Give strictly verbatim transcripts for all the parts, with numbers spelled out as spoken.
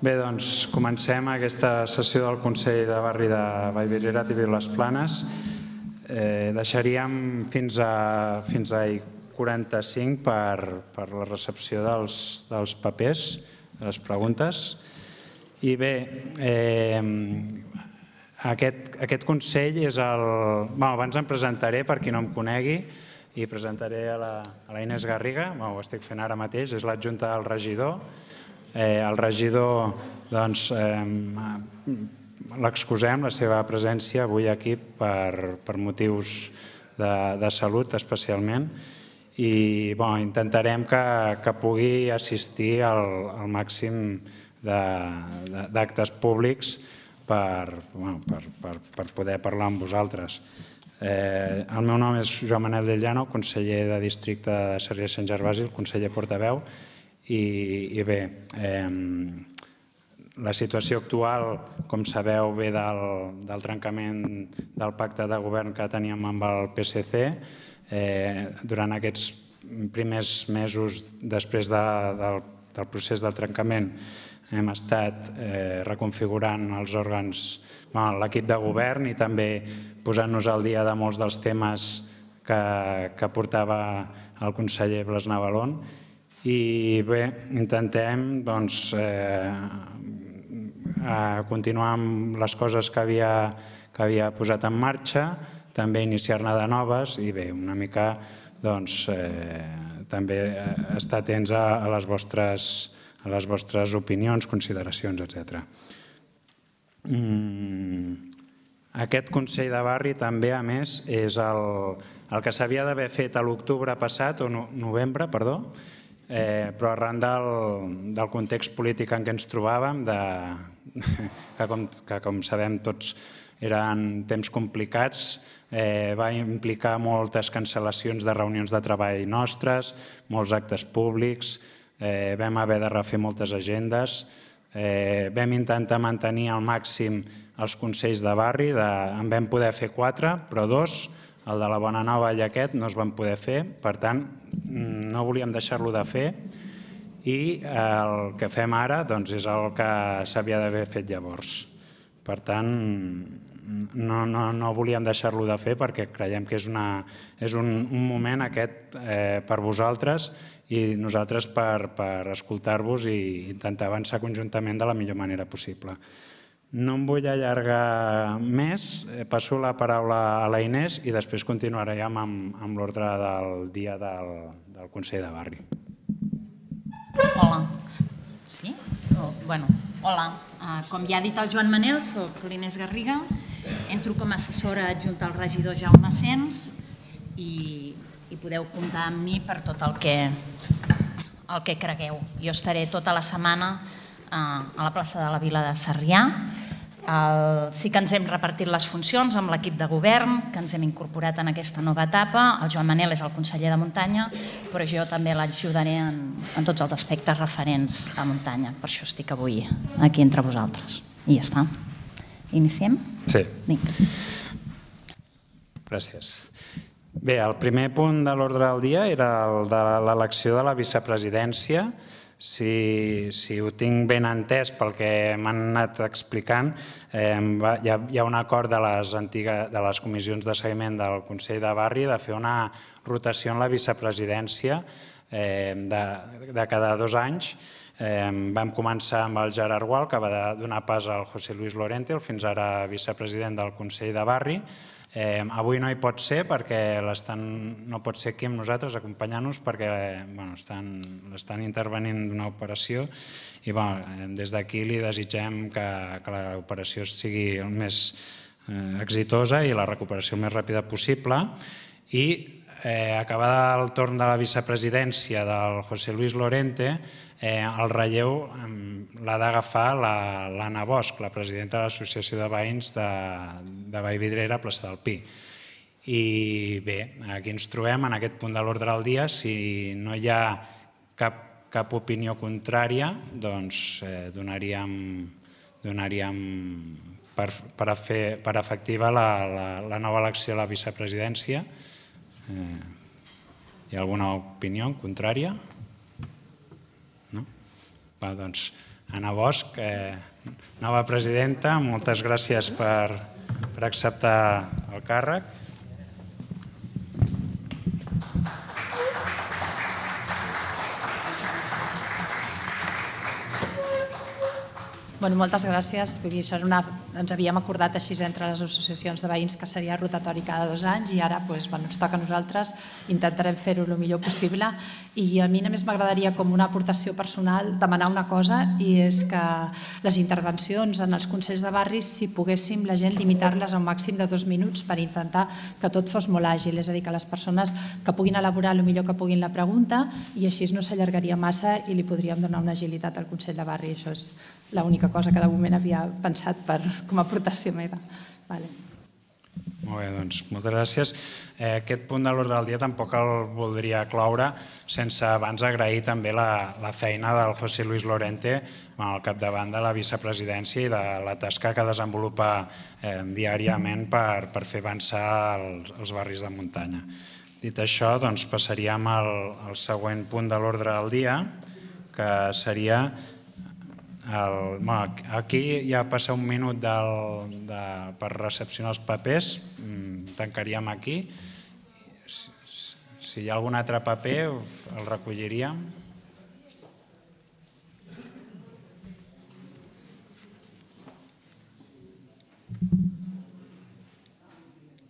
Bé, doncs comencem aquesta sessió del Consell de Barri de Vallvidrera, Tibidabo i Les Planes. Deixaríem fins a quaranta-cinc per la recepció dels papers, de les preguntes. I bé, aquest Consell és el... Abans em presentaré per qui no em conegui i presentaré a la Inès Garriga, ho estic fent ara mateix, és l'adjunta del regidor. El regidor, doncs, l'excusem, la seva presència avui aquí per motius de salut especialment, i intentarem que pugui assistir al màxim d'actes públics per poder parlar amb vosaltres. El meu nom és Joan Manuel Lozano, conseller de districte de Sarrià i Sant Gervasi, el conseller portaveu. I bé, la situació actual, com sabeu, ve del trencament del pacte de govern que teníem amb el P S C. Durant aquests primers mesos, després del procés del trencament, hem estat reconfigurant els òrgans, l'equip de govern, i també posant-nos al dia de molts dels temes que portava el conseller Blas Navalón. I bé, intentem continuar amb les coses que havia posat en marxa, també iniciar-ne de noves i bé, una mica també estar atents a les vostres opinions, consideracions, etcètera. Aquest Consell de Barri també, a més, és el que s'havia d'haver fet a l'octubre passat, o novembre, perdó, però arran del context polític en què ens trobàvem, que com sabem tots eren temps complicats, va implicar moltes cancel·lacions de reunions de treball nostres, molts actes públics, vam haver de refer moltes agendes, vam intentar mantenir al màxim els consells de barri, en vam poder fer quatre, però dos, el de la Bona Nova i aquest no es van poder fer, per tant, no volíem deixar-lo de fer i el que fem ara és el que s'havia d'haver fet llavors. Per tant, no volíem deixar-lo de fer perquè creiem que és un moment aquest per vosaltres i nosaltres per escoltar-vos i intentar avançar conjuntament de la millor manera possible. No em vull allargar més, passo la paraula a la Inés i després continuarem amb l'ordre del dia del Consell de Barri. Hola. Sí? Bueno, hola. Com ja ha dit el Joan Manel, soc l'Inés Garriga, entro com a assessora adjunta al regidor Jaume Sens i podeu comptar amb mi per tot el que cregueu. Jo estaré tota la setmana a la plaça de la Vila de Sarrià. Sí que ens hem repartit les funcions amb l'equip de govern, que ens hem incorporat en aquesta nova etapa. El Joan Manel és el conseller de muntanya, però jo també l'ajudaré en tots els aspectes referents a muntanya. Per això estic avui aquí entre vosaltres. I ja està. Iniciem? Sí. Gràcies. Bé, el primer punt de l'ordre del dia era el de l'elecció de la vicepresidència. Si ho tinc ben entès pel que m'han anat explicant, hi ha un acord de les comissions de seguiment del Consell de Barri de fer una rotació en la vicepresidència de cada dos anys. Vam començar amb el Gerard Hual, que va donar pas al José Luis Lorente, el fins ara vicepresident del Consell de Barri. Avui no hi pot ser perquè no pot ser aquí amb nosaltres acompanyant-nos perquè l'estan intervenint d'una operació i des d'aquí li desitgem que l'operació sigui el més exitosa i la recuperació el més ràpida possible. I acabada el torn de la vicepresidència del José Luis Lorente, el relleu l'ha d'agafar l'Anna Bosch, la presidenta de l'Associació de Veïns de Vallvidrera, plaça del Pi. I bé, aquí ens trobem en aquest punt de l'ordre del dia. Si no hi ha cap opinió contrària, doncs donaríem per efectiva la nova elecció a la vicepresidència. Hi ha alguna opinió contrària? Va, doncs Anna Bosch, nova presidenta, moltes gràcies per acceptar el càrrec. Moltes gràcies. Ens havíem acordat així entre les associacions de veïns que seria rotatori cada dos anys i ara ens toca a nosaltres, intentarem fer-ho el millor possible. I a mi només m'agradaria, com una aportació personal, demanar una cosa, i és que les intervencions en els consells de barri, si poguéssim la gent limitar-les a un màxim de dos minuts per intentar que tot fos molt àgil, és a dir, que les persones que puguin elaborar el millor que puguin la pregunta, i així no s'allargaria massa i li podríem donar una agilitat al consell de barri. Això és l'única cosa que de moment havia pensat com a aportació meva. Molt bé, doncs moltes gràcies. Aquest punt de l'ordre del dia tampoc el voldria cloure sense abans agrair també la feina del José Luis Lorente al capdavant de la vicepresidència i de la tasca que desenvolupa diàriament per fer avançar els barris de muntanya. Dit això, doncs passaríem al següent punt de l'ordre del dia, que seria... Aquí ja passa un minut per recepcionar els papers, tancaríem aquí. Si hi ha algun altre paper el recolliríem.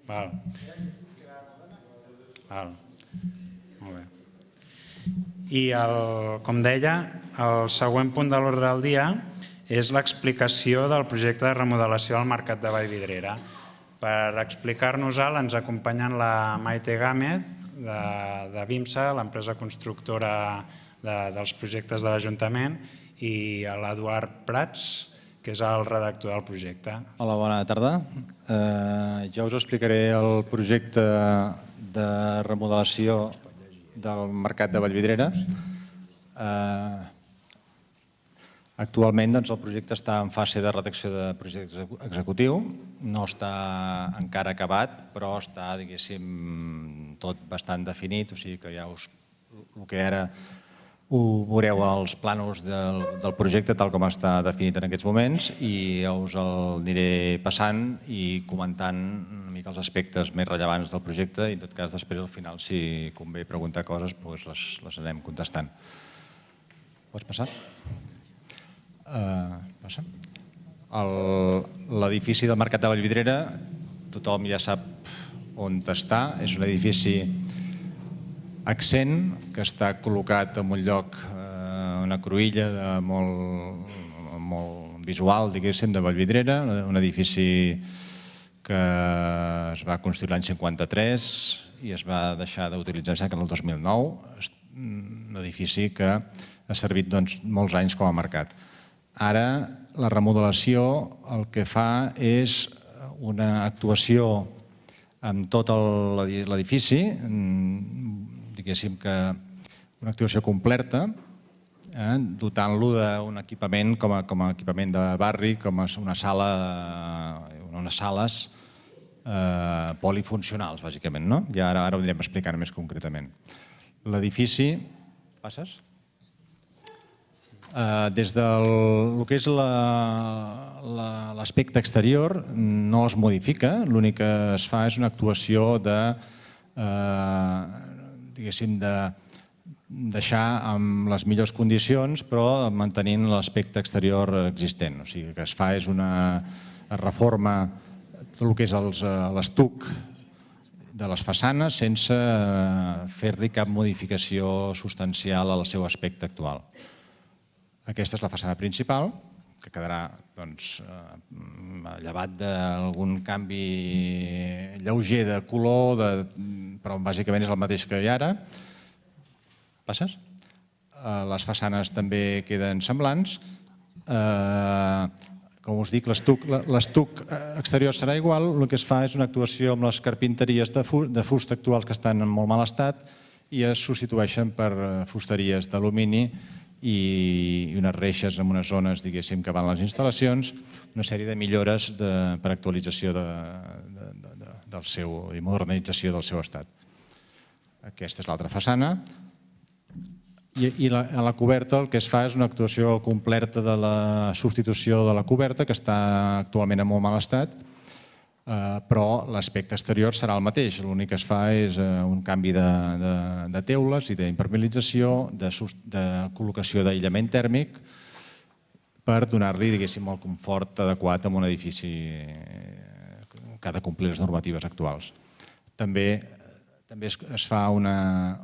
Val. Val. Molt bé. I, com deia, el següent punt de l'ordre del dia és l'explicació del projecte de remodelació del Mercat de Vallvidrera. Per explicar-nos-el ens acompanyen la Maite Gamed, de Vimsa, l'empresa constructora dels projectes de l'Ajuntament, i l'Eduard Prats, que és el redactor del projecte. Hola, bona tarda. Jo us explicaré el projecte de remodelació del Mercat de Vallvidrera. Actualment el projecte està en fase de redacció de projecte executiu, no està encara acabat, però està tot bastant definit, o sigui que ja ho veureu als plànols del projecte tal com està definit en aquests moments, i us el aniré passant i comentant una mica els aspectes més rellevants del projecte, i en tot cas després al final, si convé preguntar coses, les anem contestant. Pots passar? L'edifici del Mercat de Vallvidrera, tothom ja sap on està. És un edifici accent que està col·locat en un lloc, una cruïlla molt visual, diguéssim, de Vallvidrera. Un edifici que es va construir l'any cinquanta-tres i es va deixar d'utilitzar el dos mil nou. Un edifici que ha servit molts anys com a mercat. Ara la remodelació el que fa és una actuació en tot l'edifici, diguéssim que una actuació completa, dotant-lo d'un equipament com a equipament de barri, com a una sala, unes sales polifuncionals, bàsicament. I ara ho anirem explicant més concretament. L'edifici... Passes? Des del que és l'aspecte exterior no es modifica, l'únic que es fa és una actuació de, diguéssim, de deixar amb les millors condicions però mantenint l'aspecte exterior existent. O sigui, el que es fa és una reforma del que és l'estuc de les façanes sense fer-li cap modificació substancial al seu aspecte actual. Aquesta és la façana principal, que quedarà, doncs, llevat d'algun canvi lleuger de color, però bàsicament és el mateix que hi ha ara. Passes? Les façanes també queden semblants. Com us dic, l'estuc exterior serà igual, el que es fa és una actuació amb les carpinteries de fusta actuals que estan en molt mal estat i es substitueixen per fusteries d'alumini i unes reixes en unes zones, diguéssim, que van les instal·lacions, una sèrie de millores per actualització i modernització del seu estat. Aquesta és l'altra façana. I a la coberta el que es fa és una actuació completa de la substitució de la coberta, que està actualment en molt mal estat, però l'aspecte exterior serà el mateix. L'únic que es fa és un canvi de teules i d'impermeabilització, de col·locació d'aïllament tèrmic, per donar-li, diguéssim, el confort adequat a un edifici que ha de complir les normatives actuals. També es fa una...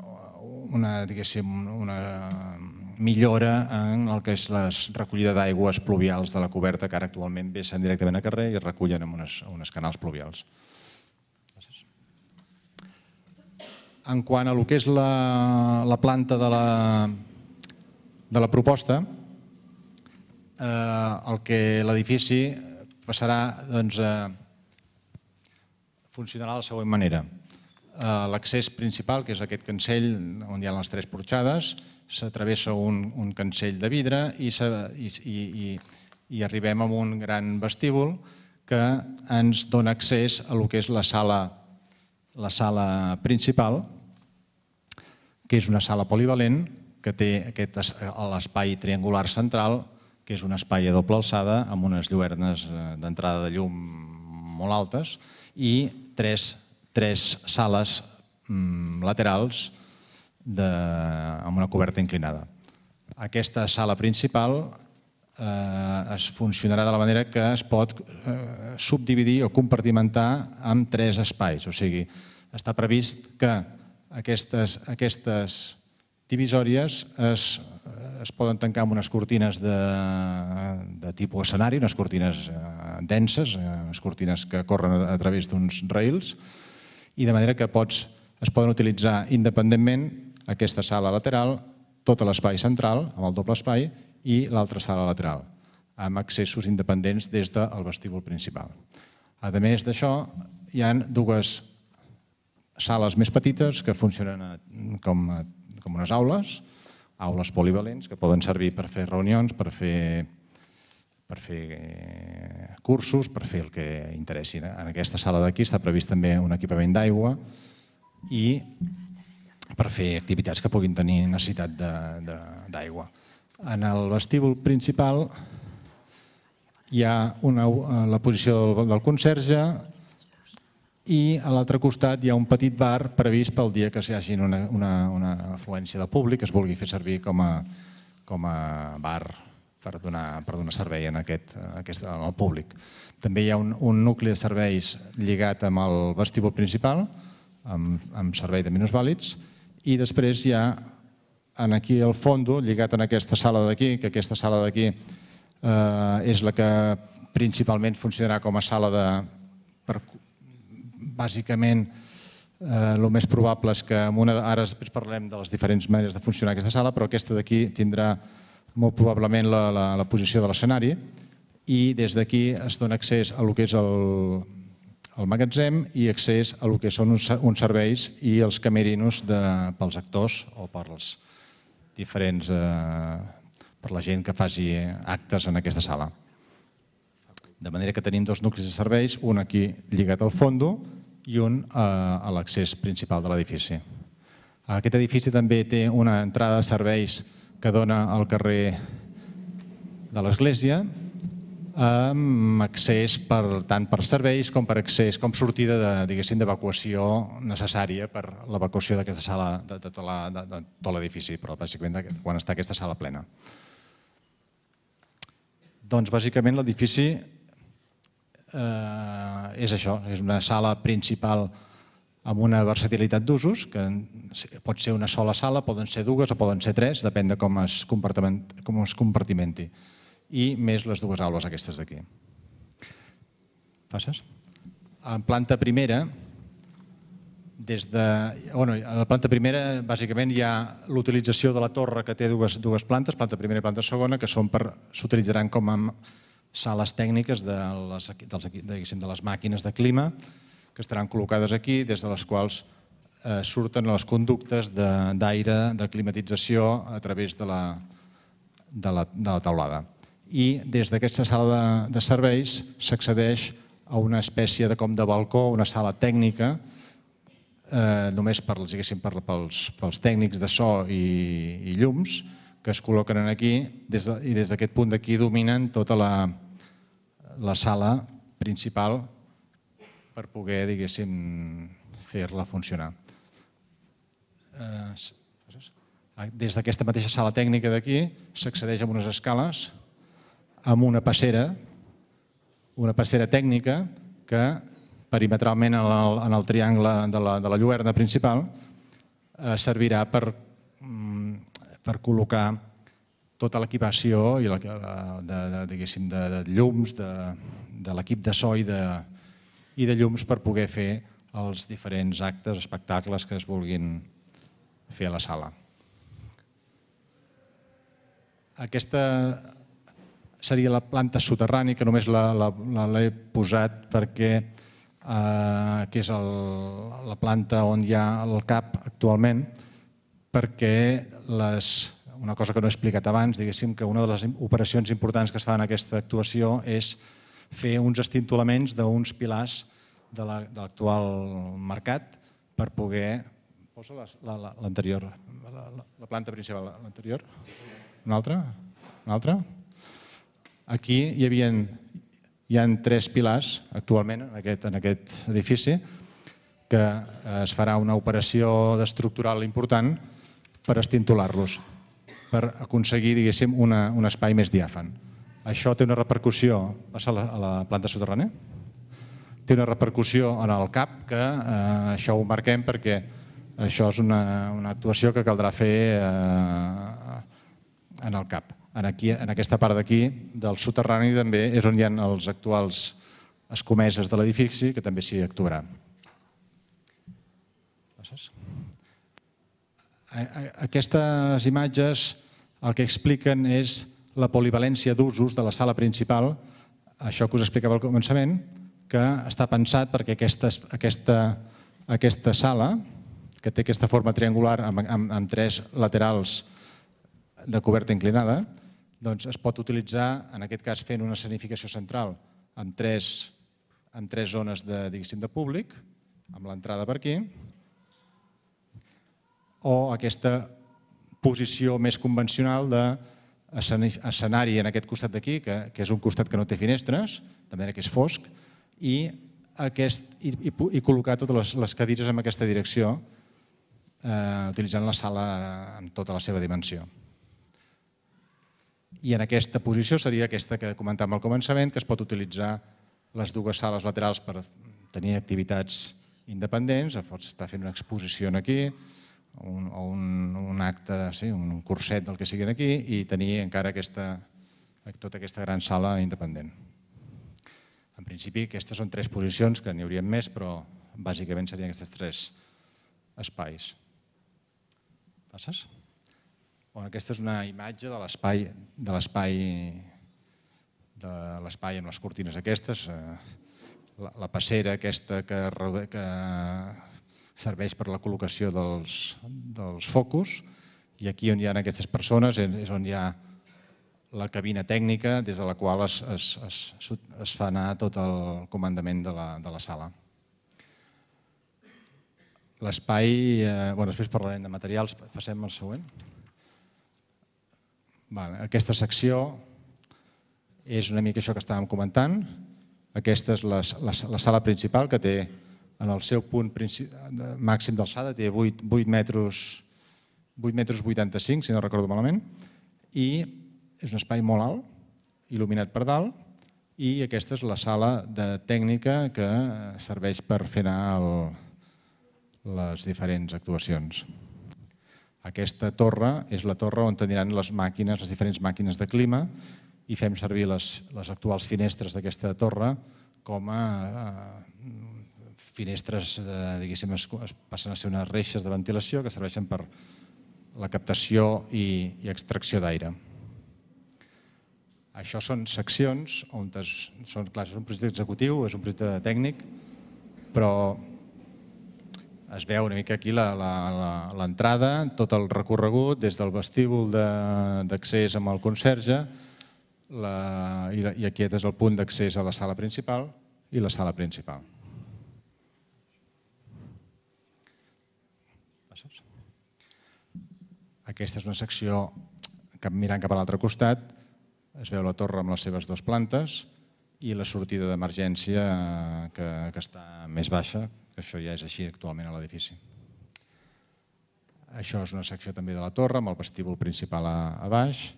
una, diguéssim, una millora en el que és la recollida d'aigües pluvials de la coberta, que ara actualment vessen directament al carrer i es recullen en uns canals pluvials. En quant a el que és la planta de la proposta, l'edifici passarà, doncs, funcionarà de la següent manera. L'accés principal, que és aquest cancell on hi ha les tres porxades, s'atravessa un cancell de vidre i arribem a un gran vestíbul que ens dona accés a el que és la sala principal, que és una sala polivalent que té l'espai triangular central, que és un espai a doble alçada amb unes lluernes d'entrada de llum molt altes i tres tres sales laterals amb una coberta inclinada. Aquesta sala principal es funcionarà de la manera que es pot subdividir o compartimentar en tres espais. O sigui, està previst que aquestes divisòries es poden tancar amb unes cortines de tipus escenari, unes cortines denses, unes cortines que corren a través d'uns rails, i de manera que es poden utilitzar independentment aquesta sala lateral, tot l'espai central, amb el doble espai, i l'altra sala lateral, amb accessos independents des del vestíbul principal. A més d'això, hi ha dues sales més petites que funcionen com unes aules, aules polivalents que poden servir per fer reunions, per fer... per fer cursos, per fer el que interessi. En aquesta sala d'aquí està previst també un equipament d'aigua i per fer activitats que puguin tenir necessitat d'aigua. En el vestíbul principal hi ha la posició del conserge i a l'altre costat hi ha un petit bar previst pel dia que hi hagi una afluència de públic que es vulgui fer servir com a bar per donar servei al públic. També hi ha un nucli de serveis lligat amb el vestíbul principal, amb servei de minusvàlids, i després hi ha aquí al fons, lligat a aquesta sala d'aquí, que aquesta sala d'aquí és la que principalment funcionarà com a sala de... Bàsicament, el més probable és que... Ara parlem de les diferents maneres de funcionar aquesta sala, però aquesta d'aquí tindrà molt probablement la posició de l'escenari, i des d'aquí es dona accés a el que és el magatzem i accés a el que són uns serveis i els camerinos pels actors o pels diferents... per la gent que faci actes en aquesta sala. De manera que tenim dos nuclis de serveis, un aquí lligat al fondo i un a l'accés principal de l'edifici. Aquest edifici també té una entrada de serveis que dona al carrer de l'Església, amb accés tant per serveis com per accés, com sortida d'evacuació necessària per l'evacuació d'aquesta sala, de tot l'edifici, però bàsicament quan està aquesta sala plena. Doncs bàsicament l'edifici és això, és una sala principal amb una versatilitat d'usos, que pot ser una sola sala, poden ser dues o poden ser tres, depèn de com es compartimenti. I més les dues aules aquestes d'aquí. Passes? En planta primera, des de... Bueno, a la planta primera, bàsicament, hi ha l'utilització de la torre que té dues plantes, planta primera i planta segona, que s'utilitzaran com a sales tècniques de les màquines de clima, que estaran col·locades aquí, des de les quals surten les conductes d'aire, de climatització a través de la teulada. I des d'aquesta sala de serveis s'accedeix a una espècie de com de balcó, una sala tècnica només pels tècnics de so i llums que es col·loquen aquí i des d'aquest punt d'aquí dominen tota la sala principal per poder, diguéssim, fer-la funcionar. Des d'aquesta mateixa sala tècnica d'aquí s'accedeix amb unes escales amb una passera, una passera tècnica que perimetralment en el triangle de la lluerna principal servirà per per col·locar tota l'equipació de llums, de l'equip de so i de llums per poder fer els diferents actes, espectacles que es vulguin fer a la sala. Aquesta seria la planta soterrània, que només l'he posat perquè és la planta on hi ha el CAP actualment, perquè una cosa que no he explicat abans, diguéssim que una de les operacions importants que es fa en aquesta actuació és fer uns estintolaments d'uns pilars de l'actual mercat per poder... Posa l'anterior, la planta principal, l'anterior? Una altra? Una altra? Aquí hi havia... Hi ha tres pilars actualment en aquest edifici que es farà una operació estructural important per estintolar-los, per aconseguir, diguéssim, un espai més diàfan. Això té una repercussió... Passa a la planta soterrània. Té una repercussió en el CAP, que això ho marquem perquè això és una actuació que caldrà fer en el CAP. En aquesta part d'aquí, del soterrani, també és on hi ha els actuals escomeses de l'edifici, que també s'hi actuarà. Gràcies. Aquestes imatges el que expliquen és la polivalència d'usos de la sala principal, això que us explicava al començament, que està pensat perquè aquesta sala, que té aquesta forma triangular amb tres laterals de coberta inclinada, doncs es pot utilitzar, en aquest cas fent una escenificació central amb tres zones de públic, amb l'entrada per aquí, o aquesta posició més convencional d'escenari en aquest costat d'aquí, que és un costat que no té finestres, de manera que és fosc, i col·locar totes les cadires en aquesta direcció, utilitzant la sala en tota la seva dimensió. I en aquesta posició seria aquesta que comentàvem al començament, que es pot utilitzar les dues sales laterals per tenir activitats independents, pots estar fent una exposició aquí, o un acte, un curset del que siguin aquí, i tenir encara tota aquesta gran sala independent. En principi, aquestes són tres posicions, que n'hi haurien més, però bàsicament serien aquestes tres espais. Passes? Aquesta és una imatge de l'espai amb les cortines aquestes, la passera aquesta que serveix per la col·locació dels focus, i aquí on hi ha aquestes persones és on hi ha la cabina tècnica des de la qual es fa anar tot el comandament de la sala. L'espai... Després parlarem de materials, passem al següent. Aquesta secció és una mica això que estàvem comentant. Aquesta és la sala principal, que té en el seu punt màxim d'alçada, té vuit metres vuitanta-cinc, si no recordo malament, i és un espai molt alt, il·luminat per dalt, i aquesta és la sala de tècnica que serveix per fer anar les diferents actuacions. Aquesta torre és la torre on aniran les màquines, les diferents màquines de clima, i fem servir les actuals finestres d'aquesta torre com a finestres, diguéssim, passen a ser unes reixes de ventilació que serveixen per la captació i extracció d'aire. Això són seccions on és un projecte executiu, és un projecte tècnic, però es veu una mica aquí l'entrada, tot el recorregut, des del vestíbul d'accés amb el conserge, i aquest és el punt d'accés a la sala principal i la sala principal. Saps? Aquesta és una secció que mirant cap a l'altre costat es veu la torre amb les seves dues plantes i la sortida d'emergència que, que està més baixa, que això ja és així actualment a l'edifici. Això és una secció també de la torre amb el vestíbul principal a, a baix.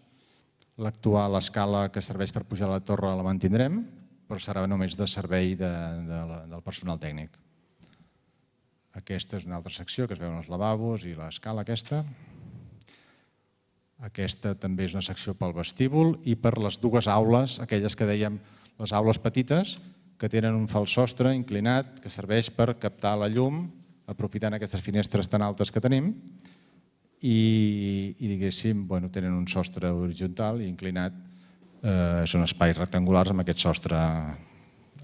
L'actual escala que serveix per pujar a la torre la mantindrem, però serà només de servei de, de, de, del personal tècnic. Aquesta és una altra secció que es veuen els lavabos i l'escala aquesta. Aquesta també és una secció pel vestíbul i per les dues aules, aquelles que dèiem les aules petites, que tenen un fals sostre inclinat que serveix per captar la llum, aprofitant aquestes finestres tan altes que tenim, i, i diguéssim, bueno, tenen un sostre horitzontal i inclinat, eh, són espais rectangulars amb aquest sostre,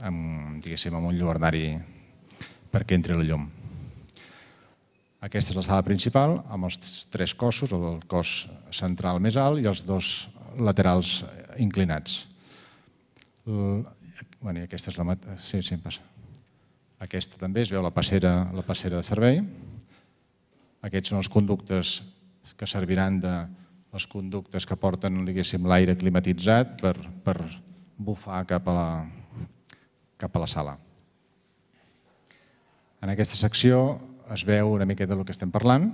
amb, diguéssim, amb un lluernari perquè entri la llum. Aquesta és la sala principal, amb els tres cossos, el cos central més alt i els dos laterals inclinats. Bueno, i aquesta és la... Sí, sí, em passa. Aquesta també es veu la passera, la passera de servei. Aquests són els conductes que serviran de les conductes que porten l'aire climatitzat per, per bufar cap a la, cap a la sala. En aquesta secció es veu una miqueta del que estem parlant.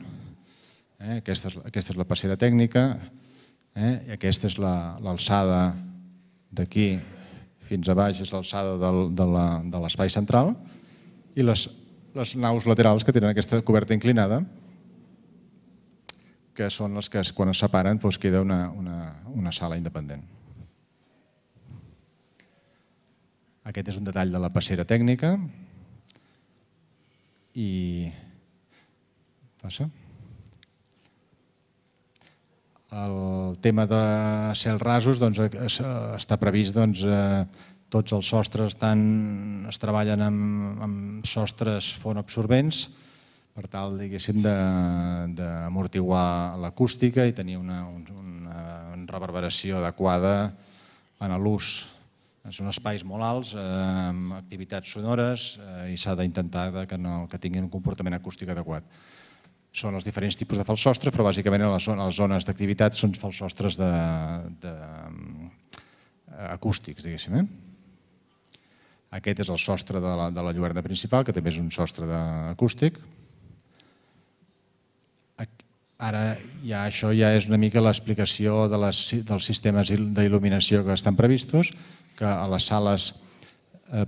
Eh, aquesta, és, aquesta és la passera tècnica, eh, i aquesta és l'alçada d'aquí fins a baix, és l'alçada del, de l'espai central, i les, les naus laterals que tenen aquesta coberta inclinada, que són les que quan es separen doncs queda una, una, una sala independent. Aquest és un detall de la passera tècnica. I... passa. El tema de cels rasos doncs, està previst, doncs, eh, tots els sostres estan, es treballen amb, amb sostres fonoabsorbents per tal, diguéssim, d'amortiguar l'acústica i tenir una, una, una reverberació adequada en l'ús. Són espais molt alts, eh, amb activitats sonores, eh, i s'ha d'intentar que, no, que tinguin un comportament acústic adequat. Són els diferents tipus de falsostre, però bàsicament a les zones d'activitat són falsostres de, de, acústics, diguéssim. Eh? Aquest és el sostre de la, de la lluerna principal, que també és un sostre acústic. Ara ja això ja és una mica l'explicació de les, dels sistemes d'il·luminació que estan previstos, que a les sales eh,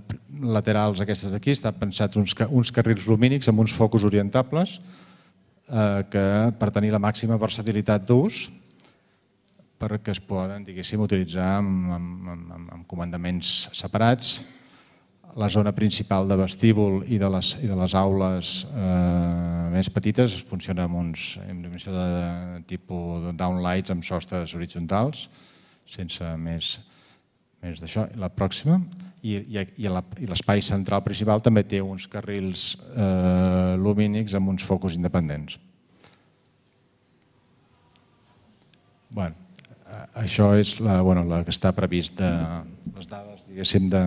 laterals aquestes d'aquí estan pensats uns, uns carrils lumínics amb uns focus orientables, que per tenir la màxima versatilitat d'ús, perquè es poden, diguéssim, utilitzar amb, amb, amb, amb comandaments separats. La zona principal de vestíbul i de les, i de les aules eh, més petites funciona amb uns amb dimensió de, de tipus downlights amb sostres horitzontals, sense més, més d'això. La pròxima. I, i, i l'espai central principal també té uns carrils eh, lumínics amb uns focus independents. Bueno, això és la, bueno, la que està previst de les dades, diguéssim, de,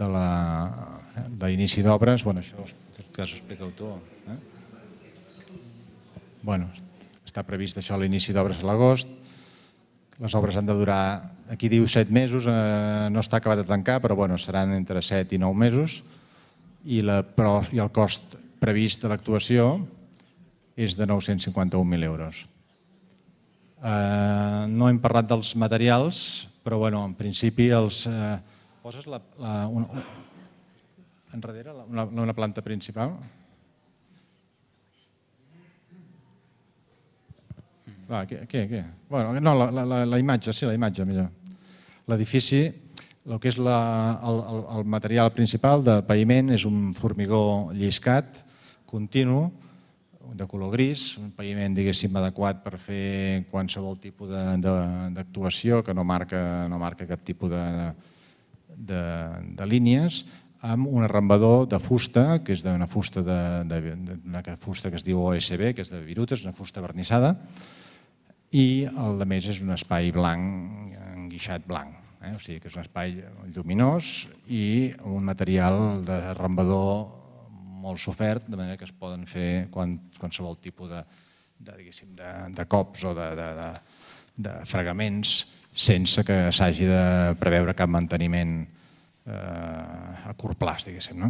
de l'inici d'obres. Bueno, això en tot cas ho explica tu. Eh? Bueno, està previst això a l'inici d'obres a l'agost. Les obres han de durar, aquí diu set mesos, eh, no està acabat de tancar, però bueno, seran entre set i nou mesos. I, la, però, i el cost previst de l'actuació és de nou-cents cinquanta-un mil euros. Eh, no hem parlat dels materials, però bueno, en principi els... Eh, poses la, la, una, una, enrere una, una planta principal? Ah, què, què, què? Bueno, no, la, la, la imatge, sí, la imatge, millor. L'edifici, el que és la, el, el material principal de paviment és un formigó lliscat, continu, de color gris, un paviment, diguéssim, adequat per fer qualsevol tipus d'actuació, que no marca, no marca cap tipus de, de, de línies, amb un arrambador de fusta, que és d'una fusta, de, de, de, una fusta que es diu O S B, que és de Virut, és una fusta vernissada, i el de més és un espai blanc, enguixat blanc. Eh? O sigui que és un espai lluminós i un material d'arrambador molt sofert, de manera que es poden fer qualsevol tipus de cops o de fregaments sense que s'hagi de preveure cap manteniment a curt plaç, diguéssim.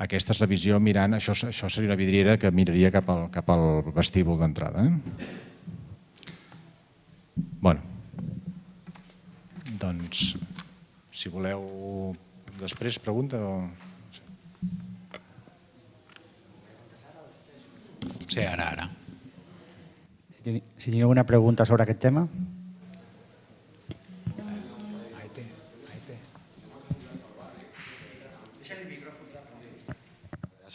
Aquesta és la visió mirant, això seria una vidriera que miraria cap al vestíbul d'entrada. Bé, doncs, si voleu després pregunta o... Sí, ara, ara. Si teniu alguna pregunta sobre aquest tema?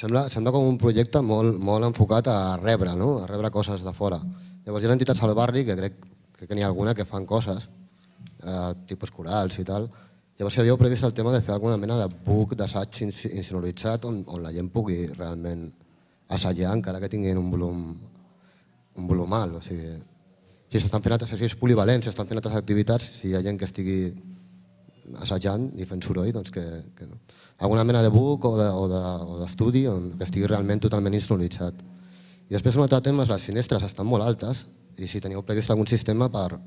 Sembla com un projecte molt enfocat a rebre, a rebre coses de fora. Llavors hi ha entitats al barri, que crec que n'hi ha alguna que fan coses, tipus corals i tal. Llavors hi havíeu previst el tema de fer alguna mena de buc d'assaig insonoritzat on la gent pugui realment assajar encara que tinguin un volum alt. Si s'estan fent altres exercicis polivalents, si s'estan fent altres activitats, si hi ha gent que estigui assajant i fent soroll, doncs que no. Alguna mena de buc o d'estudi que estigui realment totalment insonoritzat. I després un altre tema és les finestres, estan molt altes i si teniu previst algun sistema per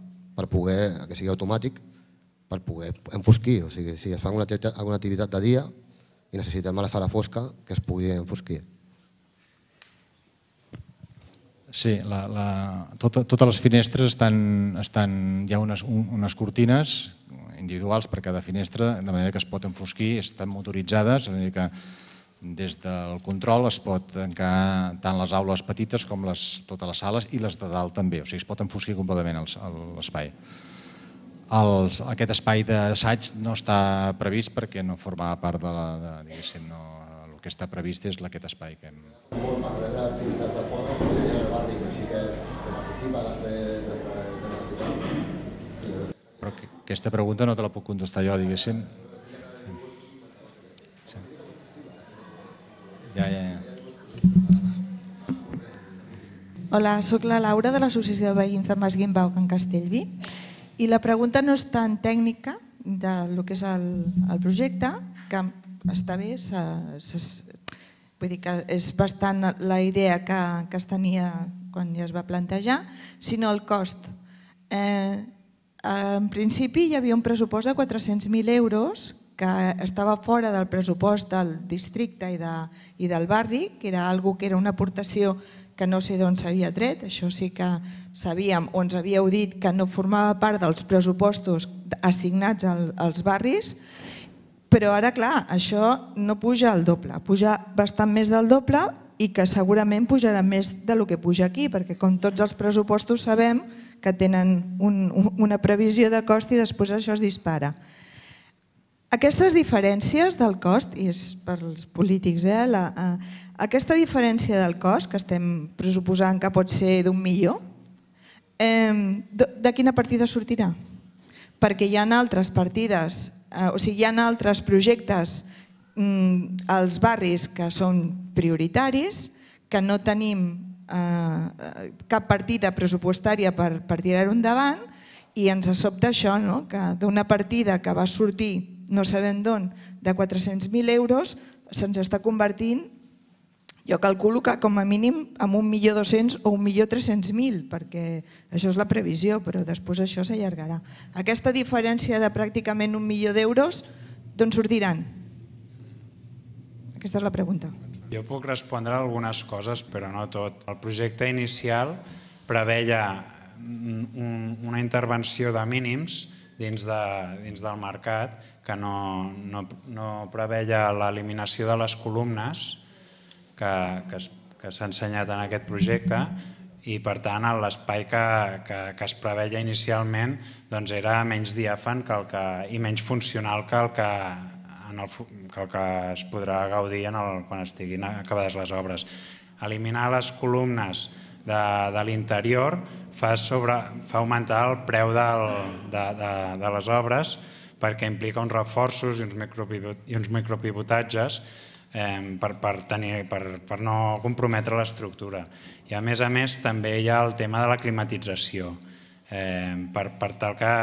poder, que sigui automàtic, per poder enfosquir, o sigui, si es fa alguna activitat de dia i necessitem a la sala fosca que es pugui enfosquir. Sí, totes les finestres estan, hi ha unes cortines individuals per cada finestra, de manera que es pot enfosquir, estan motoritzades, des del control es pot tancar tant les aules petites com totes les sales i les de dalt també, o sigui, es pot enfosquir completament l'espai. Aquest espai d'assaig no està previst perquè no forma part de la... El que està previst és aquest espai que hem... Aquesta pregunta no te la puc contestar jo, diguéssim. Ja, ja, ja. Hola, soc la Laura de l'Associació de Veïns de Mas Guimbau, Can Castellví. I la pregunta no és tan tècnica del que és el projecte, que està bé, vull dir que és bastant la idea que es tenia quan ja es va plantejar, sinó el cost. En principi hi havia un pressupost de quatre-cents mil euros que estava fora del pressupost del districte i del barri, que era una aportació que no sé d'on s'havia tret, això sí que sabíem o ens havíeu dit que no formava part dels pressupostos assignats als barris, però ara, clar, això no puja el doble, puja bastant més del doble i que segurament pujarà més del que puja aquí, perquè com tots els pressupostos sabem que tenen una previsió de cost i després això es dispara. Aquestes diferències del cost, i és per als polítics, aquesta diferència del cost que estem pressuposant que pot ser d'un milió, de quina partida sortirà? Perquè hi ha altres partides, o sigui, hi ha altres projectes als barris que són prioritaris, que no tenim cap partida pressupostària per tirar-ho endavant i ens sobta això, que d'una partida que va sortir no sabem d'on, de quatre-cents mil euros, se'ns està convertint, jo calculo que com a mínim en un milió dos-cents o un milió tres-cents mil, perquè això és la previsió, però després això s'allargarà. Aquesta diferència de pràcticament un milió d'euros, d'on sortiran? Aquesta és la pregunta. Jo puc respondre algunes coses, però no tot. El projecte inicial preveia una intervenció de mínims dins del mercat que no preveia l'eliminació de les columnes que s'ha ensenyat en aquest projecte i, per tant, l'espai que es preveia inicialment era menys diàfan i menys funcional que el que... que el que es podrà gaudir quan estiguin acabades les obres. Eliminar les columnes de l'interior fa augmentar el preu de les obres perquè implica uns reforços i uns micropivotatges per no comprometre l'estructura. I a més a més també hi ha el tema de la climatització. Per tal que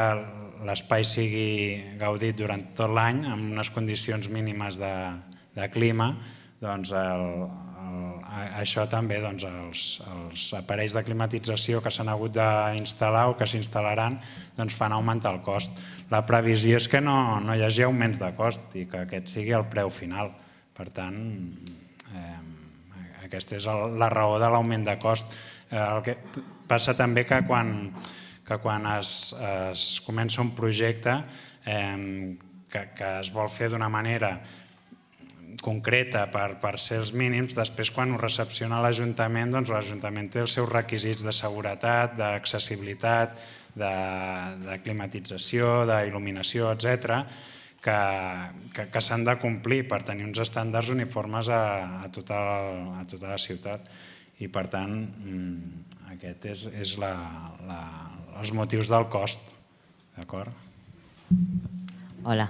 l'espai sigui gaudit durant tot l'any amb unes condicions mínimes de clima doncs el, el, això també doncs els, els aparells de climatització que s'han hagut d'instal·lar o que s'instal·laran doncs fan augmentar el cost. La previsió és que no, no hi hagi augments de cost i que aquest sigui el preu final. Per tant, eh, aquesta és el, la raó de l'augment de cost. Eh, el que passa també que quan, que quan es, es comença un projecte eh, que, que es vol fer d'una manera concreta per, per ser els mínims, després quan ho recepciona l'Ajuntament, doncs l'Ajuntament té els seus requisits de seguretat, d'accessibilitat, de, de climatització, d'il·luminació, etcètera, que, que, que s'han de complir per tenir uns estàndards uniformes a, a, tota, a tota la ciutat. I per tant, aquest és, és la, la, els motius del cost. D'acord? Hola.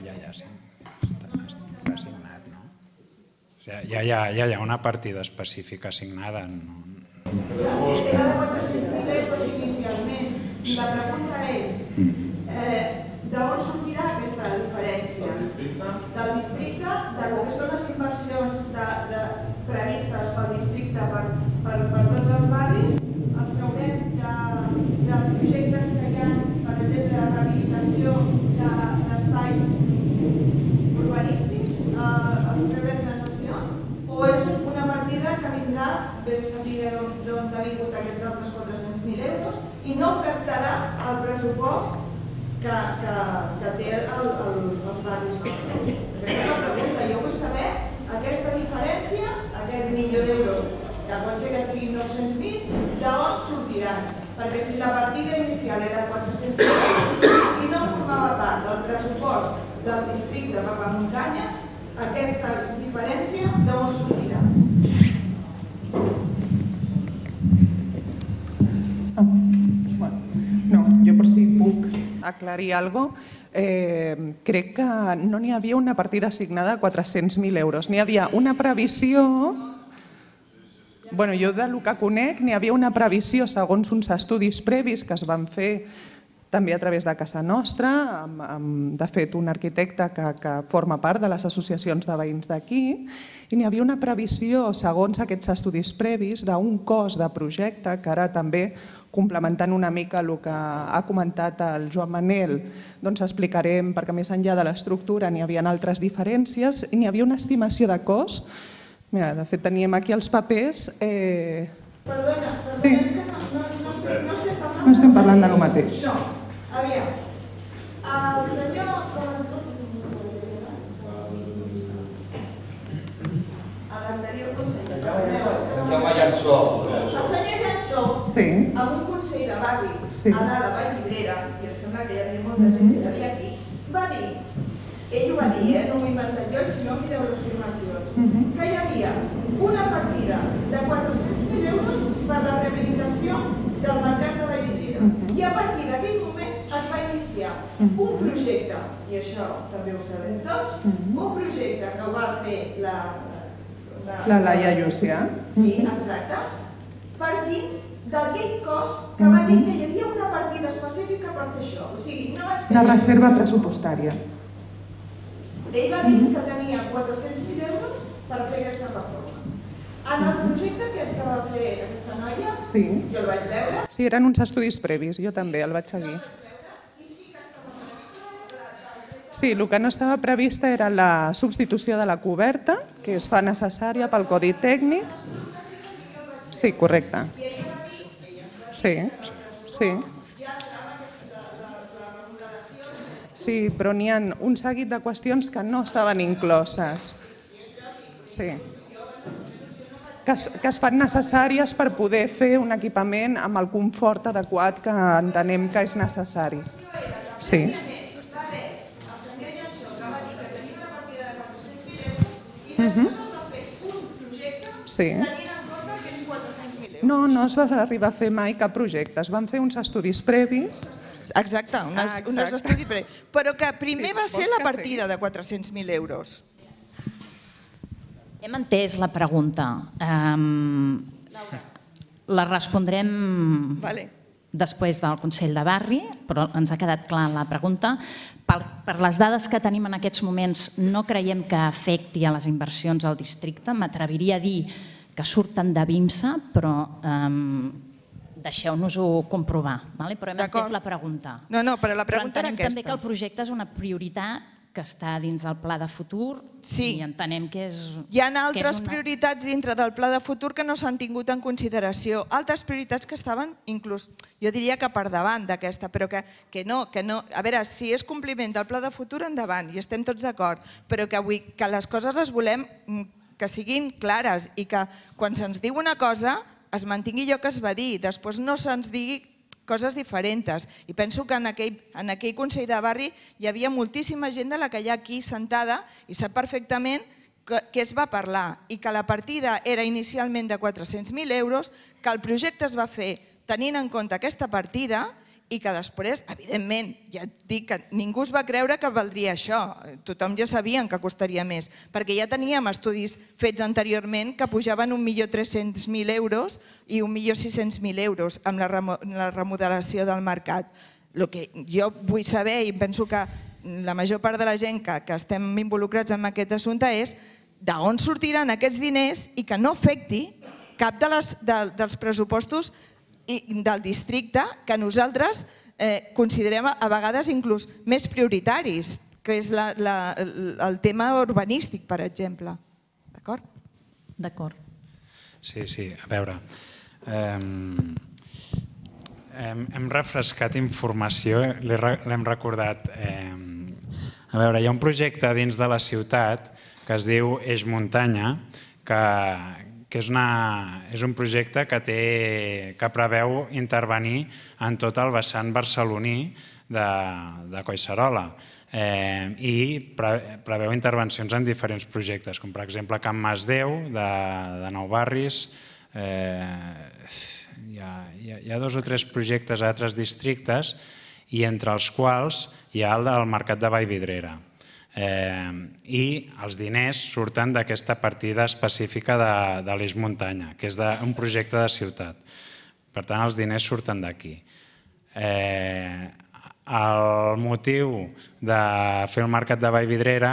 Ja, ja, sí. Està assignat, no? Ja, ja, ja, ja hi ha una partida específica assignada. No? Estava a quatre cents mil euros inicialment. I la pregunta és, d'on sortirà aquesta diferència? Del districte, de lo que són les inversions previstes pel districte per tots els barris, els traurem de projectes que hi ha, per exemple, de rehabilitació d'espais urbanístics, els traurem de noció, o és una partida que vindrà, ben sabia d'on ha vingut aquests altres quatre-cents mil euros, i no afectarà el pressupost que té els barris nostres. És una pregunta, jo vull saber aquesta diferència, aquest milió d'euros, que pot ser que siguin nou-cents mil, d'on sortiran? Perquè si la partida inicial era de quatre-cents mil i no formava part del pressupost del districte per la muntanya, aquesta diferència d'on sortirà? Aclarir alguna cosa, crec que no n'hi havia una partida assignada a quatre-cents mil euros, n'hi havia una previsió, bueno, jo del que conec n'hi havia una previsió segons uns estudis previs que es van fer també a través de casa nostra, de fet un arquitecte que forma part de les associacions de veïns d'aquí, i n'hi havia una previsió segons aquests estudis previs d'un cost de projecte que ara també, complementant una mica el que ha comentat el Joan Manuel, doncs explicarem, perquè més enllà de l'estructura n'hi havia altres diferències, i n'hi havia una estimació de cost. Mira, de fet teníem aquí els papers. Perdona, però és que no estem parlant del mateix. No, aviam, el senyor... l'anterior conseller, el Jansó, el senyor Jansó, amb un consell de barri a la Vallvidrera, i em sembla que hi havia molta gent que hi havia aquí, va dir, ell ho va dir, no m'ho he inventat jo, si no mireu les afirmacions, que hi havia una partida de quatre-cents mil euros per la rehabilitació del mercat de Vallvidrera, i a partir d'aquell moment es va iniciar un projecte, i això també ho sabem tots, un projecte que ho va fer la La Laia Llúcia. Sí, exacte. Partint d'aquell cost que va dir que hi havia una partida específica per fer això. O sigui, no és que... La reserva pressupostària. Ell va dir que tenia quatre-cents mil euros per fer aquesta reforma. En el projecte aquest que va fer aquesta noia, jo el vaig veure... Sí, eren uns estudis previs, jo també el vaig seguir. Sí, el que no estava previst era la substitució de la coberta, que es fa necessària pel codi tècnic. Sí, correcte. Sí, sí. Sí, però n'hi ha un seguit de qüestions que no estaven incloses. Sí. Que es fan necessàries per poder fer un equipament amb el confort adequat que entenem que és necessari. Sí. No, no es va arribar a fer mai cap projecte, es van fer uns estudis previs. Exacte, uns estudis previs, però que primer va ser la partida de quatre-cents mil euros. Hem entès la pregunta, la respondrem després del Consell de Barri, però ens ha quedat clar la pregunta. Per les dades que tenim en aquests moments, no creiem que afecti a les inversions al districte. M'atreviria a dir que surten de Vimsa, però deixeu-nos-ho comprovar. Però hem entès la pregunta. No, no, però la pregunta era aquesta. Però entenem també que el projecte és una prioritat que està dins del pla de futur i entenem que és... Hi ha altres prioritats dintre del pla de futur que no s'han tingut en consideració. Altres prioritats que estaven, inclús, jo diria que per davant d'aquesta, però que no, que no... A veure, si és compliment del pla de futur, endavant, i estem tots d'acord, però que les coses les volem que siguin clares i que quan se'ns diu una cosa es mantingui allò que es va dir, després no se'ns digui coses diferents. I penso que en aquell Consell de Barri hi havia moltíssima gent de la que hi ha aquí sentada i sap perfectament què es va parlar i que la partida era inicialment de quatre-cents mil euros, que el projecte es va fer tenint en compte aquesta partida i que després, evidentment, ja et dic que ningú es va creure que valdria això. Tothom ja sabia que costaria més, perquè ja teníem estudis fets anteriorment que pujaven un milió tres-cents mil euros i un milió sis-cents mil euros amb la remodelació del mercat. El que jo vull saber, i penso que la major part de la gent que estem involucrats en aquest assumpte, és d'on sortiran aquests diners i que no afecti cap dels pressupostos del districte que nosaltres considerem a vegades inclús més prioritaris, que és el tema urbanístic, per exemple. D'acord? D'acord. Sí, sí, a veure. Hem refrescat informació, l'hem recordat. A veure, hi ha un projecte dins de la ciutat que es diu Eix Muntanya, que... que és un projecte que preveu intervenir en tot el vessant barceloní de Collserola i preveu intervencions en diferents projectes, com per exemple Can Masdéu, de Nou Barris. Hi ha dos o tres projectes a altres districtes i entre els quals hi ha el del Mercat de Vallvidrera. I els diners surten d'aquesta partida específica de l'Eix Muntanya, que és un projecte de ciutat. Per tant, els diners surten d'aquí. El motiu de fer el mercat de Vallvidrera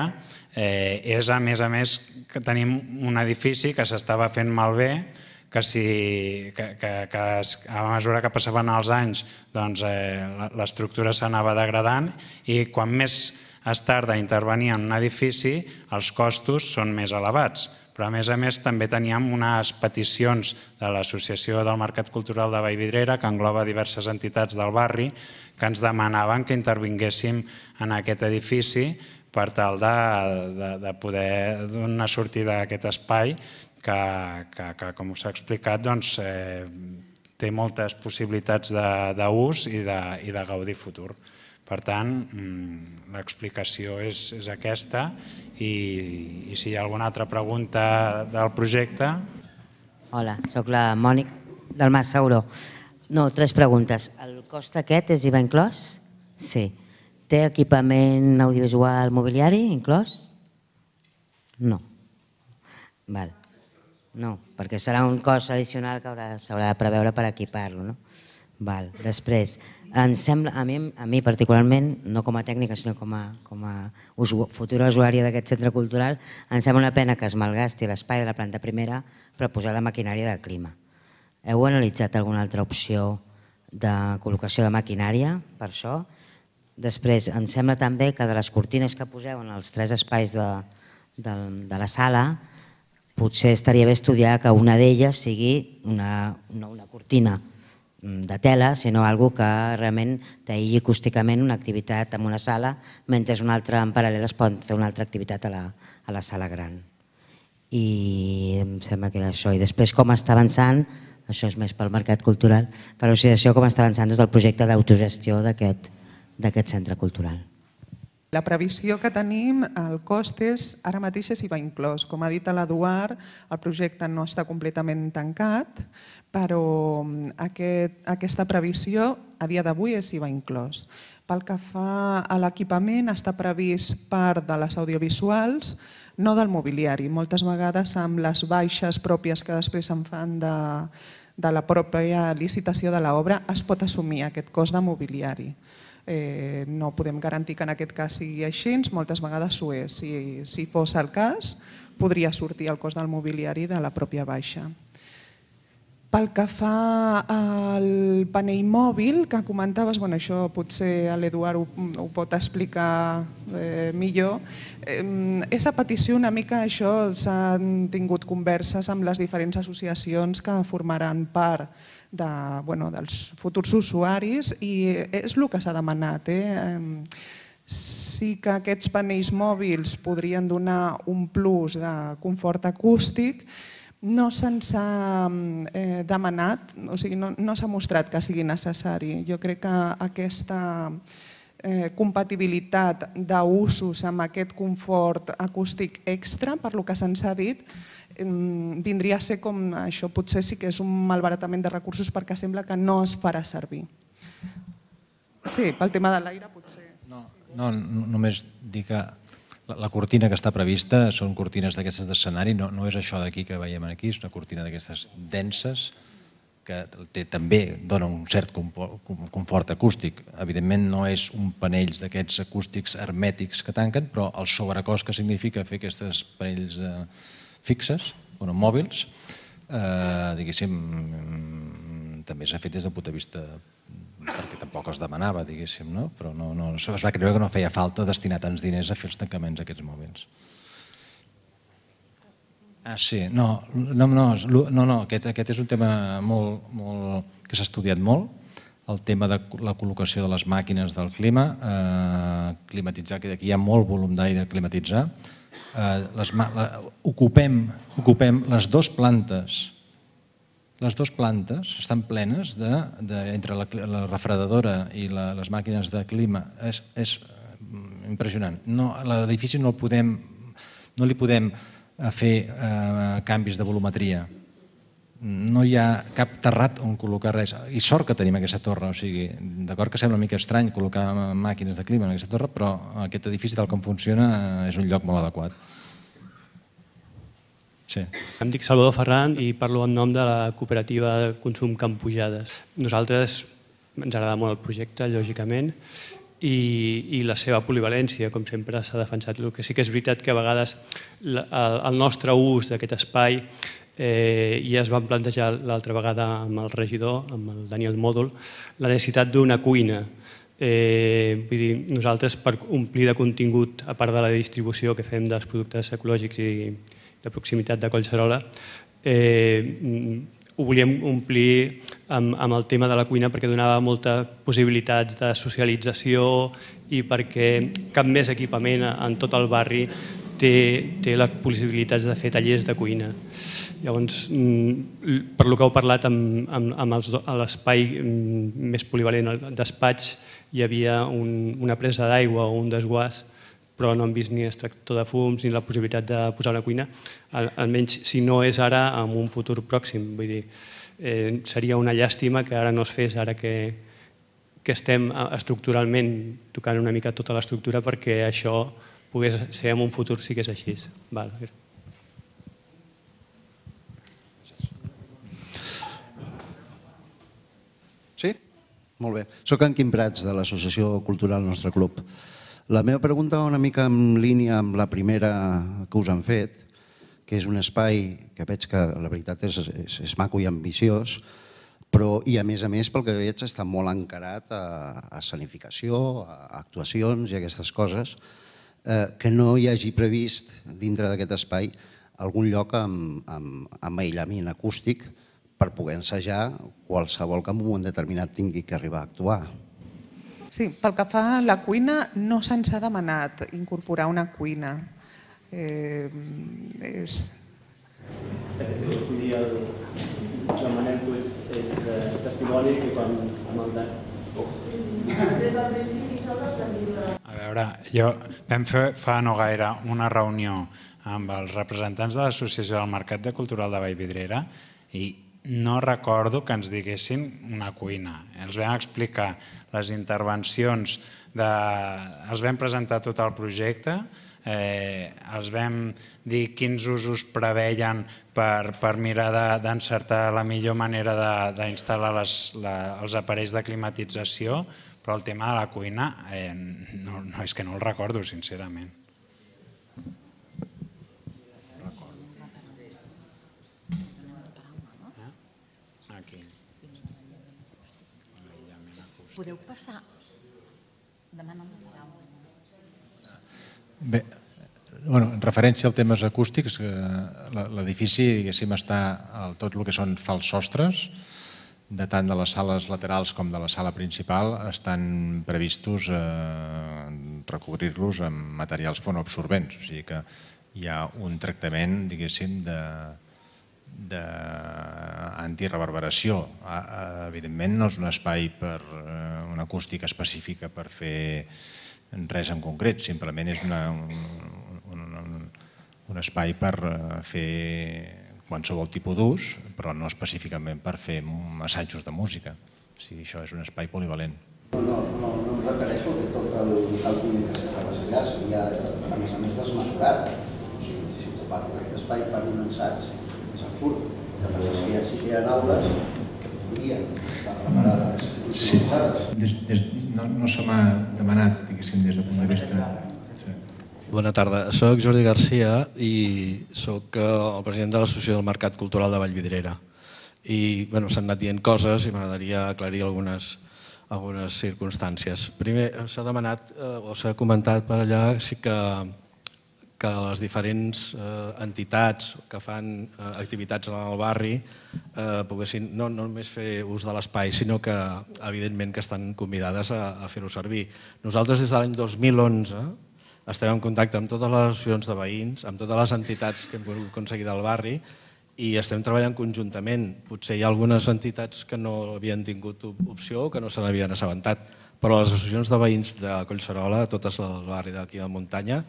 és, a més a més, que tenim un edifici que s'estava fent malbé, que a mesura que passaven els anys l'estructura s'anava degradant i quan més es tarda intervenir en un edifici, els costos són més elevats. Però a més a més també teníem unes peticions de l'Associació del Mercat Cultural de Vallvidrera, que engloba diverses entitats del barri, que ens demanaven que intervinguéssim en aquest edifici per tal de poder donar sortida a aquest espai que, com s'ha explicat, té moltes possibilitats d'ús i de gaudir futur. Per tant, l'explicació és aquesta i si hi ha alguna altra pregunta del projecte... Hola, soc la Mònica del Mas Sauró. No, tres preguntes. El cost aquest és I V A inclòs? Sí. Té equipament audiovisual mobiliari inclòs? No. Val. No, perquè serà un cost addicional que s'haurà de preveure per equipar-lo, no? Val. Després... A mi particularment, no com a tècnica sinó com a futura usuària d'aquest centre cultural, em sembla una pena que es malgasti l'espai de la planta primera per posar la maquinària de clima. Heu analitzat alguna altra opció de col·locació de maquinària per això? Després, em sembla també que de les cortines que poseu en els tres espais de la sala, potser estaria bé estudiar que una d'elles sigui no una cortina de tela, sinó algo que realment t'aïlli acústicament una activitat en una sala, mentre una altra en paral·lel es pot fer una altra activitat a la sala gran. I em sembla que era això. I després com està avançant, això és més pel mercat cultural, per l'associació, com està avançant tot el projecte d'autogestió d'aquest centre cultural. La previsió que tenim, el cost és, ara mateix és I V A inclòs. Com ha dit l'Eduard, el projecte no està completament tancat, però aquesta previsió a dia d'avui és I V A inclòs. Pel que fa a l'equipament, està previst part de les audiovisuals, no del mobiliari. Moltes vegades amb les baixes pròpies que després se'n fan de... de la pròpia licitació de l'obra es pot assumir aquest cost de mobiliari. No podem garantir que en aquest cas sigui així, moltes vegades ho és. Si fos el cas, podria sortir el cost del mobiliari de la pròpia baixa. Pel que fa al panell mòbil que comentaves, això potser l'Eduard ho pot explicar millor, és a petició una mica això, s'han tingut converses amb les diferents associacions que formaran part dels futurs usuaris i és el que s'ha demanat. Sí que aquests panells mòbils podrien donar un plus de confort acústic. No se'ns ha demanat, o sigui, no s'ha mostrat que sigui necessari. Jo crec que aquesta compatibilitat d'usos amb aquest confort acústic extra, per el que se'ns ha dit, vindria a ser com això, potser sí que és un malbaratament de recursos perquè sembla que no es farà servir. Sí, pel tema de l'aire potser... No, només dir que la cortina que està prevista són cortines d'aquestes d'escenari, no és això d'aquí que veiem aquí, és una cortina d'aquestes denses que també dona un cert confort acústic. Evidentment no és un panells d'aquests acústics hermètics que tanquen, però el sobrecost que significa fer aquestes panells fixes, mòbils, diguéssim, també s'ha fet des del punt de vista... perquè tampoc es demanava, diguéssim, però es va creure que no feia falta destinar tants diners a fer els tancaments d'aquests mòbils. Ah, sí, no, no, aquest és un tema que s'ha estudiat molt, el tema de la col·locació de les màquines del clima, climatitzar, que aquí hi ha molt volum d'aire a climatitzar. Ocupem les dues plantes Les dues plantes estan plenes entre la refredadora i les màquines de clima. És impressionant. L'edifici no li podem fer canvis de volumetria. No hi ha cap terrat on col·locar res. I sort que tenim aquesta torre. D'acord que sembla una mica estrany col·locar màquines de clima en aquesta torre, però aquest edifici tal com funciona és un lloc molt adequat. Em dic Salvador Ferran i parlo en nom de la cooperativa de consum Campujades. Nosaltres ens agrada molt el projecte, lògicament, i la seva polivalència, com sempre s'ha defensat. El que sí que és veritat que a vegades el nostre ús d'aquest espai ja es van plantejar l'altra vegada amb el regidor, amb el Daniel Mòdol, la necessitat d'una cuina. Vull dir, nosaltres per omplir de contingut, a part de la distribució que fem dels productes ecològics i de proximitat de Collserola, ho volíem omplir amb el tema de la cuina perquè donava moltes possibilitats de socialització i perquè cap més equipament en tot el barri té les possibilitats de fer tallers de cuina. Llavors, per lo que heu parlat, a l'espai més polivalent, el despatx, hi havia una presa d'aigua o un desguàs, però no hem vist ni extractor de fums ni la possibilitat de posar una cuina, almenys si no és ara, en un futur pròxim. Vull dir, seria una llàstima que ara no es fes, ara que estem estructuralment tocant una mica tota l'estructura perquè això pogués ser en un futur si que és així. Sí? Molt bé. Soc en Quim Prats, de l'Associació Cultural Nostre Club. La meva pregunta va una mica en línia amb la primera que us han fet, que és un espai que veig que la veritat és maco i ambiciós, però i a més a més pel que veig està molt encarat a escenificació, a actuacions i aquestes coses, que no hi hagi previst dintre d'aquest espai algun lloc amb aïllament acústic per poder ensejar qualsevol que en un moment determinat tingui que arribar a actuar. Sí, pel que fa a la cuina, no se'ns ha demanat incorporar una cuina. És... Joan Manuel, tu ets testimoni que quan... Des del principi sobre el camí... A veure, jo vam fer fa no gaire una reunió amb els representants de l'Associació del Mercat Cultural de Vallvidrera i no recordo que ens diguessin una cuina. Els vam explicar les intervencions, els vam presentar tot el projecte, els vam dir quins usos preveien per mirar d'encertar la millor manera d'instal·lar els aparells de climatització, però el tema de la cuina no és que no el recordo, sincerament. Podeu passar? Bé, en referència als temes acústics, l'edifici està a tot el que són falssostres, de tant de les sales laterals com de la sala principal, estan previstos recobrir-los amb materials fonoabsorbents, o sigui que hi ha un tractament, diguéssim, de... d'antireverberació. Evidentment no és un espai per una acústica específica per fer res en concret, simplement és un espai per fer qualsevol tipus d'ús, però no específicament per fer assajos de música. Això és un espai polivalent. No refereixo que tot el públic que s'ha de allà seria, a més a més, desmesurat. Si ocupat en aquest espai per un ensaig, absurd. El que passa és que sí que hi ha aules que podrien estar preparades i utilitzades. No se m'ha demanat, diguéssim, des del punt de vista... Bona tarda. Soc Jordi García i soc el president de l'Associació del Mercat Cultural de Vallvidrera. I s'han anat dient coses i m'agradaria aclarir algunes circumstàncies. Primer, s'ha demanat o s'ha comentat per allà que... que les diferents entitats que fan activitats al barri poguessin no només fer ús de l'espai, sinó que evidentment que estan convidades a fer-ho servir. Nosaltres des de l'any dos mil onze estem en contacte amb totes les associacions de veïns, amb totes les entitats que hem aconseguit al barri i estem treballant conjuntament. Potser hi ha algunes entitats que no havien tingut opció o que no se n'havien assabentat, però les associacions de veïns de Collserola, de tot el barri d'aquí a la muntanya,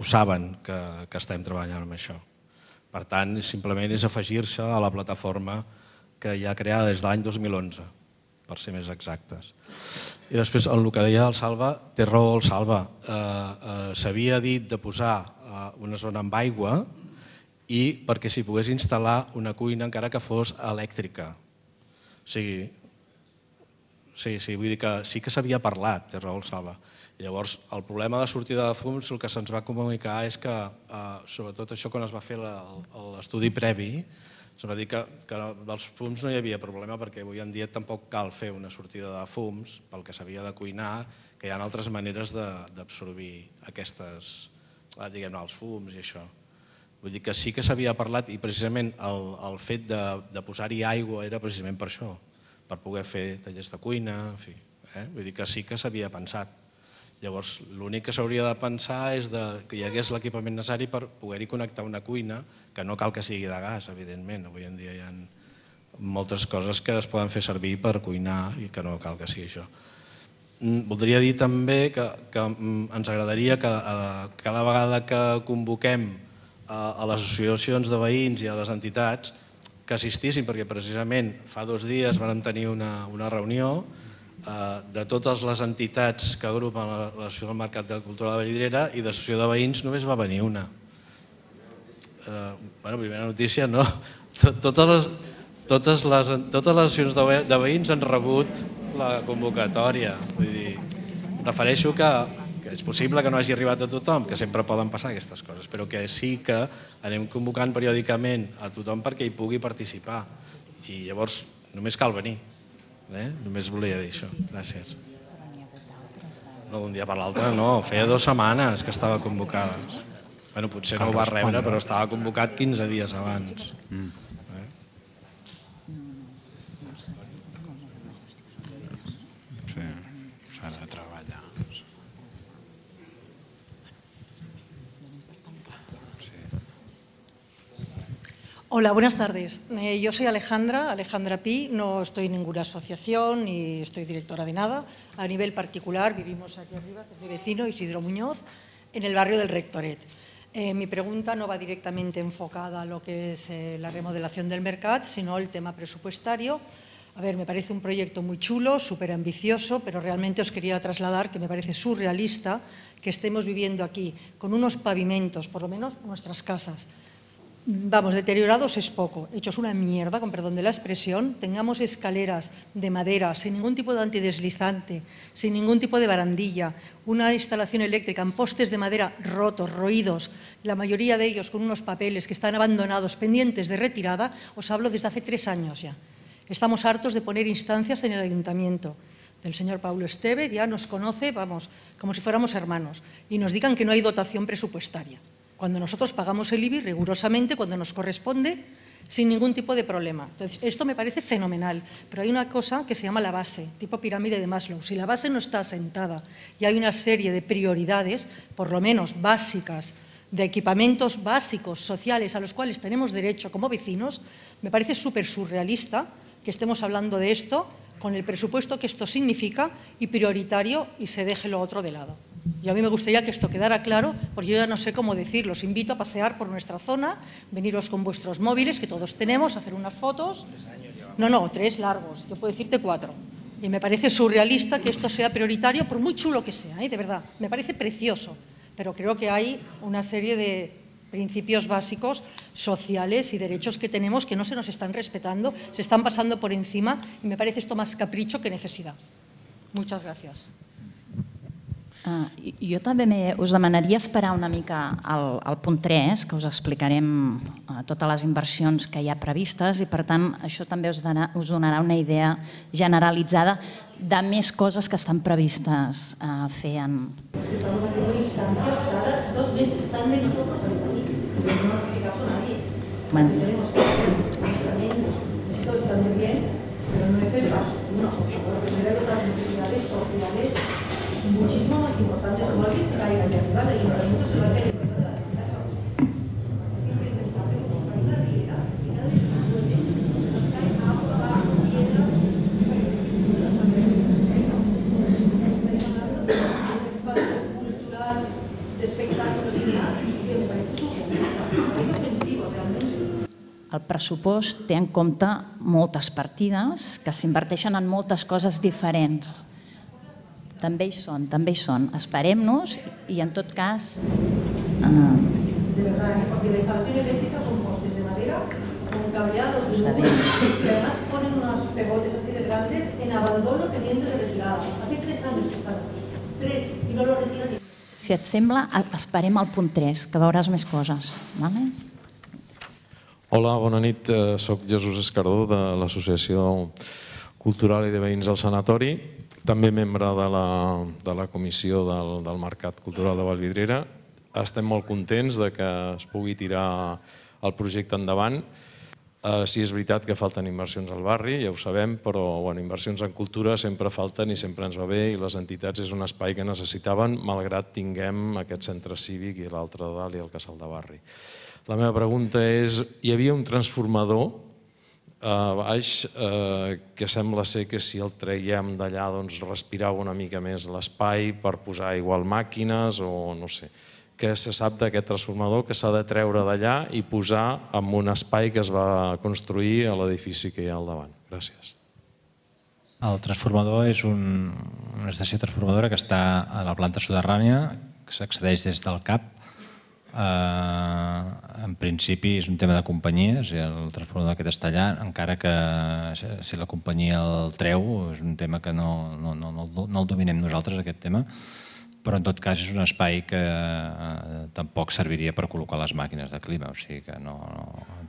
ho saben que estem treballant amb això. Per tant, simplement és afegir-se a la plataforma que hi ha creada des de l'any dos mil onze, per ser més exactes. I després, el que deia el Salva, té raó el Salva. S'havia dit de posar una zona amb aigua i perquè s'hi pogués instal·lar una cuina encara que fos elèctrica. O sigui, vull dir que sí que s'havia parlat, té raó el Salva. Llavors, el problema de sortida de fums, el que se'ns va comunicar és que, sobretot això quan es va fer l'estudi previ, se'ns va dir que dels fums no hi havia problema perquè avui en dia tampoc cal fer una sortida de fums pel que s'havia de cuinar, que hi ha altres maneres d'absorbir aquestes, diguem-ne, els fums i això. Vull dir que sí que s'havia parlat i precisament el fet de posar-hi aigua era precisament per això, per poder fer tallers de cuina, en fi. Vull dir que sí que s'havia pensat. Llavors, l'únic que s'hauria de pensar és que hi hagués l'equipament necessari per poder-hi connectar una cuina, que no cal que sigui de gas, evidentment. Avui en dia hi ha moltes coses que es poden fer servir per cuinar i que no cal que sigui això. Voldria dir també que ens agradaria que cada vegada que convoquem a les associacions de veïns i a les entitats que assistissin, perquè precisament fa dos dies vam tenir una reunió de totes les entitats que agrupen l'Associació del Mercat Cultural de Vallvidrera i d'Associació de Veïns només va venir una. Bé, primera notícia, no? Totes les associacions de veïns han rebut la convocatòria. Vull dir, refereixo que és possible que no hagi arribat a tothom, que sempre poden passar aquestes coses, però que sí que anem convocant periòdicament a tothom perquè hi pugui participar. I llavors només cal venir. Només volia dir això, gràcies. No, d'un dia per l'altre no, feia dues setmanes que estava convocada. Bé, potser no ho va rebre, però estava convocat quinze dies abans. Sí, s'ha de treballar. Hola, buenas tardes. Eh, yo soy Alejandra, Alejandra Pí, no estoy en ninguna asociación ni estoy directora de nada. A nivel particular vivimos aquí arriba, este es mi vecino Isidro Muñoz, en el barrio del Rectoret. Eh, mi pregunta no va directamente enfocada a lo que es eh, la remodelación del Mercat, sino el tema presupuestario. A ver, me parece un proyecto muy chulo, súper ambicioso, pero realmente os quería trasladar que me parece surrealista que estemos viviendo aquí con unos pavimentos, por lo menos nuestras casas, vamos, deteriorados es poco, hechos una mierda, con perdón de la expresión, tengamos escaleras de madera, sin ningún tipo de antideslizante, sin ningún tipo de barandilla, una instalación eléctrica en postes de madera rotos, roídos, la mayoría de ellos con unos papeles que están abandonados, pendientes de retirada, os hablo desde hace tres años ya. Estamos hartos de poner instancias en el ayuntamiento. Del señor Pablo Esteve ya nos conoce, vamos, como si fuéramos hermanos, y nos digan que no hay dotación presupuestaria, cuando nosotros pagamos el I B I rigurosamente, cuando nos corresponde, sin ningún tipo de problema. Entonces, esto me parece fenomenal, pero hay una cosa que se llama la base, tipo pirámide de Maslow. Si la base no está asentada y hay una serie de prioridades, por lo menos básicas, de equipamientos básicos, sociales, a los cuales tenemos derecho como vecinos, me parece súper surrealista que estemos hablando de esto con el presupuesto que esto significa y prioritario y se deje lo otro de lado. Y a mí me gustaría que esto quedara claro, porque yo ya no sé cómo decirlo. Os invito a pasear por nuestra zona, veniros con vuestros móviles, que todos tenemos, hacer unas fotos. Tres años llevamos. No, no, tres largos, yo puedo decirte cuatro. Y me parece surrealista que esto sea prioritario, por muy chulo que sea, ¿eh? De verdad, me parece precioso. Pero creo que hay una serie de principios básicos, sociales y derechos que tenemos que no se nos están respetando, se están pasando por encima y me parece esto más capricho que necesidad. Muchas gracias. Uh, jo també us demanaria esperar una mica al, al punt tres, que us explicarem uh, totes les inversions que hi ha previstes i, per tant, això també us donarà, us donarà una idea generalitzada de més coses que estan previstes uh, fer en... Bueno. Muchísimo más importante, como la que se caiga y arriba del ayuntamiento se va a tener. El pressupost té en compte moltes partides que s'inverteixen en moltes coses diferents. També hi són, també hi són. Esperem-nos i, en tot cas... De verdad, porque la instalación eléctrica son postes de madera con cableados de luz y además ponen unos pegotes así de grandes en abandono pendiente de retirada. Hace tres años que están así. Tres, y no lo retiran ni... Si et sembla, esperem al punt tres, que veuràs més coses. Hola, bona nit. Soc Jesús Escardó, de l'Associació Cultural i de Veïns del Sanatori. També membre de la comissió del Mercat Cultural de Vallvidrera. Estem molt contents que es pugui tirar el projecte endavant. Sí, és veritat que falten inversions al barri, ja ho sabem, però inversions en cultura sempre falten i sempre ens va bé i les entitats és un espai que necessitaven, malgrat tinguem aquest centre cívic i l'altre de dalt i el casal de barri. La meva pregunta és, hi havia un transformador a baix, que sembla ser que si el traiem d'allà respirava una mica més l'espai per posar igual màquines o no sé. Què se sap d'aquest transformador que s'ha de treure d'allà i posar en un espai que es va construir a l'edifici que hi ha al davant? Gràcies. El transformador és una estació transformadora que està a la planta soterrània, que s'accedeix des del C A P. En principi és un tema de companyies, el transformador aquest està allà, encara que si la companyia el treu és un tema que no el dominem nosaltres, aquest tema, però en tot cas és un espai que tampoc serviria per col·locar les màquines de clima, o sigui que en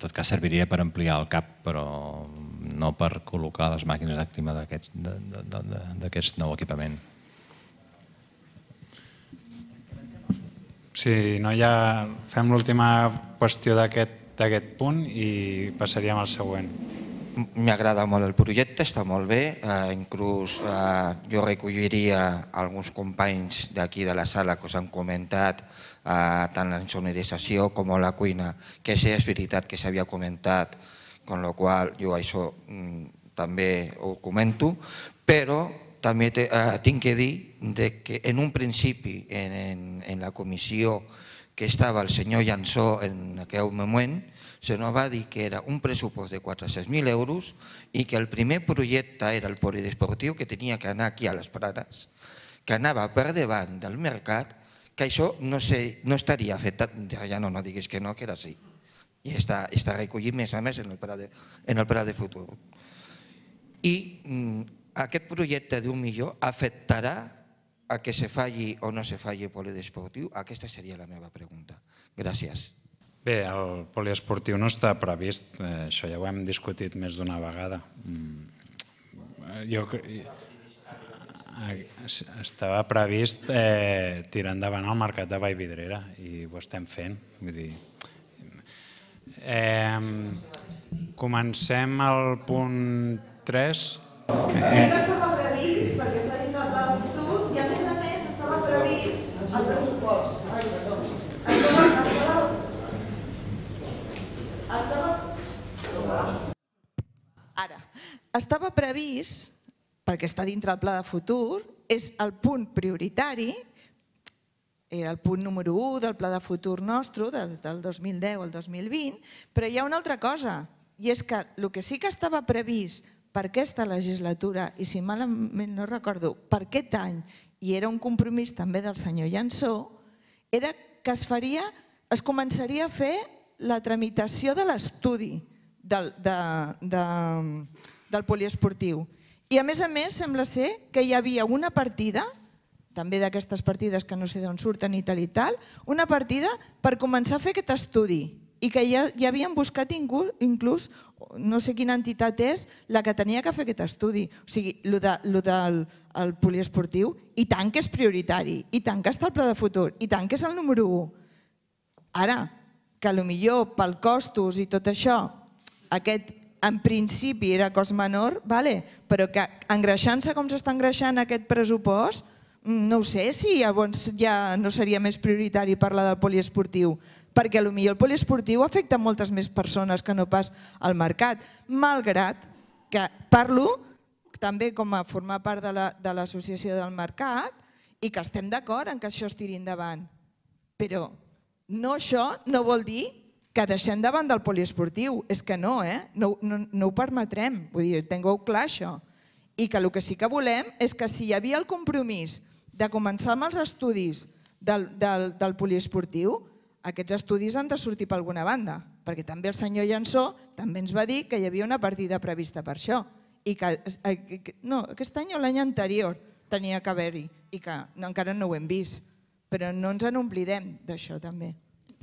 tot cas serviria per ampliar el C A P, però no per col·locar les màquines de clima d'aquest nou equipament. Sí, no, ja fem l'última qüestió d'aquest punt i passaríem al següent. M'agrada molt el projecte, està molt bé. Inclús jo recolliria alguns companys d'aquí de la sala que us han comentat tant la insonorització com la cuina, que sí, és veritat que s'havia comentat, amb la qual jo això també ho comento, però també tinc que dir que en un principi en la comissió que estava el senyor Jansó en aquell moment se nos va dir que era un pressupost de quatre-cents mil euros i que el primer projecte era el polidesportiu que tenia que anar aquí a les Planes, que anava per davant del mercat, que això no estaria afectat, ja no, no diguis que no, que era sí. I està recollit més a més en el pla de futur. I aquest projecte d'un milió afectarà a que se faci o no se faci polidesportiu? Aquesta seria la meva pregunta. Gràcies. Bé, el poliesportiu no està previst, això ja ho hem discutit més d'una vegada. Jo estava previst tirar endavant el mercat de Vallvidrera i ho estem fent. Comencem al punt tres. Ja que estava previst, perquè s'ha dit el pla de futur, i a més a més estava previst el pressupost. Ai, perdó. Ara, estava previst, perquè està dintre el pla de futur, és el punt prioritari, era el punt número u del pla de futur nostre, del dos mil deu al dos mil vint, però hi ha una altra cosa, i és que el que sí que estava previst per aquesta legislatura, i si malament no recordo per aquest any, i era un compromís també del senyor Jansó, era que es faria, es començaria a fer la tramitació de l'estudi del poliesportiu. I a més a més sembla ser que hi havia una partida, també d'aquestes partides que no sé d'on surten i tal i tal, una partida per començar a fer aquest estudi i que ja havien buscat inclús, no sé quina entitat és, la que tenia que fer aquest estudi. O sigui, allò del poliesportiu, i tant que és prioritari, i tant que està el pla de futur, i tant que és el número u. Ara, que potser pel costos i tot això, aquest en principi era cost menor, però que engreixant-se com s'està engreixant aquest pressupost, no ho sé si llavors ja no seria més prioritari parlar del poliesportiu, perquè potser el poliesportiu afecta moltes més persones que no pas el mercat, malgrat que parlo també com a formar part de l'associació del mercat i que estem d'acord que això es tiri endavant, però no, això no vol dir que deixem davant del poliesportiu, és que no, no ho permetrem, vull dir, tingueu clar això. I que el que sí que volem és que si hi havia el compromís de començar amb els estudis del poliesportiu, aquests estudis han de sortir per alguna banda, perquè també el senyor Llençó també ens va dir que hi havia una partida prevista per això, i que aquest any o l'any anterior tenia que haver-hi, i que encara no ho hem vist, però no ens n'oblidem d'això també.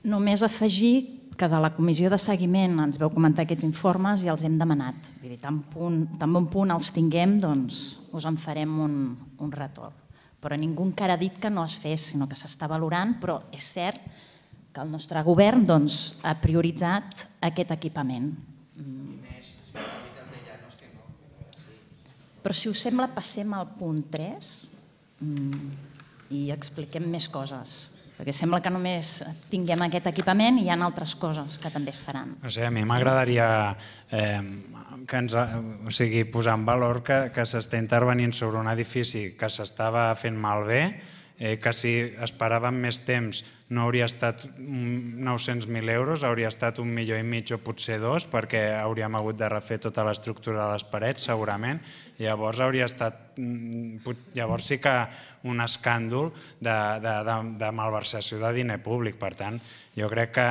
Només afegir que de la comissió de seguiment ens veu comentar aquests informes i els hem demanat. Vull dir, tan bon punt els tinguem, doncs us en farem un retorn. Però ningú encara ha dit que no es fes, sinó que s'està valorant, però és cert que el nostre govern ha prioritzat aquest equipament. Però si us sembla passem al punt tres i expliquem més coses. Perquè sembla que només tinguem aquest equipament i hi ha altres coses que també es faran. A mi m'agradaria posar en valor que s'està intervenint sobre un edifici que s'estava fent malbé, que si esperàvem més temps no hauria estat nou-cents mil euros, hauria estat un milió i mig o potser dos, perquè hauríem hagut de refer tota l'estructura de les parets segurament. Llavors hauria estat, llavors sí que un escàndol de malversació de diner públic. Per tant, jo crec que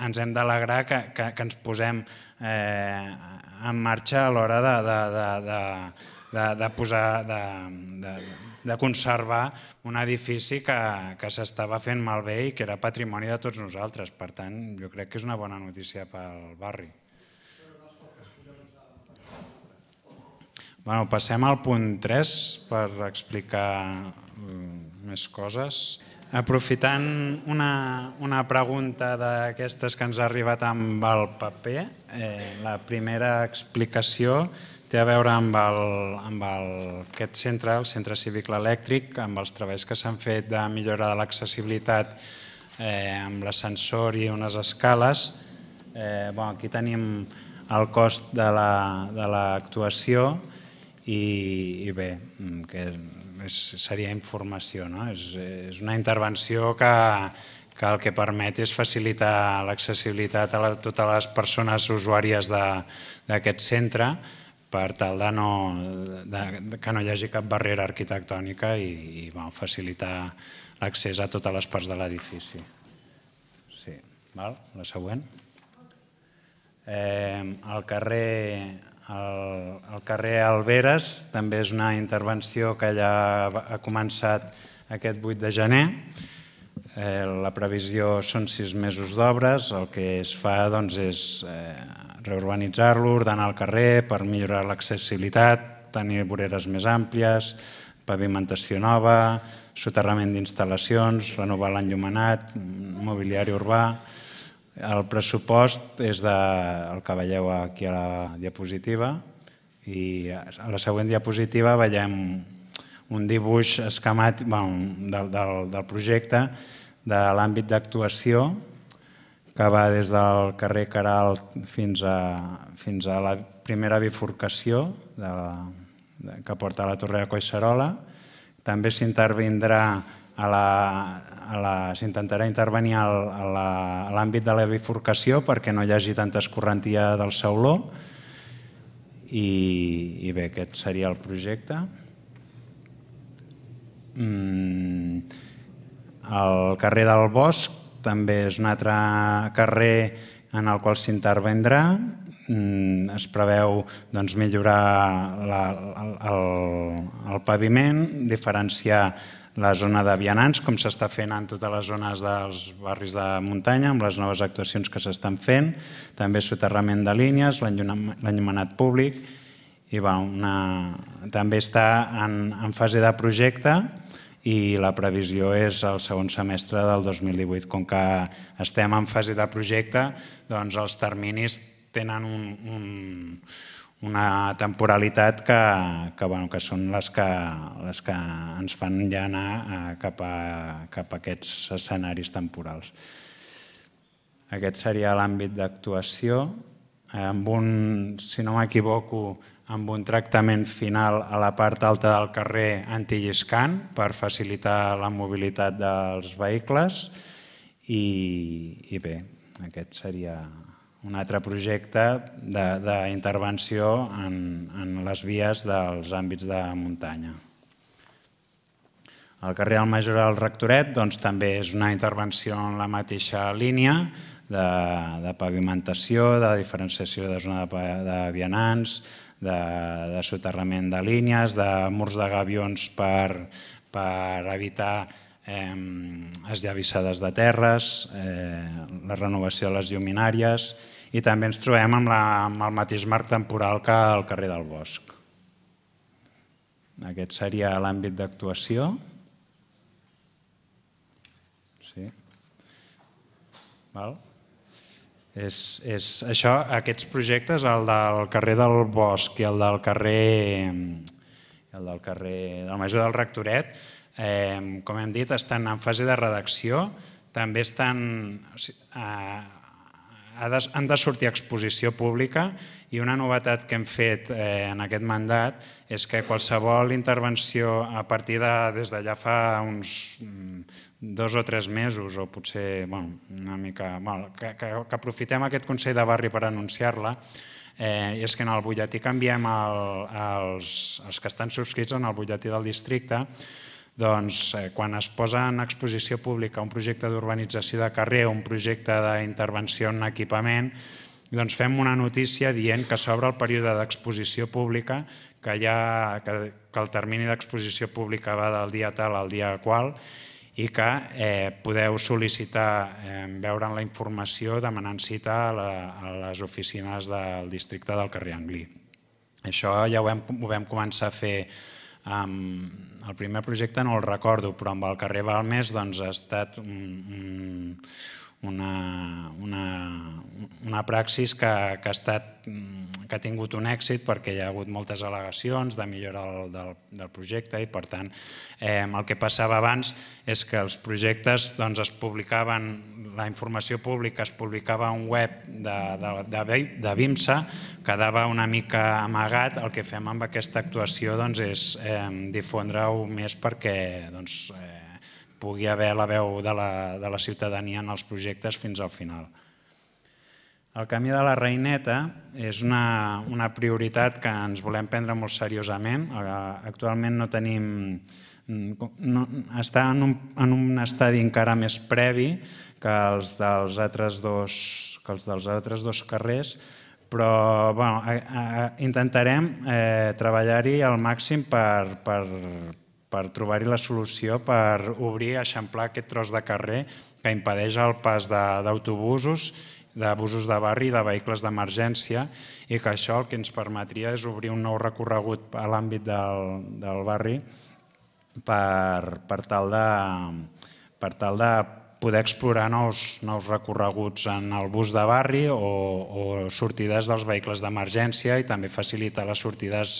ens hem d'alegrar que ens posem en marxa a l'hora de posar, de conservar un edifici que s'estava fent malbé i que era patrimoni de tots nosaltres. Per tant, jo crec que és una bona notícia pel barri. Bé, passem al punt tres per explicar més coses. Aprofitant una pregunta d'aquestes que ens ha arribat amb el paper, la primera explicació té a veure amb aquest centre, el Centre Cívic Elèctric, amb els treballs que s'han fet de millora de l'accessibilitat amb l'ascensor i unes escales. Aquí tenim el cost de l'actuació i bé, seria informació. És una intervenció que que el que permet és facilitar l'accessibilitat a totes les persones usuàries d'aquest centre per tal que no hi hagi cap barrera arquitectònica i facilitar l'accés a totes les parts de l'edifici. La següent. El carrer Alberes també és una intervenció que ja ha començat aquest vuit de gener. La previsió són sis mesos d'obres. El que es fa és reurbanitzar-lo, ordenar el carrer per millorar l'accessibilitat, tenir voreres més àmplies, pavimentació nova, soterrament d'instal·lacions, renovar l'enllumenat, mobiliari urbà. El pressupost és el que veieu aquí a la diapositiva i a la següent diapositiva veiem un dibuix esquemàtic del projecte de l'àmbit d'actuació que va des del carrer Caralt fins a la primera bifurcació que porta a la Torre de Collserola. També s'intentarà intervenir a l'àmbit de la bifurcació perquè no hi hagi tanta escorrentia del sauló. I bé, aquest seria el projecte. El carrer del Bosc també és un altre carrer en el qual s'intervendrà. Es preveu millorar el paviment, diferenciar la zona de vianants, com s'està fent en totes les zones dels barris de muntanya, amb les noves actuacions que s'estan fent, també soterrament de línies, l'enllumenat públic, i també està en fase de projecte i la previsió és el segon semestre del dos mil divuit. Com que estem en fase de projecte, doncs els terminis tenen una temporalitat que són les que ens fan ja anar cap a aquests escenaris temporals. Aquest seria l'àmbit d'actuació. Si no m'equivoco, amb un tractament final a la part alta del carrer antilliscant per facilitar la mobilitat dels vehicles. I bé, aquest seria un altre projecte d'intervenció en les vies dels àmbits de muntanya. El carrer del Major del Rectoret també és una intervenció en la mateixa línia de pavimentació, de diferenciació de zona de vianants, de soterrament de línies, de murs de gavions per evitar esllavissades de terres, la renovació de les lluminàries i també ens trobem amb el mateix marc temporal que al carrer del Bosc. Aquest seria l'àmbit d'actuació. Aquests projectes, el del carrer del Bosc i el del carrer del Major del Rectoret, com hem dit, estan en fase de redacció, també han de sortir a exposició pública i una novetat que hem fet en aquest mandat és que qualsevol intervenció a partir de des d'allà fa uns dos o tres mesos o potser una mica... que aprofitem aquest Consell de Barri per anunciar-la és que en el butlletí que enviem els que estan subscrits en el butlletí del districte. Doncs quan es posa en exposició pública un projecte d'urbanització de carrer o un projecte d'intervenció en equipament, doncs fem una notícia dient que s'obre el període d'exposició pública, que el termini d'exposició pública va del dia tal al dia qual i que podeu sol·licitar veure'n la informació demanant cita a les oficines del districte del carrer Anglí. Això ja ho vam començar a fer. El primer projecte no el recordo, però amb el carrer Balmes ha estat una praxis que ha tingut un èxit perquè hi ha hagut moltes al·legacions de millora del projecte i per tant el que passava abans és que els projectes es publicaven, la informació pública es publicava a un web de Vimsa, quedava una mica amagat. El que fem amb aquesta actuació és difondre-ho més perquè pugui haver la veu de la ciutadania en els projectes fins al final. El canvi de la reineta és una prioritat que ens volem prendre molt seriosament. Actualment no tenim... està en un estadi encara més previ que els dels altres dos carrers, però intentarem treballar-hi al màxim per trobar-hi la solució, per obrir, eixamplar aquest tros de carrer que impedeix el pas d'autobusos, de busos de barri i de vehicles d'emergència, i que això el que ens permetria és obrir un nou recorregut a l'àmbit del barri per tal de poder explorar nous recorreguts en el bus de barri o sortides dels vehicles d'emergència, i també facilitar les sortides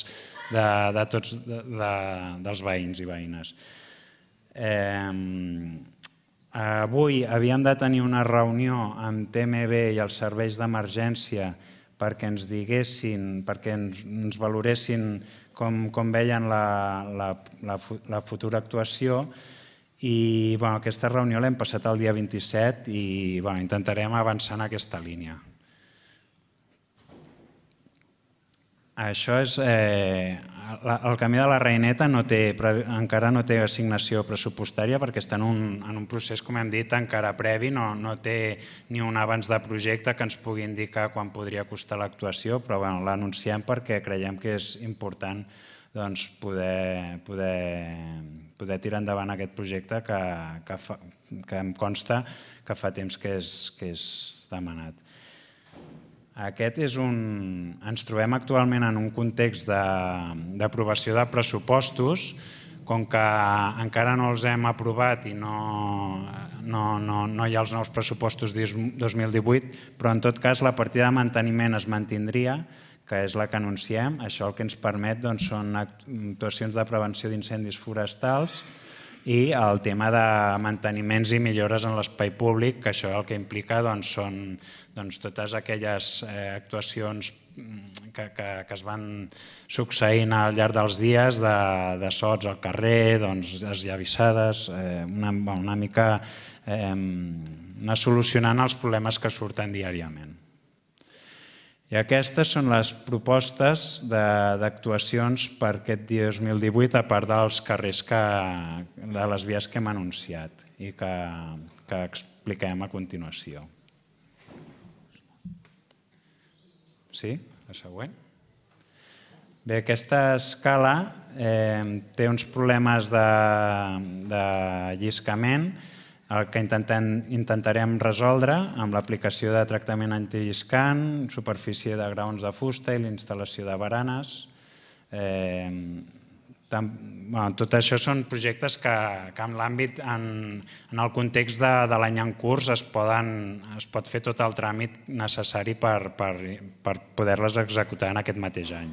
de tots dels veïns i veïnes. Avui havíem de tenir una reunió amb T M B i els serveis d'emergència perquè ens diguessin, perquè ens valoressin com veien la futura actuació, i aquesta reunió l'hem passat el dia vint-i-set i intentarem avançar en aquesta línia. Això és... El camí de la Reineta encara no té assignació pressupostària perquè està en un procés, com hem dit, encara previ, no té ni un abans de projecte que ens pugui indicar quan podria costar l'actuació, però l'anunciem perquè creiem que és important poder tirar endavant aquest projecte que em consta que fa temps que és demanat. Aquest és un... Ens trobem actualment en un context d'aprovació de pressupostos. Com que encara no els hem aprovat i no hi ha els nous pressupostos dos mil divuit, però en tot cas la partida de manteniment es mantindria, que és la que anunciem. Això el que ens permet són actuacions de prevenció d'incendis forestals i el tema de manteniments i millores en l'espai públic, que això el que implica són totes aquelles actuacions que es van succeint al llarg dels dies, de sots al carrer, esllavissades, una mica anar solucionant els problemes que surten diàriament. I aquestes són les propostes d'actuacions per aquest dia dos mil divuit, a part dels carrers de les vies que hem anunciat i que expliquem a continuació. Sí, la següent. Bé, aquesta escala té uns problemes de lliscament, el que intentarem resoldre amb l'aplicació de tractament antilliscant, superfície de graons de fusta i l'instal·lació de baranes. Tot això són projectes que en l'àmbit, en el context de l'any en curs, es pot fer tot el tràmit necessari per poder-les executar en aquest mateix any.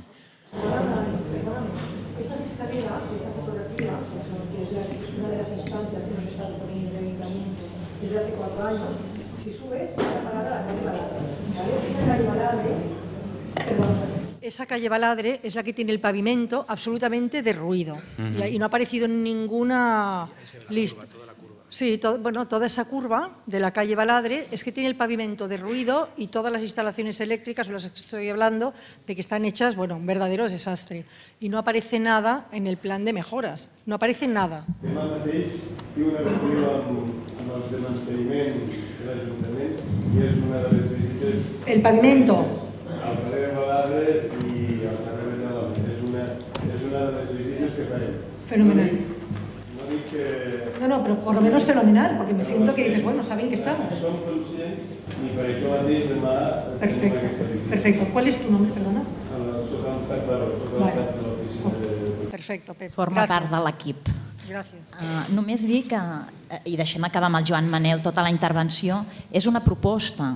Esa calle Baladre es la que tiene el pavimento absolutamente derruido y no ha aparecido en ninguna lista. Sí, bueno, toda esa curva de la calle Baladre es que tiene el pavimento derruido y todas las instalaciones eléctricas, de las que estoy hablando, de que están hechas, bueno, un verdadero desastre. Y no aparece nada en el plan de mejoras, no aparece nada. De manteniment de l'Ajuntament i és una de les visites... El pavimento. Al carrer de Baladre i al carrer de Badalona. És una de les visites que farem. Fenomenal. No dic que... No, no, però por lo menos fenomenal, porque me siento que dices, bueno, saben que estamos. Som conscients i per això mateix demà... Perfecte, perfecte. ¿Cuál es tu nombre, perdona? Soc el Pep Baró, soc el Pep de l'oficina de... Perfecte, Pep. Forma part de l'equip. Gràcies. Només dir que, i deixem acabar amb el Joan Manel tota la intervenció, és una proposta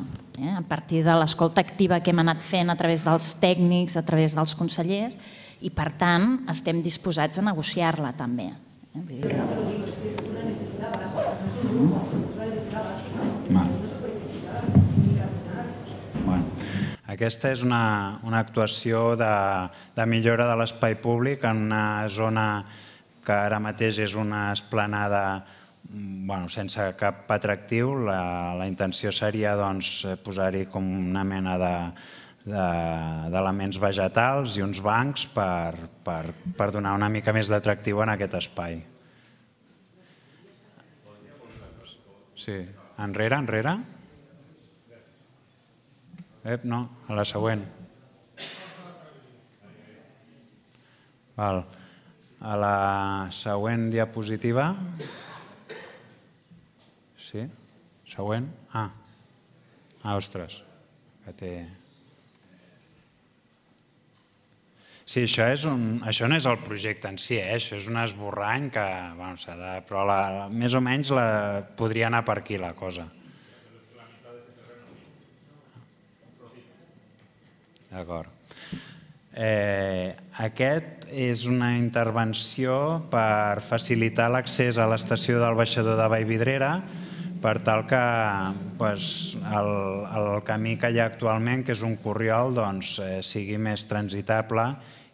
a partir de l'escolta activa que hem anat fent a través dels tècnics, a través dels consellers, i per tant estem disposats a negociar-la també. Aquesta és una actuació de millora de l'espai públic en una zona que ara mateix és una esplanada sense cap atractiu. La intenció seria posar-hi com una mena d'elements vegetals i uns bancs per donar una mica més d'atractiu en aquest espai. Sí, enrere, enrere. Ep, no, a la següent. Val. A la següent diapositiva. Sí? Següent? Ah. Ah, ostres. Sí, això no és el projecte en si, això és un esborrany que s'ha de... Però més o menys podria anar per aquí la cosa. D'acord. Aquest és una intervenció per facilitar l'accés a l'estació del baixador de Vallvidrera, per tal que el camí que hi ha actualment, que és un corriol, sigui més transitable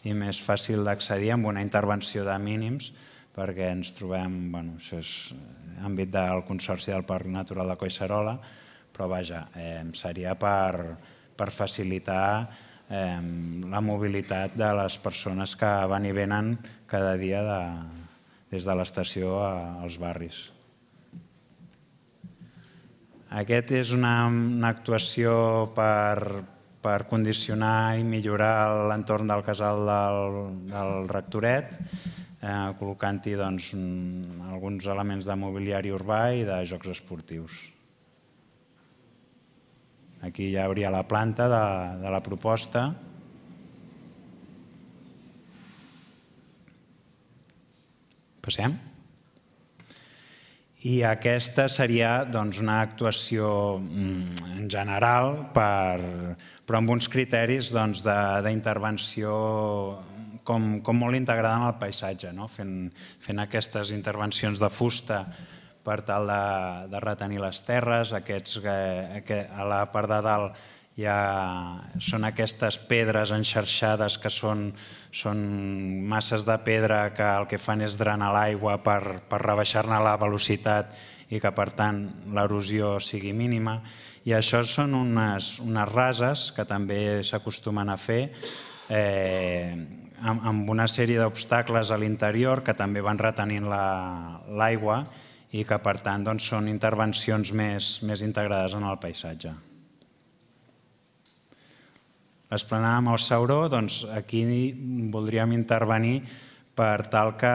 i més fàcil d'accedir amb una intervenció de mínims, perquè ens trobem, això és àmbit del Consorci del Parc Natural de Collserola, però vaja, seria per facilitar la mobilitat de les persones que van i venen cada dia des de l'estació als barris. Aquesta és una actuació per condicionar i millorar l'entorn del casal del Rectoret, col·locant-hi alguns elements de mobiliari urbà i de jocs esportius. Aquí hi hauria la planta de la proposta. Passem. I aquesta seria una actuació en general, però amb uns criteris d'intervenció com molt integrada en el paisatge, fent aquestes intervencions de fusta per tal de retenir les terres. A la part de dalt són aquestes pedres enxarxades que són masses de pedra que el que fan és drenar l'aigua per rebaixar-ne la velocitat i que, per tant, l'erosió sigui mínima. I això són unes rases que també s'acostumen a fer amb una sèrie d'obstacles a l'interior que també van retenint l'aigua i que, per tant, són intervencions més integrades en el paisatge. L'esplanada amb el Sauró, aquí voldríem intervenir per tal que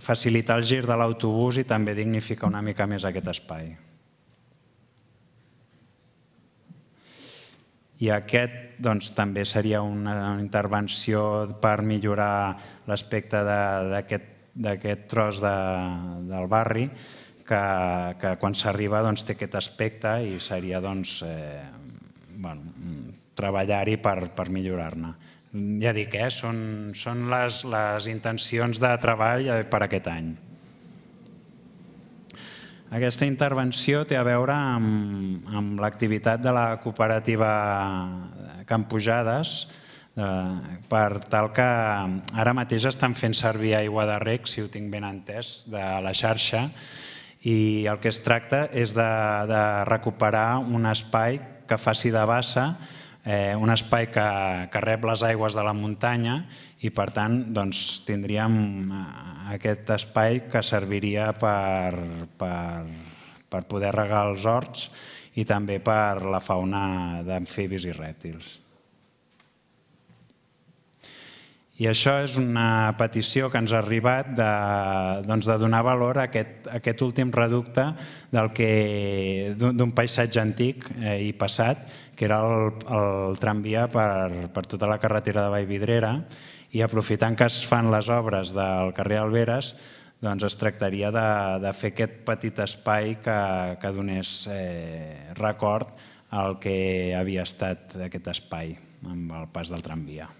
facilitar el gir de l'autobús i també dignificar una mica més aquest espai. I aquest també seria una intervenció per millorar l'aspecte d'aquest d'aquest tros del barri que quan s'arriba té aquest aspecte i seria treballar-hi per millorar-ne. Ja dic, són les intencions de treball per aquest any. Aquesta intervenció té a veure amb l'activitat de la cooperativa Campujades, per tal que ara mateix estan fent servir aigua de rec, si ho tinc ben entès, de la xarxa, i el que es tracta és de recuperar un espai que faci de bassa, un espai que rep les aigües de la muntanya i, per tant, tindríem aquest espai que serviria per poder regar els horts i també per la fauna d'amfibis i rèptils. I això és una petició que ens ha arribat de donar valor a aquest últim reducte d'un paisatge antic i passat, que era el tramvia per tota la carretera de Vallvidrera, i aprofitant que es fan les obres del carrer Alberes, es tractaria de fer aquest petit espai que donés record al que havia estat aquest espai amb el pas del tramvia.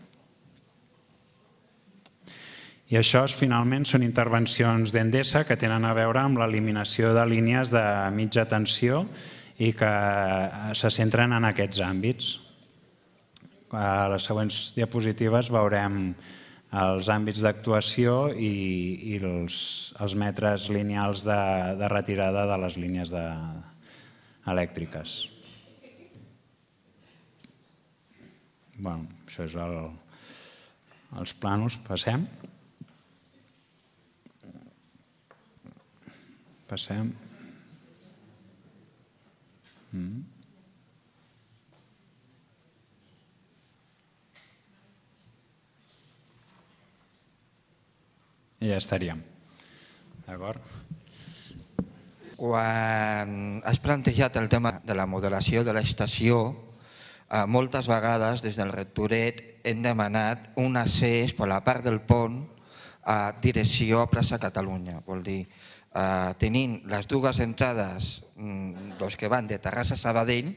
I això, finalment, són intervencions d'Endesa que tenen a veure amb l'eliminació de línies de mitja tensió i que se centren en aquests àmbits. A les següents diapositives veurem els àmbits d'actuació i els metres lineals de retirada de les línies elèctriques. Bé, això és els plànols. Passem. Passem. I ja estaríem. D'acord? Quan has plantejat el tema de la modelació de l'estació, moltes vegades des del rectoret hem demanat un accés per la part del pont a direcció a plaça Catalunya. Vol dir, tenint les dues entrades que van de Terrassa a Sabadell,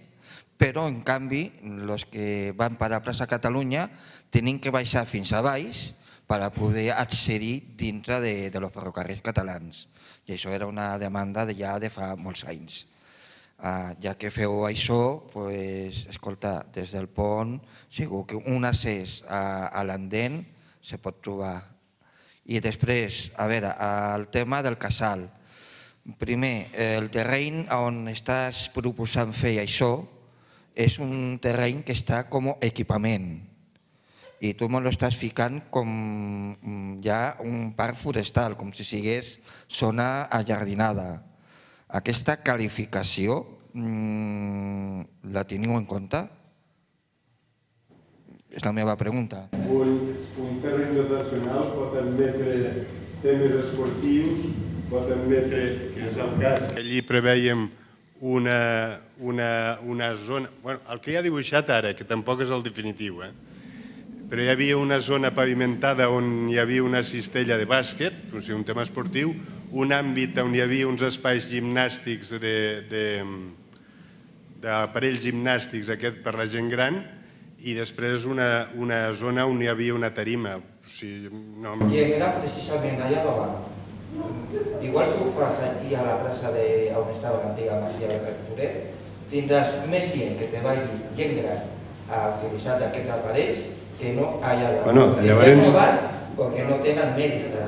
però en canvi els que van per a plaça Catalunya tenim que baixar fins a baix per poder accedir dintre dels ferrocarrils catalans. I això era una demanda ja de fa molts anys. Ja que feu això, escolta, des del pont, segur que un accés a l'endent se pot trobar. I després, a veure, el tema del casal. Primer, el terreny on estàs proposant fer això és un terreny que està com a equipament i tu me l'estàs ficant com ja un parc forestal, com si sigués zona ajardinada. Aquesta qualificació la teniu en compte? És la meva pregunta. Un terreny dotacional pot admetre temes esportius, pot admetre, que és el cas, que allí preveiem una zona... El que hi ha dibuixat ara, que tampoc és el definitiu, però hi havia una zona pavimentada on hi havia una cistella de bàsquet, un tema esportiu, un àmbit on hi havia uns espais gimnàstics, d'aparells gimnàstics aquest per la gent gran, i després una zona on hi havia una tarima. I era precisament allà davant. Igual si ho fas aquí a la plaça on estava l'antiga masia del Rectoret, tindràs més gent que te vagi gent gran a utilitzar aquests aparells que no allà davant. Llavors... Perquè no tenen mèrit allà.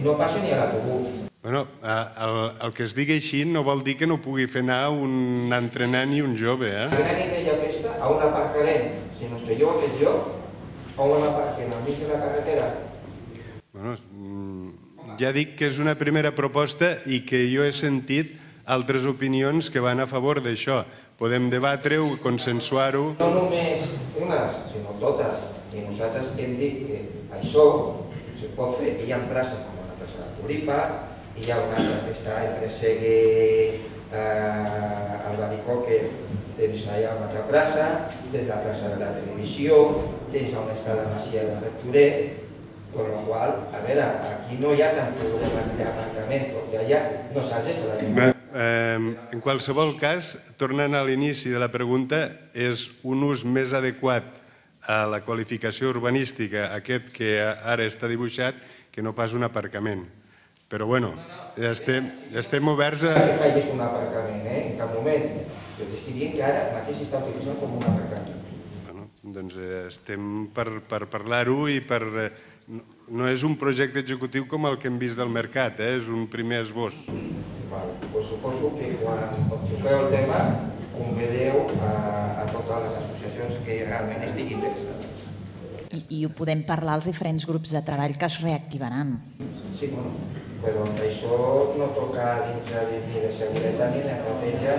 No passa ni a l'autobús. El que es digui així no vol dir que no pugui fer anar un entrenant i un jove. Gran idea aquesta, a on aparcarem, si no sé jo o aquest jo, a on aparquem, al mig de la carretera? Ja dic que és una primera proposta i que jo he sentit altres opinions que van a favor d'això. Podem debatre-ho, consensuar-ho... No només unes, sinó totes. I nosaltres hem dit que això se pot fer i hi ha places com la plaça de Turipa, hi ha una altra que està en Presseguer, al Baricó, que tens allà una altra plaça, tens la plaça de la Televisió, tens on està la masia de Rectoret, con la qual, a veure, aquí no hi ha tant problemes d'aparcament, perquè allà no saps de la gent. En qualsevol cas, tornant a l'inici de la pregunta, és un ús més adequat a la qualificació urbanística, aquest que ara està dibuixat, que no pas un aparcament. Però bé, estem oberts a... No facis un aparcament, eh? En cap moment. Jo t'estic dient que ara aquí s'està utilitzant com un aparcament. Doncs estem per parlar-ho i per... No és un projecte executiu com el que hem vist del mercat, és un primer esbós. Suposo que quan toqueu el tema convideu a totes les associacions que realment estiguin interessades. I ho podem parlar als diferents grups de treball que es reactivaran. Sí, però això no toca dintre ni de seguretat ni de neteja.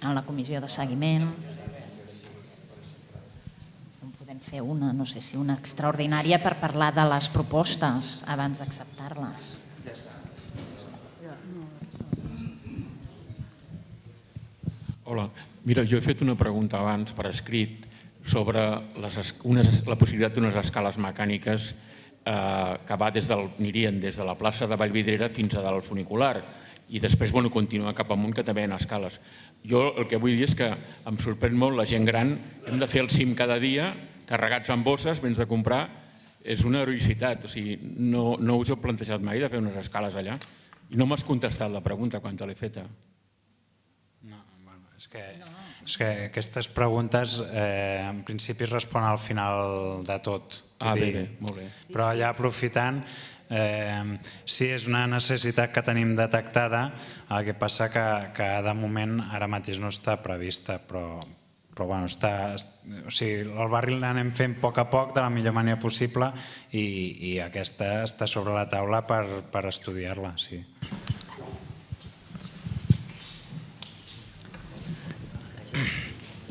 En la comissió de seguiment... fer una, no sé si una extraordinària per parlar de les propostes abans d'acceptar-les. Hola, mira, jo he fet una pregunta abans per escrit sobre la possibilitat d'unes escales mecàniques que va des del, anirien des de la plaça de Vallvidrera fins a del funicular i després, bueno, continuar cap amunt, que també hi ha escales. Jo el que vull dir és que em sorprèn molt la gent gran, hem de fer el cim cada dia carregats amb bosses, vens de comprar, és una heroïcitat. O sigui, no us heu plantejat mai de fer unes escales allà? I no m'has contestat la pregunta quan te l'he feta. No, bueno, És que aquestes preguntes en principi es respon al final de tot. Ah, bé, bé, molt bé. Però allà aprofitant, sí, és una necessitat que tenim detectada, el que passa que de moment ara mateix no està prevista, però el barri l'anem fent a poc a poc de la millor manera possible i aquesta està sobre la taula per estudiar-la, sí.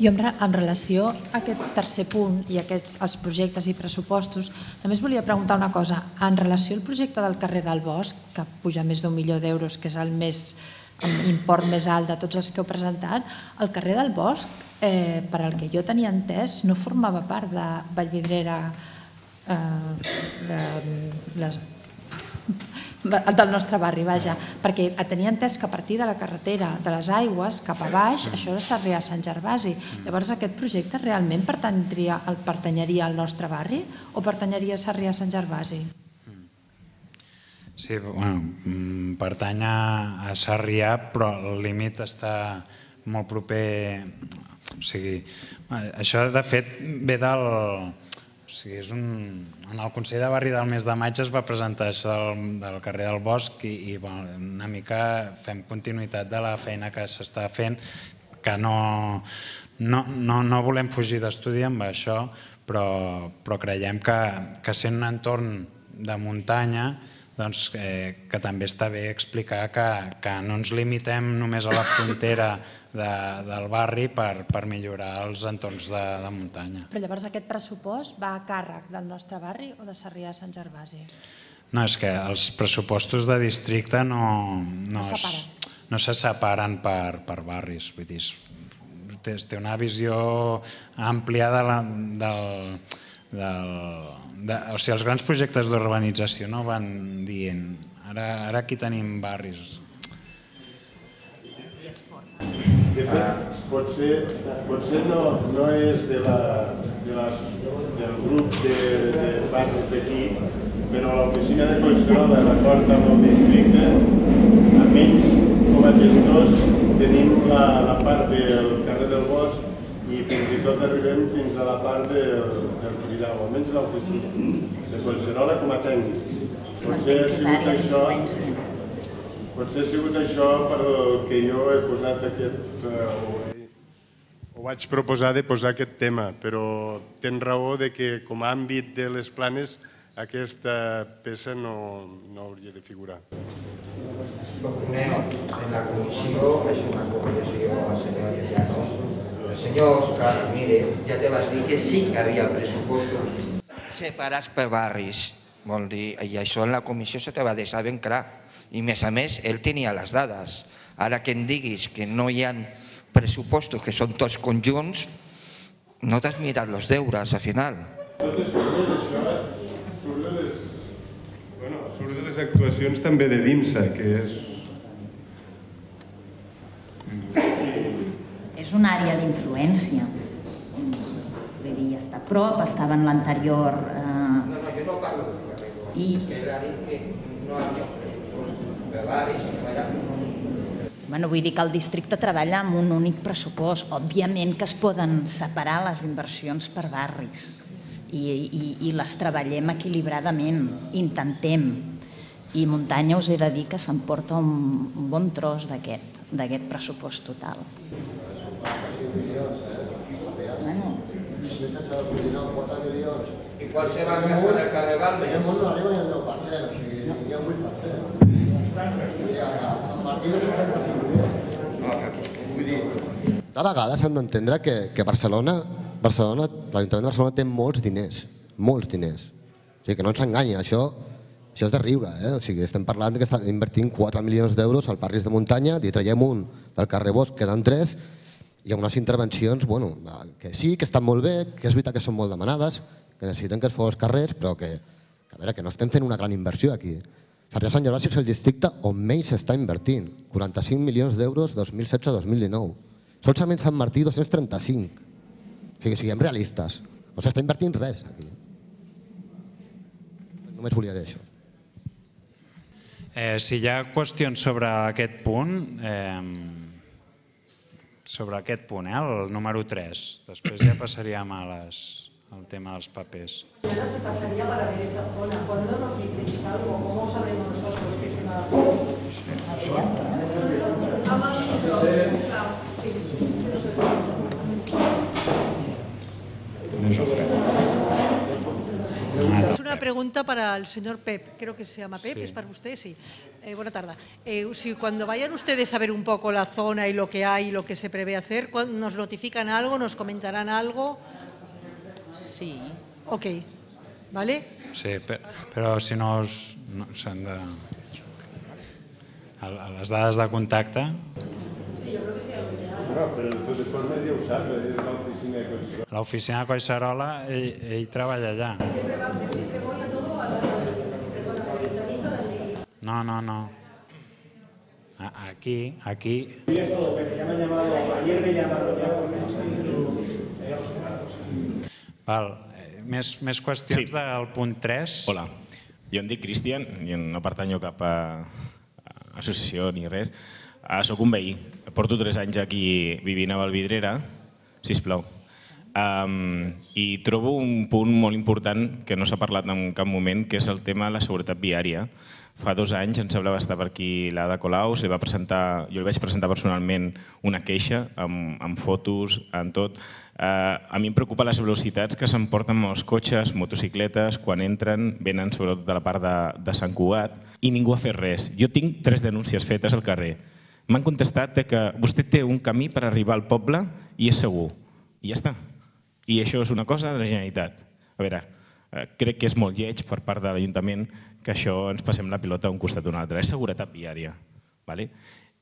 Jo, en relació a aquest tercer punt i als projectes i pressupostos, només volia preguntar una cosa. En relació al projecte del carrer del Bosc, que puja més d'un milió d'euros, que és el import més alt de tots els que heu presentat, el carrer del Bosc, per al que jo tenia entès, no formava part de Vallvidrera, del nostre barri, vaja, perquè tenia entès que a partir de la carretera de les aigües cap a baix, això era Sarrià a Sant Gervasi. Llavors aquest projecte realment pertanyaria al nostre barri o pertanyaria a Sarrià a Sant Gervasi? Sí, pertany a Sarrià, però el límit està molt proper. Això de fet ve del... En el Consell de Barri del mes de maig es va presentar això del carrer del Bosc i una mica fem continuïtat de la feina que s'està fent, que no volem fugir d'estudi amb això, però creiem que sent un entorn de muntanya que també està bé explicar que no ens limitem només a la frontera del barri per millorar els entorns de muntanya. Però llavors aquest pressupost va a càrrec del nostre barri o de Sarrià a Sant Gervasi? No, és que els pressupostos de districte no se separen per barris. Vull dir, té una visió àmplia del... O sigui, els grans projectes d'urbanització no van dient ara aquí tenim barris. De fet, potser no és del grup de barris d'aquí, però l'oficina de cohesió de l'acord amb el districte, amb ells, com a gestors, tenim la part del carrer del Bosc i fins i tot arribem fins a la part del Tibidabo, almenys a l'oficina, de Collserola com a tècnic. Potser ha sigut això, potser ha sigut això perquè jo he posat aquest, o vaig proposar de posar aquest tema, però tens raó que com a àmbit de les planes aquesta peça no hauria de figurar. En la comissió faig una comissió a la senyora Llençó. El senyor Oscar, mire, ja te vas dir que sí que hi havia pressupostos separats per barris. Vol dir, i això en la comissió se te va deixar ben clar. I a més a més, ell tenia les dades. Ara que em diguis que no hi ha pressupostos, que són tots conjunts, no t'has mirat els deures, al final. Tot això surt de les actuacions també de Vimsa, que és... És una àrea d'influència, vull dir, està a prop, estava en l'anterior... No, no, jo no parlo de barris, és que era dir que no hi havia pressupostos de barris, no era un... Vull dir que el districte treballa amb un únic pressupost, òbviament que es poden separar les inversions per barris i les treballem equilibradament, intentem, i muntanya us he de dir que s'emporta un bon tros d'aquest pressupost total. I qualsevol que es fa del carrer Valmes? El món no arriba ni al deu per cent, o sigui, ni al vuit per cent. De vegades hem d'entendre que Barcelona, l'Ajuntament de Barcelona té molts diners, molts diners. O sigui, que no ens enganyi, això és de riure. Estem parlant que estan invertint quatre milions d'euros als barris de muntanya, li traiem un del carrer Bosc, que eren tres, hi ha unes intervencions que sí, que estan molt bé, que és veritat que són molt demanades, que necessiten que es fos als carrers, però que no estem fent una gran inversió aquí. Sarrià Sant Gervasi és el districte on menys s'està invertint, quaranta-cinc milions d'euros dos mil setze a dos mil dinou. Solament Sant Martí dos-cents trenta-cinc. O sigui, siguem realistes, no s'està invertint res aquí. Només volia dir això. Si hi ha qüestions sobre aquest punt... sobre aquest punt, eh? El número tres. Després ja passaríem a les... el tema dels papers. Ahora se pasaría para ver esa zona. Cuando nos dices algo, ¿cómo sabremos nosotros que se va a hacer? Es una pregunta para el señor Pep. Creo que se llama Pep, sí. ¿Es para usted? Sí. Eh, buena tarde. Eh, si cuando vayan ustedes a ver un poco la zona y lo que hay y lo que se prevé hacer, ¿nos notifican algo? ¿Nos comentarán algo? Sí. Ok, ¿vale? Sí, però, però si no, us, no s'han de... A les dades de contacte... Sí, jo crec que sí. No, però de formes ja ho sap, és l'oficina de Collserola. L'oficina de Collserola, ell, ell treballa allà. No, no, no. Aquí, aquí... Val, més, més qüestions sí. Del punt tres. Hola, jo em dic Cristian i no pertanyo a cap a, a associació ni res. Uh, soc un veí, porto tres anys aquí vivint a Vallvidrera, sisplau. Um, I trobo un punt molt important que no s'ha parlat en cap moment, que és el tema de la seguretat viària. Fa dos anys, em sembla, va estar per aquí l'Ada Colau, se va presentar, jo li vaig presentar personalment una queixa amb, amb fotos, amb tot. Eh, a mi em preocupa les velocitats que s'emporten els cotxes, motocicletes, quan entren, venen sobretot de la part de, de Sant Cugat i ningú ha fet res. Jo tinc tres denúncies fetes al carrer. M'han contestat que vostè té un camí per arribar al poble i és segur. I ja està. I això és una cosa de la Generalitat. A veure, crec que és molt lleig per part de l'Ajuntament que això ens passem la pilota d'un costat d'un altre. És seguretat viària. Vale?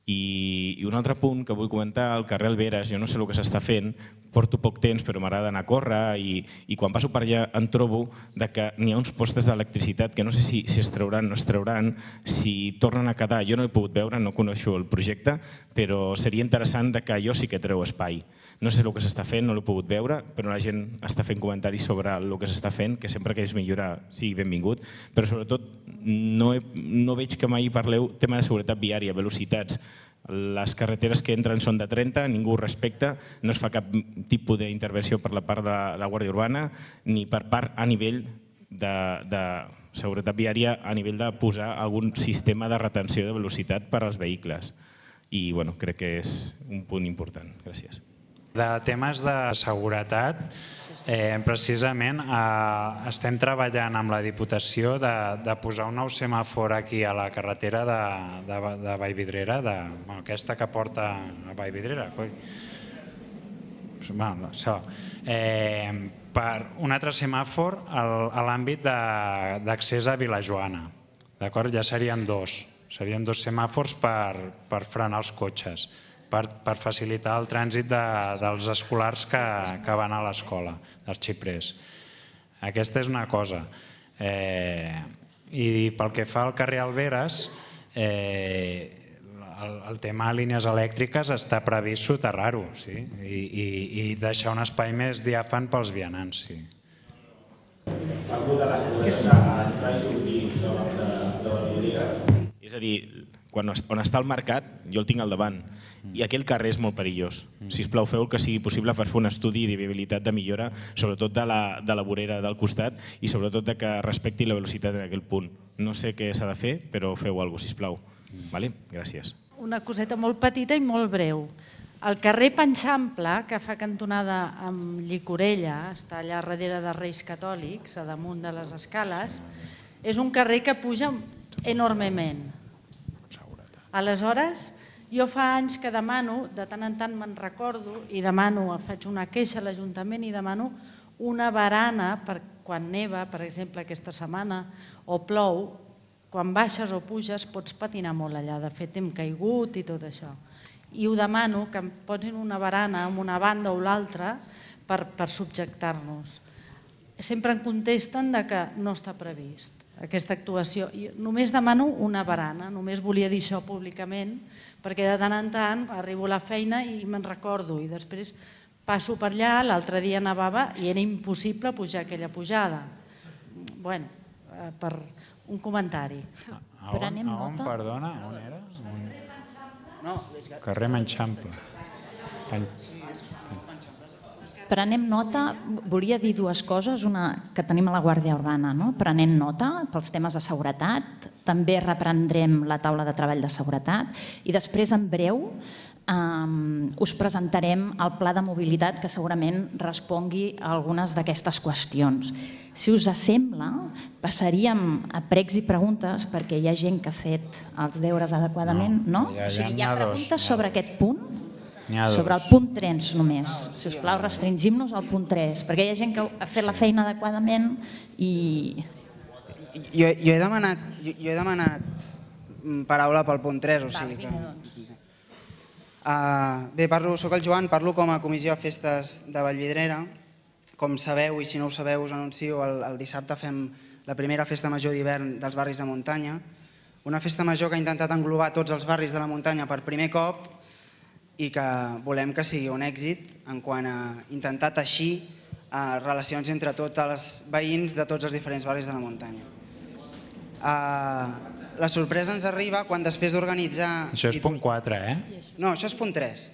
I, I un altre punt que vull comentar, el carrer Alberes, jo no sé el que s'està fent, porto poc temps però m'agrada anar a córrer i, i quan passo per allà em trobo de que n'hi ha uns postes d'electricitat que no sé si, si es trauran o no es trauran, si tornen a quedar. Jo no he pogut veure, no coneixo el projecte, però seria interessant de que allò sí que treu espai. No sé el que s'està fent, no l'he pogut veure, però la gent està fent comentaris sobre el que s'està fent, que sempre que és millorar sigui benvingut, però sobretot no, he, no veig que mai parleu tema de seguretat viària, velocitats. Les carreteres que entren són de trenta, ningú ho respecta, no es fa cap tipus d'intervenció per la part de la Guàrdia Urbana ni per part a nivell de, de seguretat viària, a nivell de posar algun sistema de retenció de velocitat per als vehicles. I bueno, crec que és un punt important. Gràcies. De temes de seguretat, eh, precisament eh, estem treballant amb la Diputació de, de posar un nou semàfor aquí a la carretera de, de, de Vallvidrera, de, bueno, aquesta que porta a Vallvidrera. Bueno, això. Eh, per un altre semàfor al, a l'àmbit d'accés a Vilajoana. Ja serien dos. Serien dos semàfors per, per frenar els cotxes. Per, per facilitar el trànsit de, dels escolars que, que van a l'escola, dels xiprers. Aquesta és una cosa. Eh, I pel que fa al carrer Alberes, eh, el, el tema de línies elèctriques està previst soterrar-ho, sí? I, i, I deixar un espai més diàfan pels vianants. Sí. Algú de la seguretat a Jordins o de la Lliga? És a dir, quan, on està el mercat, jo el tinc al davant, i aquell carrer és molt perillós. Sisplau, feu el que sigui possible per fer un estudi de viabilitat de millora, sobretot de la, de la vorera del costat i sobretot de que respecti la velocitat en aquell punt. No sé què s'ha de fer, però feu alguna cosa, sisplau. Vale? Gràcies. Una coseta molt petita i molt breu. El carrer Panxample, que fa cantonada amb Llicorella, està allà darrere de Reis Catòlics, a damunt de les escales, és un carrer que puja enormement. Aleshores, jo fa anys que demano, de tant en tant me'n recordo, i demano, faig una queixa a l'Ajuntament i demano una barana per quan neva, per exemple, aquesta setmana, o plou, quan baixes o puges pots patinar molt allà, de fet hem caigut i tot això. I ho demano que em posin una barana amb una banda o l'altra per, per subjectar-nos. Sempre em contesten de que no està previst aquesta actuació. Només demano una barana, només volia dir això públicament, perquè de tant en tant arribo a la feina i me'n recordo i després passo per allà, l'altre dia nevava i era impossible pujar aquella pujada. Bueno, per un comentari. A on, a on perdona? On era? No, carrer Manxample. Prenem nota, volia dir dues coses, una que tenim a la Guàrdia Urbana, no? Prenent nota pels temes de seguretat, també reprendrem la taula de treball de seguretat i després en breu us presentarem el pla de mobilitat que segurament respongui a algunes d'aquestes qüestions. Si us sembla, passaríem a pregs i preguntes perquè hi ha gent que ha fet els deures adequadament, no? Hi ha preguntes sobre aquest punt, sobre el punt tres només. Si us plau, restringim-nos al punt tres, perquè hi ha gent que ha fet la feina adequadament i... Jo he demanat paraula pel punt tres, o sigui que... Bé, soc el Joan, parlo com a Comissió de Festes de Vallvidrera. Com sabeu, i si no ho sabeu us anuncio, el dissabte fem la primera festa major d'hivern dels barris de muntanya. Una festa major que ha intentat englobar tots els barris de la muntanya per primer cop i que volem que sigui un èxit en quant a intentar teixir relacions entre tots els veïns de tots els diferents barris de la muntanya. La sorpresa ens arriba quan després d'organitzar... Això és punt quatre, eh? No, això és punt tres.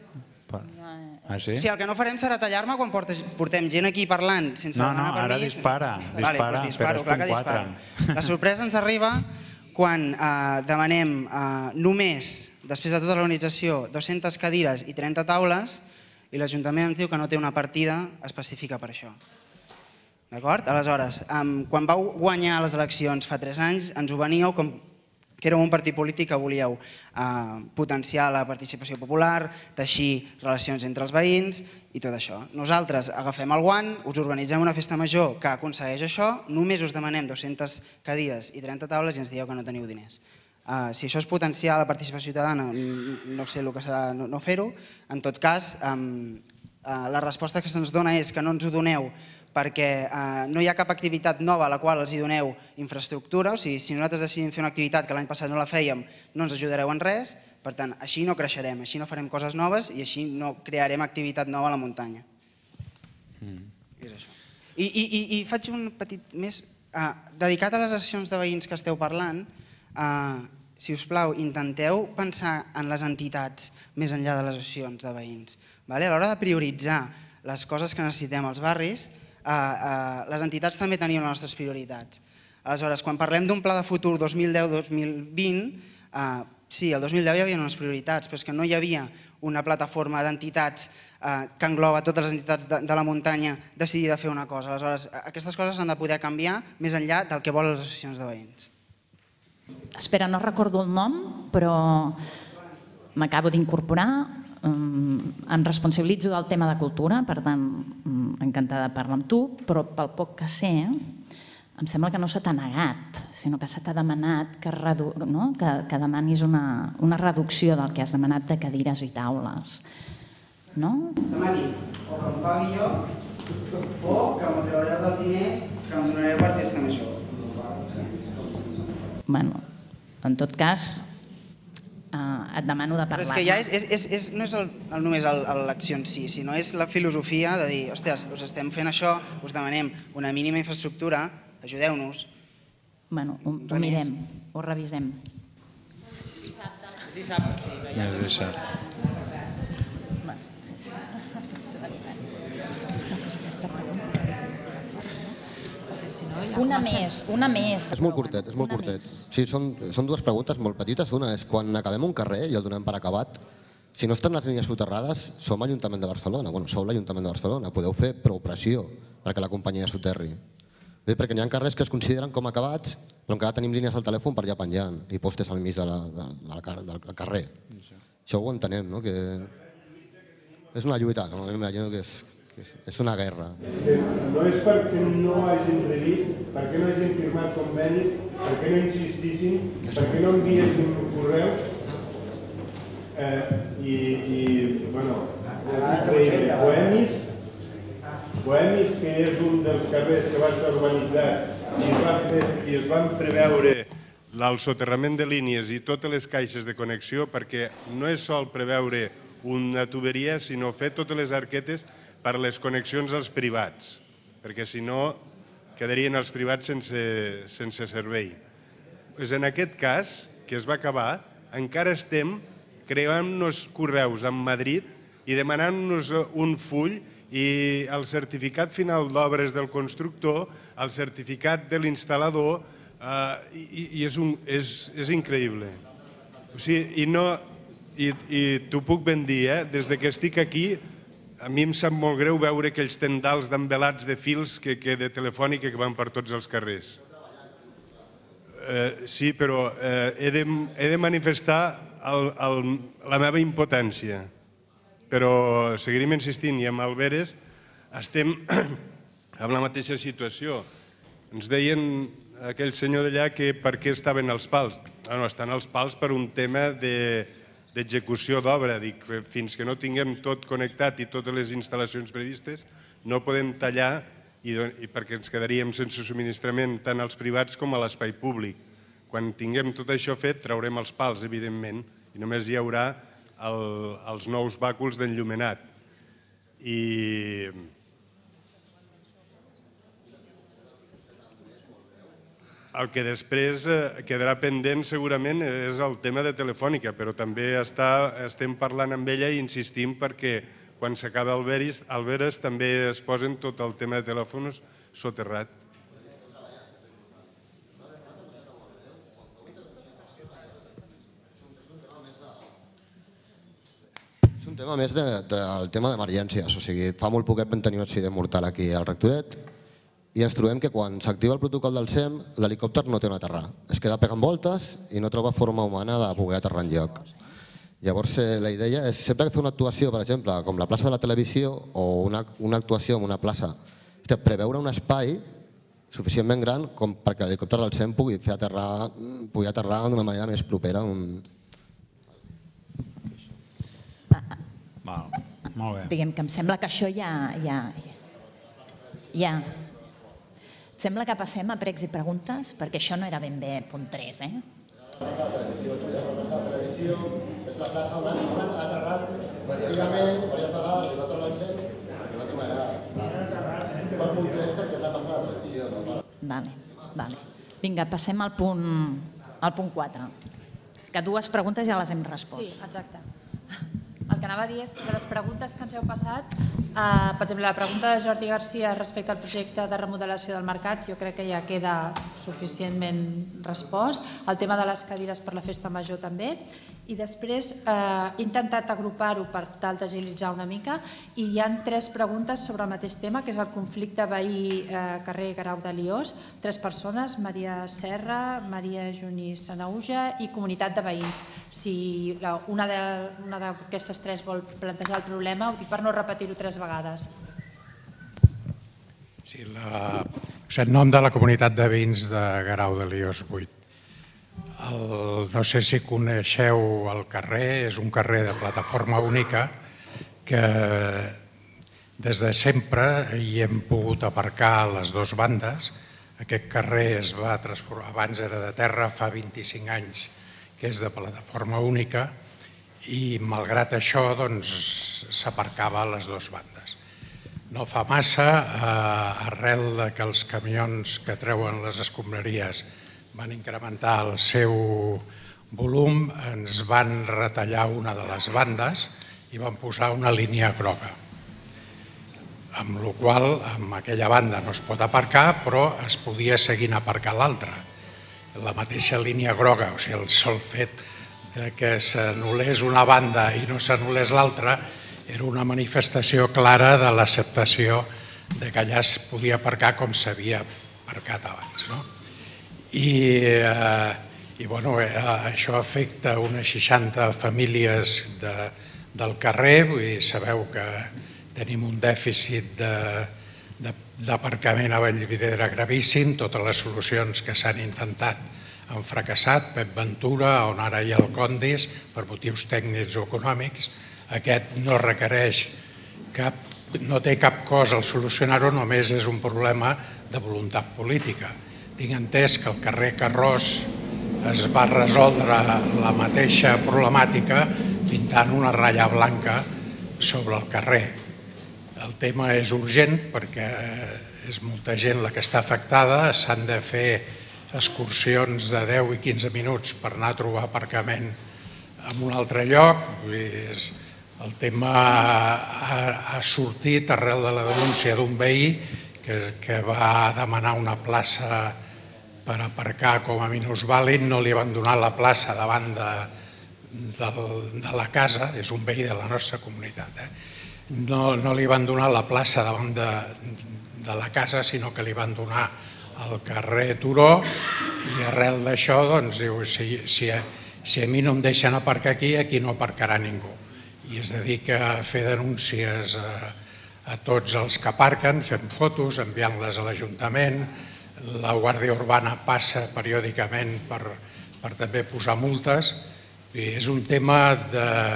Si el que no farem serà tallar-me quan portem gent aquí parlant sense demanar permís... No, no, ara dispara, dispara, però és punt quatre. La sorpresa ens arriba quan demanem només, després de tota l'organització, dues-centes cadires i trenta taules i l'Ajuntament ens diu que no té una partida específica per això. D'acord? Aleshores, quan vau guanyar les eleccions fa tres anys, ens ho veníeu com... que éreu un partit polític que volíeu potenciar la participació popular, teixir relacions entre els veïns i tot això. Nosaltres agafem el guant, us organitzem una festa major que aconsegueix això, només us demanem dues-centes cadires i trenta taules i ens dieu que no teniu diners. Si això és potenciar la participació ciutadana, no sé el que serà no fer-ho. En tot cas, la resposta que se'ns dona és que no ens ho doneu perquè no hi ha cap activitat nova a la qual els doneu infraestructura, o sigui, si nosaltres decidim fer una activitat que l'any passat no la fèiem, no ens ajudareu en res, per tant, així no creixerem, així no farem coses noves i així no crearem activitat nova a la muntanya. És això. I faig un petit més... Dedicat a les associacions de veïns que esteu parlant, si us plau, intenteu pensar en les entitats més enllà de les associacions de veïns. A l'hora de prioritzar les coses que necessitem als barris, les entitats també tenien les nostres prioritats. Aleshores, quan parlem d'un pla de futur dos mil deu dos mil vint, sí, el dos mil deu hi havia unes prioritats, però és que no hi havia una plataforma d'entitats que engloba totes les entitats de la muntanya decidida a fer una cosa. Aleshores, aquestes coses s'han de poder canviar més enllà del que volen les associacions de veïns. Espera, no recordo el nom, però m'acabo d'incorporar. Em responsabilitzo del tema de cultura, per tant, encantada de parlar amb tu, però pel poc que sé, em sembla que no se t'ha negat, sinó que se t'ha demanat que demanis una reducció del que has demanat de cadires i taules. No? Demani, o que em pagui jo, o que em traureu dels diners que em donareu per festa major. Bueno, en tot cas, et demano de parlar. Però és que ja no és només l'acció en si, sinó és la filosofia de dir, ostres, us estem fent això, us demanem una mínima infraestructura, ajudeu-nos. Bueno, ho mirem, ho revisem. És dissabte. És dissabte. Una més, una més. És molt curtet, és molt curtet. Són dues preguntes molt petites. Una és quan acabem un carrer i el donem per acabat, si no estan les línies soterrades, som l'Ajuntament de Barcelona. Bueno, sou l'Ajuntament de Barcelona, podeu fer prou pressió perquè la companyia soterri. Perquè n'hi ha carrers que es consideren com acabats, però encara tenim línies al telèfon per allà penjant i postes al mig del carrer. Això ho entenem, no? És una lluita, m'imagino que és... és una guerra. No és perquè no hagin previst, perquè no hagin firmat convenis, perquè no insistissin, perquè no enviessin correus i, bueno, Bohemis, que és un dels carrers que va ser urbanitzat i es van preveure el soterrament de línies i totes les caixes de connexió perquè no és sol preveure una tuberia, sinó fer totes les arquetes per les connexions als privats, perquè si no quedarien els privats sense servei. És en aquest cas, que es va acabar, encara estem creant-nos correus amb Madrid i demanant-nos un full i el certificat final d'obres del constructor, el certificat de l'instal·lador, i és increïble. I t'ho puc ben dir, des que estic aquí, a mi em sap molt greu veure aquells tendals d'envelats de fils de telefònica que van per tots els carrers. Sí, però he de manifestar la meva impotència. Però seguirem insistint, i amb Alberes estem en la mateixa situació. Ens deien aquell senyor d'allà que per què estaven als pals. Estan als pals per un tema d'execució d'obra. Fins que no tinguem tot connectat i totes les instal·lacions previstes no podem tallar perquè ens quedaríem sense subministrament tant als privats com a l'espai públic. Quan tinguem tot això fet traurem els pals, evidentment, i només hi haurà els nous bàculs d'enllumenat. I... El que després quedarà pendent segurament és el tema de Telefònica, però també estem parlant amb ella i insistim perquè quan s'acaba Alberes també es posen tot el tema de telèfons soterrat. És un tema més del tema d'emergències. O sigui, fa molt poquet vam tenir un accident mortal aquí al Rectoret i ens trobem que quan s'activa el protocol del S E M l'helicòpter no té on aterrar. Es queda pegant voltes i no troba forma humana de poder aterrar enlloc. Llavors la idea és sempre que fer una actuació, per exemple, com la plaça de la televisió o una actuació en una plaça, és preveure un espai suficientment gran com perquè l'helicòpter del S E M pugui aterrar d'una manera més propera. Molt bé. Diguem que em sembla que això ja... Em sembla que passem a pregs i preguntes perquè això no era ben bé punt tres, eh? La plaça Oran ha aterrat pràcticament diverses vegades, i l'altre l'ha fet, i l'altre m'agrada. Per punt tres, perquè és la plaça de la televisió. Vale, vale. Vinga, passem al punt quatre. Que dues preguntes ja les hem respost. Sí, exacte. El que anava a dir és que les preguntes que ens heu passat, per exemple, la pregunta de Jordi García respecte al projecte de remodelació del mercat, jo crec que ja queda suficientment respost. El tema de les cadires per la festa major també. I després he intentat agrupar-ho per tal d'agilitzar una mica i hi ha tres preguntes sobre el mateix tema, que és el conflicte veí-carrer Guerau de Liós. Tres persones, Maria Serra, Maria Junís Sanauja i comunitat de veïns. Si una d'aquestes tres vol plantejar el problema, ho dic per no repetir-ho tres vegades. Sí, el nom de la comunitat de veïns de Guerau de Liós vuit. No sé si coneixeu el carrer, és un carrer de plataforma única que des de sempre hi hem pogut aparcar a les dues bandes. Aquest carrer es va transformar, abans era de terra, fa vint-i-cinc anys que és de plataforma única i malgrat això s'aparcava a les dues bandes. No fa massa, arrel que els camions que treuen les escombraries van incrementar el seu volum, ens van retallar una de les bandes i van posar una línia groga, amb la qual cosa amb aquella banda no es pot aparcar, però es podia seguir aparcant l'altra, la mateixa línia groga. O sigui, el sol fet que s'anul·lés una banda i no s'anul·lés l'altra era una manifestació clara de l'acceptació que allà es podia aparcar com s'havia aparcat abans, no? I això afecta unes seixanta famílies del carrer. Sabeu que tenim un dèficit d'aparcament a Vallvidrera gravíssim, totes les solucions que s'han intentat han fracassat, Pep Ventura, on ara hi ha el Condis, per motius tècnics o econòmics. Aquest no requereix cap, no té cap cos al solucionar-ho, només és un problema de voluntat política. Tinc entès que el carrer Carròs es va resoldre la mateixa problemàtica pintant una ratlla blanca sobre el carrer. El tema és urgent perquè és molta gent la que està afectada, s'han de fer excursions de deu i quinze minuts per anar a trobar aparcament en un altre lloc. El tema ha sortit arrel de la denúncia d'un veí que va demanar una plaça per aparcar com a minusvàlid, no li van donar la plaça davant de la casa, és un veí de la nostra comunitat, no li van donar la plaça davant de la casa, sinó que li van donar al carrer Turó, i arrel d'això doncs diu, si a mi no em deixen aparcar aquí, aquí no aparcarà ningú. I es dedica a fer denúncies a tots els que aparquen, fent fotos, enviant-les a l'Ajuntament, la Guàrdia Urbana passa periòdicament per també posar multes. És un tema de,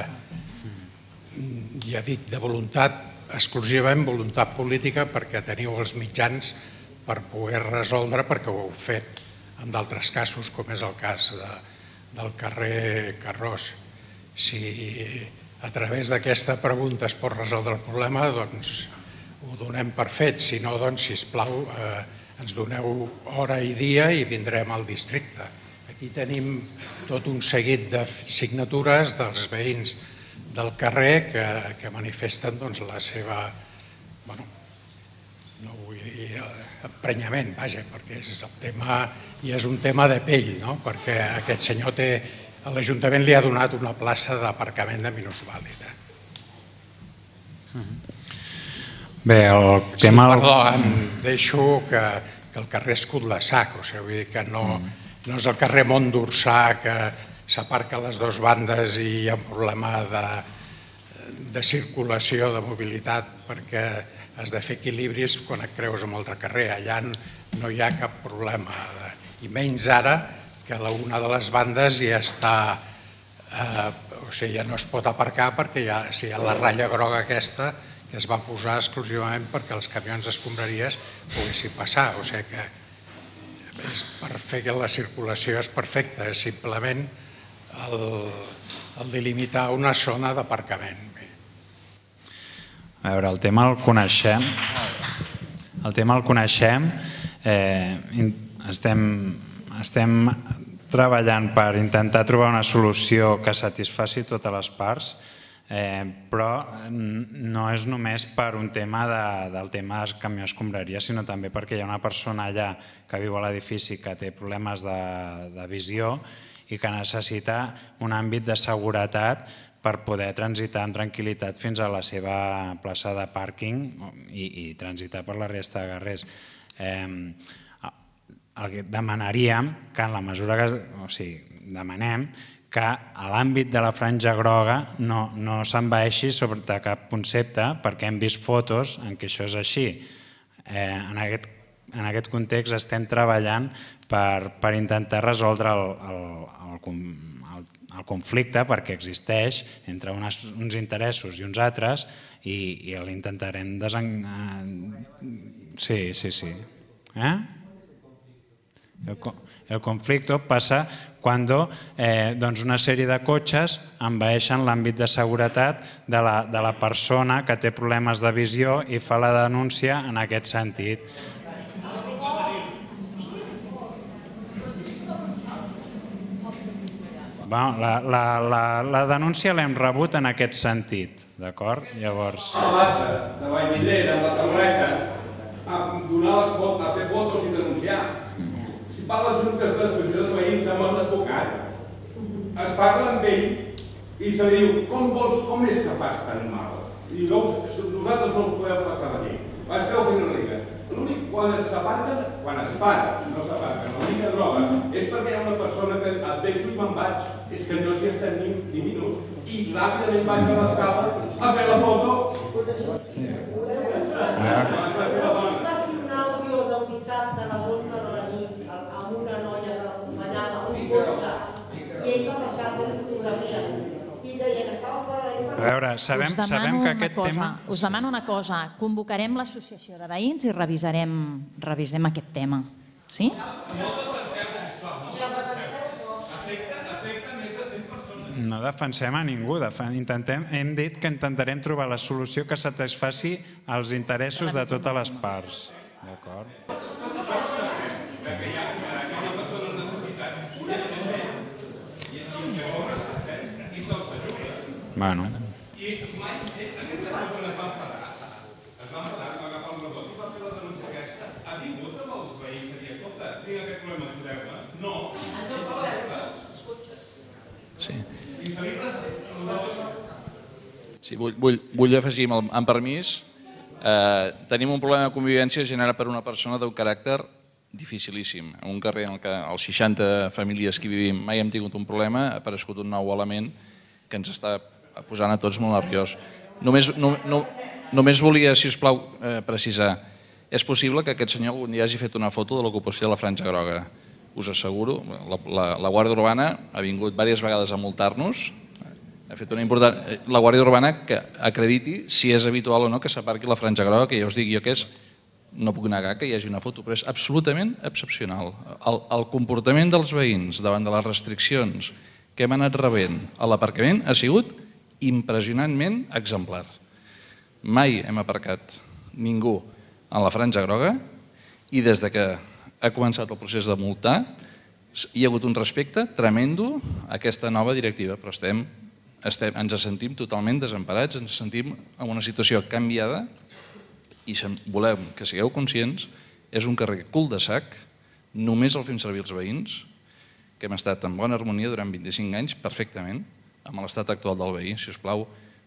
ja dic, de voluntat, exclusivament voluntat política, perquè teniu els mitjans per poder resoldre, perquè ho heu fet en d'altres casos, com és el cas del carrer Carròs. Si a través d'aquesta pregunta es pot resoldre el problema, doncs ho donem per fet. Si no, doncs, sisplau, ens doneu hora i dia i vindrem al districte. Aquí tenim tot un seguit de signatures dels veïns del carrer que manifesten la seva, no vull dir emprenyament, vaja, perquè és el tema i és un tema de pell, perquè aquest senyor té, l'Ajuntament li ha donat una plaça d'aparcament de minusvàlid. Bé, el tema... Perdó, em deixo que el carrer és cul-de-sac, o sigui, vull dir que no és el carrer Mont d'Ursà que s'aparca a les dues bandes i hi ha un problema de circulació, de mobilitat, perquè has de fer equilibris quan et creus en l'altre carrer. Allà no hi ha cap problema, i menys ara que una de les bandes ja està, o sigui, ja no es pot aparcar perquè hi ha la ratlla groga aquesta que es va posar exclusivament perquè els camions d'escombraries poguessin passar. O sigui que és perfecte, la circulació és perfecta, és simplement el delimitar una zona d'aparcament. A veure, el tema el coneixem, el tema el coneixem, estem... Estem treballant per intentar trobar una solució que satisfaci totes les parts, però no és només per un tema del tema de camió escombraria, sinó també perquè hi ha una persona allà que viu a l'edifici que té problemes de visió i que necessita un àmbit de seguretat per poder transitar amb tranquil·litat fins a la seva plaça de pàrquing i transitar per la resta de carrers. El que demanaríem, que en la mesura que, o sigui, demanem que a l'àmbit de la franja groga no s'envaeixi sobre cap concepte, perquè hem vist fotos en què això és així. En aquest context estem treballant per intentar resoldre el conflicte, perquè existeix entre uns interessos i uns altres, i l'intentarem desenganxar. Sí, sí, sí. Eh? El conflicte passa quan una sèrie de cotxes envaeixen l'àmbit de seguretat de la persona que té problemes de visió i fa la denúncia en aquest sentit. La denúncia l'hem rebut en aquest sentit, d'acord? Llavors... A la plaça de Vallvidrera, amb la tauleta, a fer fotos i denunciar. Si parla les juntes de l'associació de veïns amb el advocat, es parla amb ell i se diu com és que fas tan mal? I nosaltres no us podeu passar la llei. Esteu fent una liga. L'únic, quan es s'aparquen, quan es fan, no s'aparquen, l'únic que droga és perquè hi ha una persona que et deixo i me'n vaig, és que no s'hi estem ni minut, i ràpidament baix a l'escala a fer la foto. Es va fer un àudio del dissabte a les onze de la nit amb una noia que l'acompanyava amb un cotxe i ell va baixar de les fotografies i deia que estava fora i per... A veure, sabem que aquest tema... Us demano una cosa, convocarem l'associació de veïns i revisem aquest tema, sí? No defensem a ningú, hem dit que intentarem trobar la solució que satisfaci els interessos de totes les parts. D'acord. Bueno. Sí, vull, vull, vull afegir, amb, el, amb permís, eh, tenim un problema de convivència generat per una persona d'un caràcter dificilíssim. En un carrer en què els seixanta famílies que vivim mai hem tingut un problema, ha aparegut un nou element que ens està posant a tots molt nerviós. Només, no, no, només volia, sisplau, eh, precisar. És possible que aquest senyor algun dia hagi fet una foto de l'ocupació de la Franja Groga. Us asseguro, la, la, la Guàrdia Urbana ha vingut diverses vegades a multar-nos. Ha fet una important... La Guàrdia Urbana que acrediti si és habitual o no que s'aparqui la Franja Groga, que ja us dic jo que és... No puc negar que hi hagi una foto, però és absolutament excepcional. El, el comportament dels veïns davant de les restriccions que hem anat rebent a l'aparcament ha sigut impressionantment exemplar. Mai hem aparcat ningú en la Franja Groga i des de que ha començat el procés de multar, hi ha hagut un respecte tremendo a aquesta nova directiva, però estem, estem, ens sentim totalment desemparats, ens sentim en una situació canviada i volem que sigueu conscients, és un carrer cul de sac, només el fem servir els veïns, que hem estat en bona harmonia durant vint-i-cinc anys perfectament, amb l'estat actual del veí. Si us plau,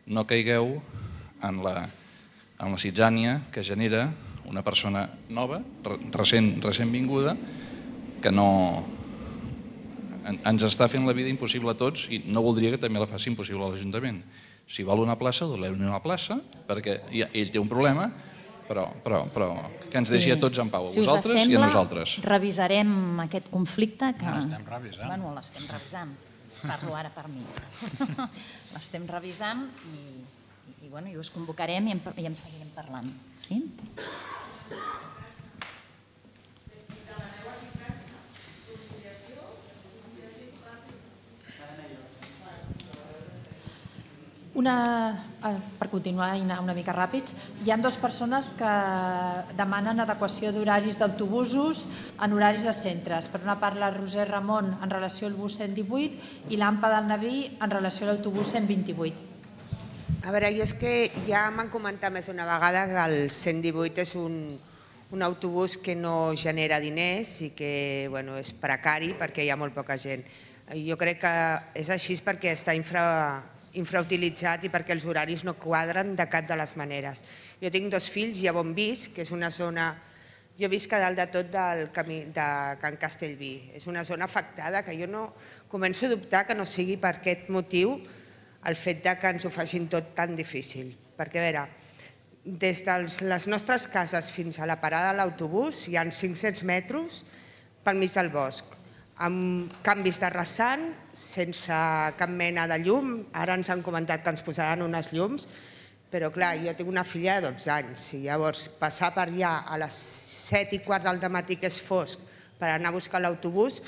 no caigueu en la, en la zitzània que genera una persona nova, recent, recent vinguda, que no ens està fent la vida impossible a tots i no voldria que també la faci impossible a l'Ajuntament. Si vol una plaça, doneu-li una plaça, perquè ell té un problema, però, però, però que ens deixi a tots en pau, a vosaltres i a nosaltres. Si us sembla, revisarem aquest conflicte. Que... No l'estem revisant. Bueno, l'estem revisant. Parlo ara per mi. L'estem revisant i... I, bueno, i us convocarem i en, i en seguirem parlant. Sí? Una, per continuar i anar una mica ràpids, hi ha dues persones que demanen adequació d'horaris d'autobusos en horaris de centres. Per una part, la Roser Ramon en relació al bus cent divuit i l'Ampa del Naví en relació a l'autobús cent vint-i-vuit. A veure, i és que ja m'han comentat més una vegada que el cent divuit és un, un autobús que no genera diners i que bueno, és precari perquè hi ha molt poca gent. Jo crec que és així perquè està infra, infrautilitzat i perquè els horaris no quadren de cap de les maneres. Jo tinc dos fills i a on visc, que és una zona... Jo visc a dalt de tot del camí de Can Castellví. És una zona afectada que jo no començo a dubtar que no sigui per aquest motiu el fet que ens ho facin tot tan difícil. Perquè, a veure, des de les nostres cases fins a la parada de l'autobús hi ha cinc-cents metres pel mig del bosc, amb canvis de rasant, sense cap mena de llum. Ara ens han comentat que ens posaran unes llums, però clar, jo tinc una filla de dotze anys, i llavors passar per allà a les set i quart del matí que és fosc per anar a buscar l'autobús,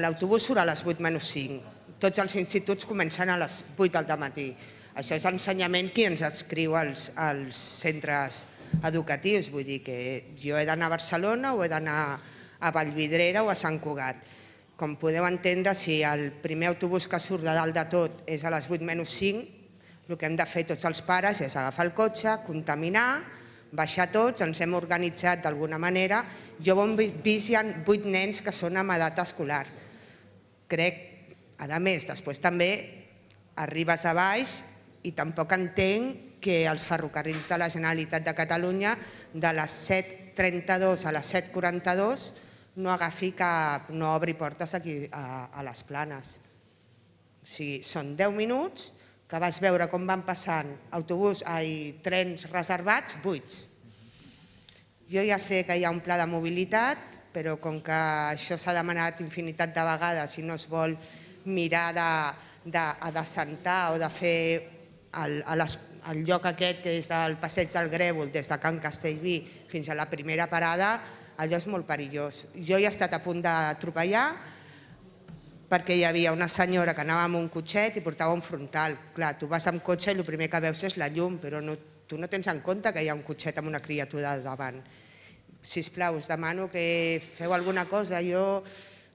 l'autobús surt a les vuit menys cinc. Tots els instituts comencen a les vuit del matí. Això és ensenyament qui ens adscriu als, als centres educatius. Vull dir que jo he d'anar a Barcelona o he d'anar a Vallvidrera o a Sant Cugat. Com podeu entendre, si el primer autobús que surt de dalt de tot és a les vuit menys cinc, el que hem de fer tots els pares és agafar el cotxe, contaminar, baixar tots, ens hem organitzat d'alguna manera. Jo he vist hi ha vuit nens que són amb edat escolar. Crec que a més, després també arribes a baix i tampoc entenc que els ferrocarrils de la Generalitat de Catalunya de les set trenta-dos a les set quaranta-dos no agafi cap, no obri portes aquí a, a les Planes. O sigui, són deu minuts que vas veure com van passant autobús i trens reservats buits. Jo ja sé que hi ha un pla de mobilitat, però com que això s'ha demanat infinitat de vegades i no es vol mirar d'assentar o de fer el lloc aquest que és del passeig del Grèvol des de Can Castellví fins a la primera parada, allò és molt perillós. Jo he estat a punt d'atropellar perquè hi havia una senyora que anava amb un cotxet i portava un frontal. Clar, tu vas amb cotxe i el primer que veus és la llum, però tu no tens en compte que hi ha un cotxet amb una criatura davant. Sisplau, us demano que feu alguna cosa. Jo...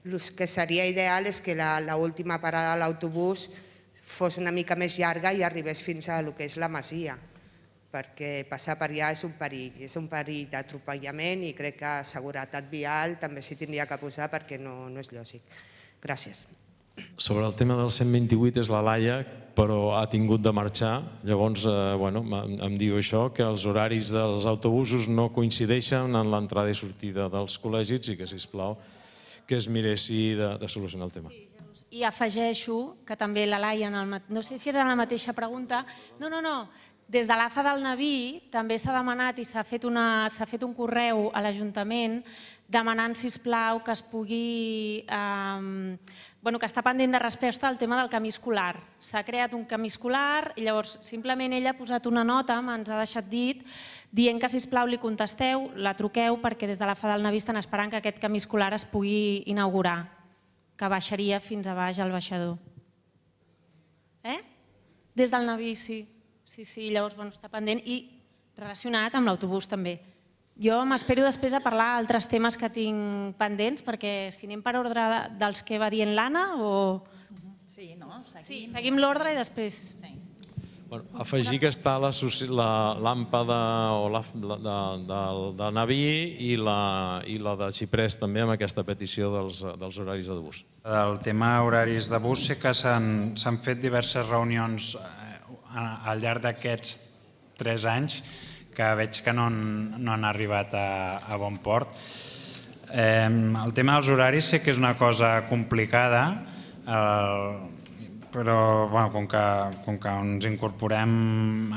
El que seria ideal és que l'última parada de l'autobús fos una mica més llarga i arribés fins a lo que és la Masia, perquè passar per allà és un perill, és un perill d'atropellament i crec que seguretat vial també s'hi tindria que posar perquè no és lògic. Gràcies. Sobre el tema del cent vint-i-vuit és la Laia, però ha tingut de marxar. Llavors em diu això, que els horaris dels autobusos no coincideixen en l'entrada i sortida dels col·legis i que, sisplau, que es miressi de solucionar el tema. I afegeixo que també la Laia, no sé si era la mateixa pregunta, no, no, no, des de l'A F A del Naví també s'ha demanat i s'ha fet un correu a l'Ajuntament demanant, sisplau, que es pugui, que està pendent de resposta al tema del camí escolar. S'ha creat un camí escolar i llavors simplement ella ha posat una nota, ens ha deixat dit, dient que, sisplau, li contesteu, la truqueu, perquè des de l'A F A del Naví estan esperant que aquest camí escolar es pugui inaugurar, que baixaria fins a baix al baixador. Eh? Des del Naví, sí. Sí, sí, llavors està pendent i relacionat amb l'autobús també. Jo m'espero després a parlar d'altres temes que tinc pendents, perquè si anem per ordre dels que va dient l'Anna o... Sí, no? Sí, seguim l'ordre i després... Afegir que està l'àmpara de Naví i la de Xiprés també amb aquesta petició dels horaris de bus. El tema horaris de bus sí que s'han fet diverses reunions al llarg d'aquests tres anys que veig que no han arribat a bon port. El tema dels horaris sí que és una cosa complicada, però com que ens incorporem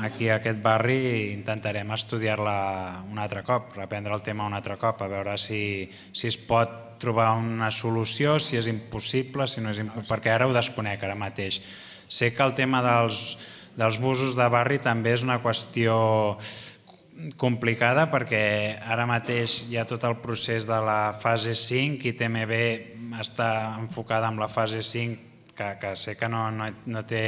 aquí a aquest barri intentarem estudiar-la un altre cop, reprendre el tema un altre cop, a veure si es pot trobar una solució, si és impossible, perquè ara ho desconec ara mateix. Sé que el tema dels busos de barri també és una qüestió complicada perquè ara mateix hi ha tot el procés de la fase cinc i T M B està enfocada en la fase cinc, que sé que no té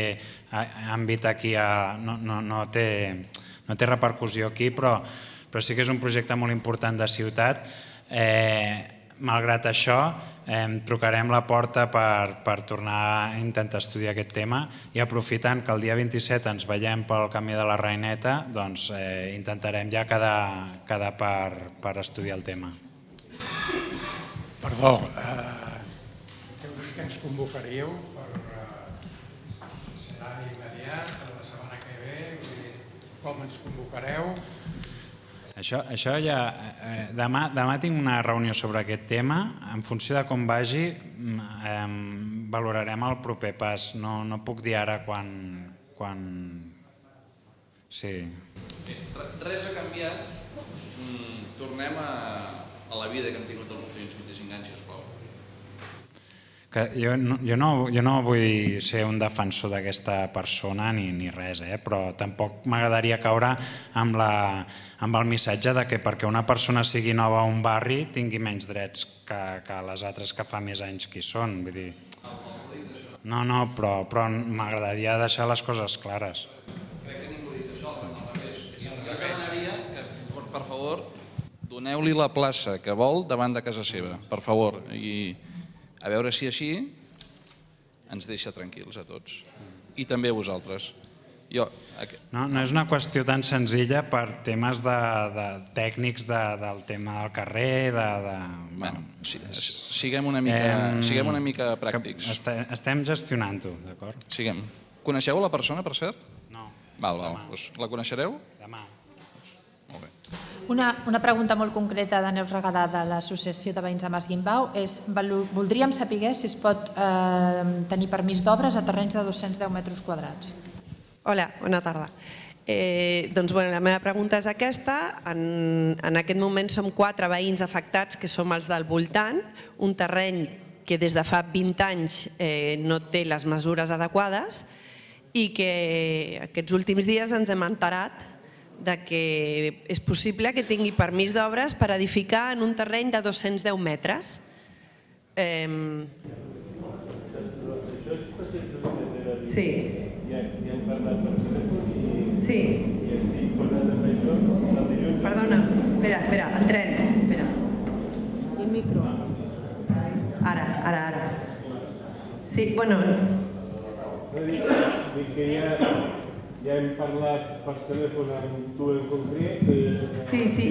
àmbit aquí, no té repercussió aquí, però sí que és un projecte molt important de ciutat. Malgrat això, trucarem la porta per tornar a intentar estudiar aquest tema i aprofitant que el dia vint-i-set ens veiem pel camí de la Reineta, doncs intentarem ja quedar per estudiar el tema. Perdó, ens convocaríeu per... serà immediat, la setmana que ve, com ens convocareu? Això ja... Demà tinc una reunió sobre aquest tema, en funció de com vagi valorarem el proper pas, no puc dir ara quan... Sí. Res ha canviat, tornem a la vida que hem tingut els últims vint-i-cinc anys, sisplau. Jo no vull ser un defensor d'aquesta persona ni res, però tampoc m'agradaria caure amb el missatge que perquè una persona sigui nova a un barri tingui menys drets que les altres que fa més anys que hi són. No, no, però m'agradaria deixar les coses clares. Crec que ningú ha dit això, però al revés. Jo demanaria que, per favor, doneu-li la plaça que vol davant de casa seva, per favor. A veure si així ens deixa tranquils a tots i també a vosaltres. No és una qüestió tan senzilla per temes tècnics del tema del carrer... Siguem una mica pràctics. Estem gestionant-ho, d'acord? Siguem. Coneixeu la persona, per cert? No. La coneixereu? Demà. Molt bé. Una pregunta molt concreta de Neus Regadà de l'Associació de Veïns de Mas Guimbau és voldríem saber si es pot tenir permís d'obres a terrenys de dos-cents deu metres quadrats. Hola, bona tarda. Doncs la meva pregunta és aquesta. En aquest moment som quatre veïns afectats que som els del voltant, un terreny que des de fa vint anys no té les mesures adequades i que aquests últims dies ens hem enterat que és possible que tingui permís d'obres per edificar en un terreny de dos-cents deu metres. Sí. Sí. Perdona, espera, espera, el tren. I el micro. Ara, ara, ara. Sí, bueno... Dic que ja... Ja hem parlat per telèfon amb tu en concret. Sí, sí.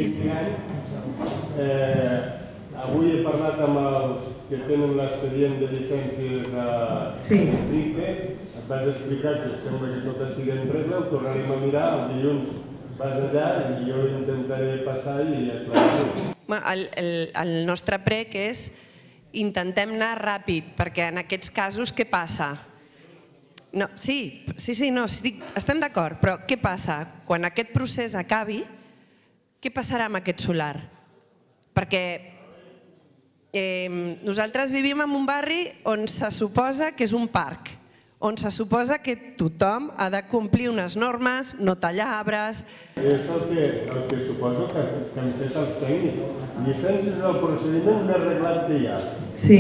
Avui he parlat amb els que tenen l'expedient de llicències a districte, et vaig explicar que sembla que tot estigui en regla, ho tornarem a mirar, el dilluns vas allà i jo intentaré passar i aclarar-ho. El nostre prec és intentem anar ràpid, perquè en aquests casos què passa? Sí, sí, sí, no, estem d'acord, però què passa? Quan aquest procés acabi, què passarà amb aquest solar? Perquè nosaltres vivim en un barri on se suposa que és un parc, on se suposa que tothom ha de complir unes normes, no tallar arbres... És el que suposo que hem fet els tècnics. Llicències del procediment més reglat que hi ha. Sí.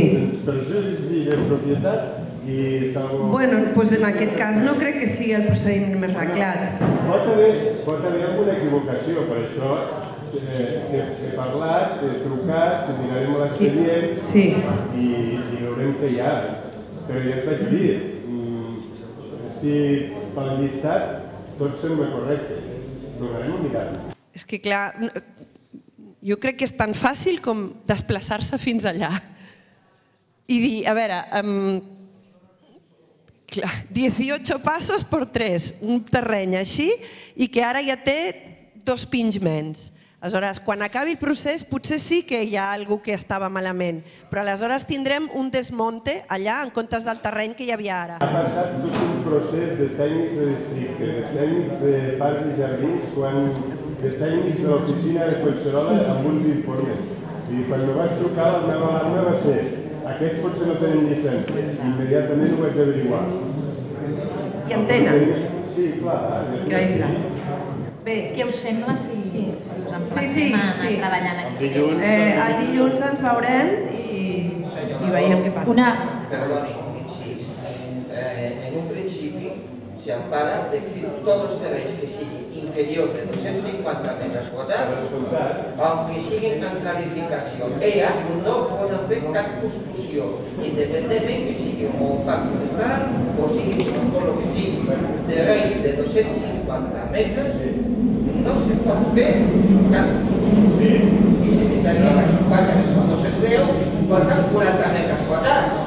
Perjudici de propietat... Bueno, doncs en aquest cas no crec que sigui el procediment més reglat. Pot haver alguna equivocació, per això he parlat, he trucat, mirarem l'expedient i veurem què hi ha. Però ja t'haig dit, si pel llistat tot sembla correcte, donarem un mirall. És que clar, jo crec que és tan fàcil com desplaçar-se fins allà i dir, a veure... dieciocho passos per tres, un terreny així, i que ara ja té dos pins menys. Aleshores, quan acabi el procés, potser sí que hi ha algú que estava malament, però aleshores tindrem un desmunte allà en comptes del terreny que hi havia ara. Ha passat tot un procés de tècnics de districte, de tècnics de parcs i jardins, de tècnics de l'oficina de Collserola amb uns informes. I quan me vaig trucar, la meva alarma va ser aquests potser no tenen llicència, immediatament ho vaig averiguar. I en tenen? Sí, clar. Increïble. Bé, què us sembla si us emplacem a treballar en aquest tema? El dilluns ens veurem i veiem què passa. Perdoni, en un principi s'empara que tots els terrenys que siguin inferior de doscientos cincuenta metres quadrados, aunque siguen en calificació E A, no poden fer cap construcció, independentment que sigui un parc forestal o sigui el que sigui. Terrenys de doscientos cincuenta metres no se pot fer cap construcció. I si m'estaria a Espanya, que són dos-cents deu, falten quaranta metres quadrats.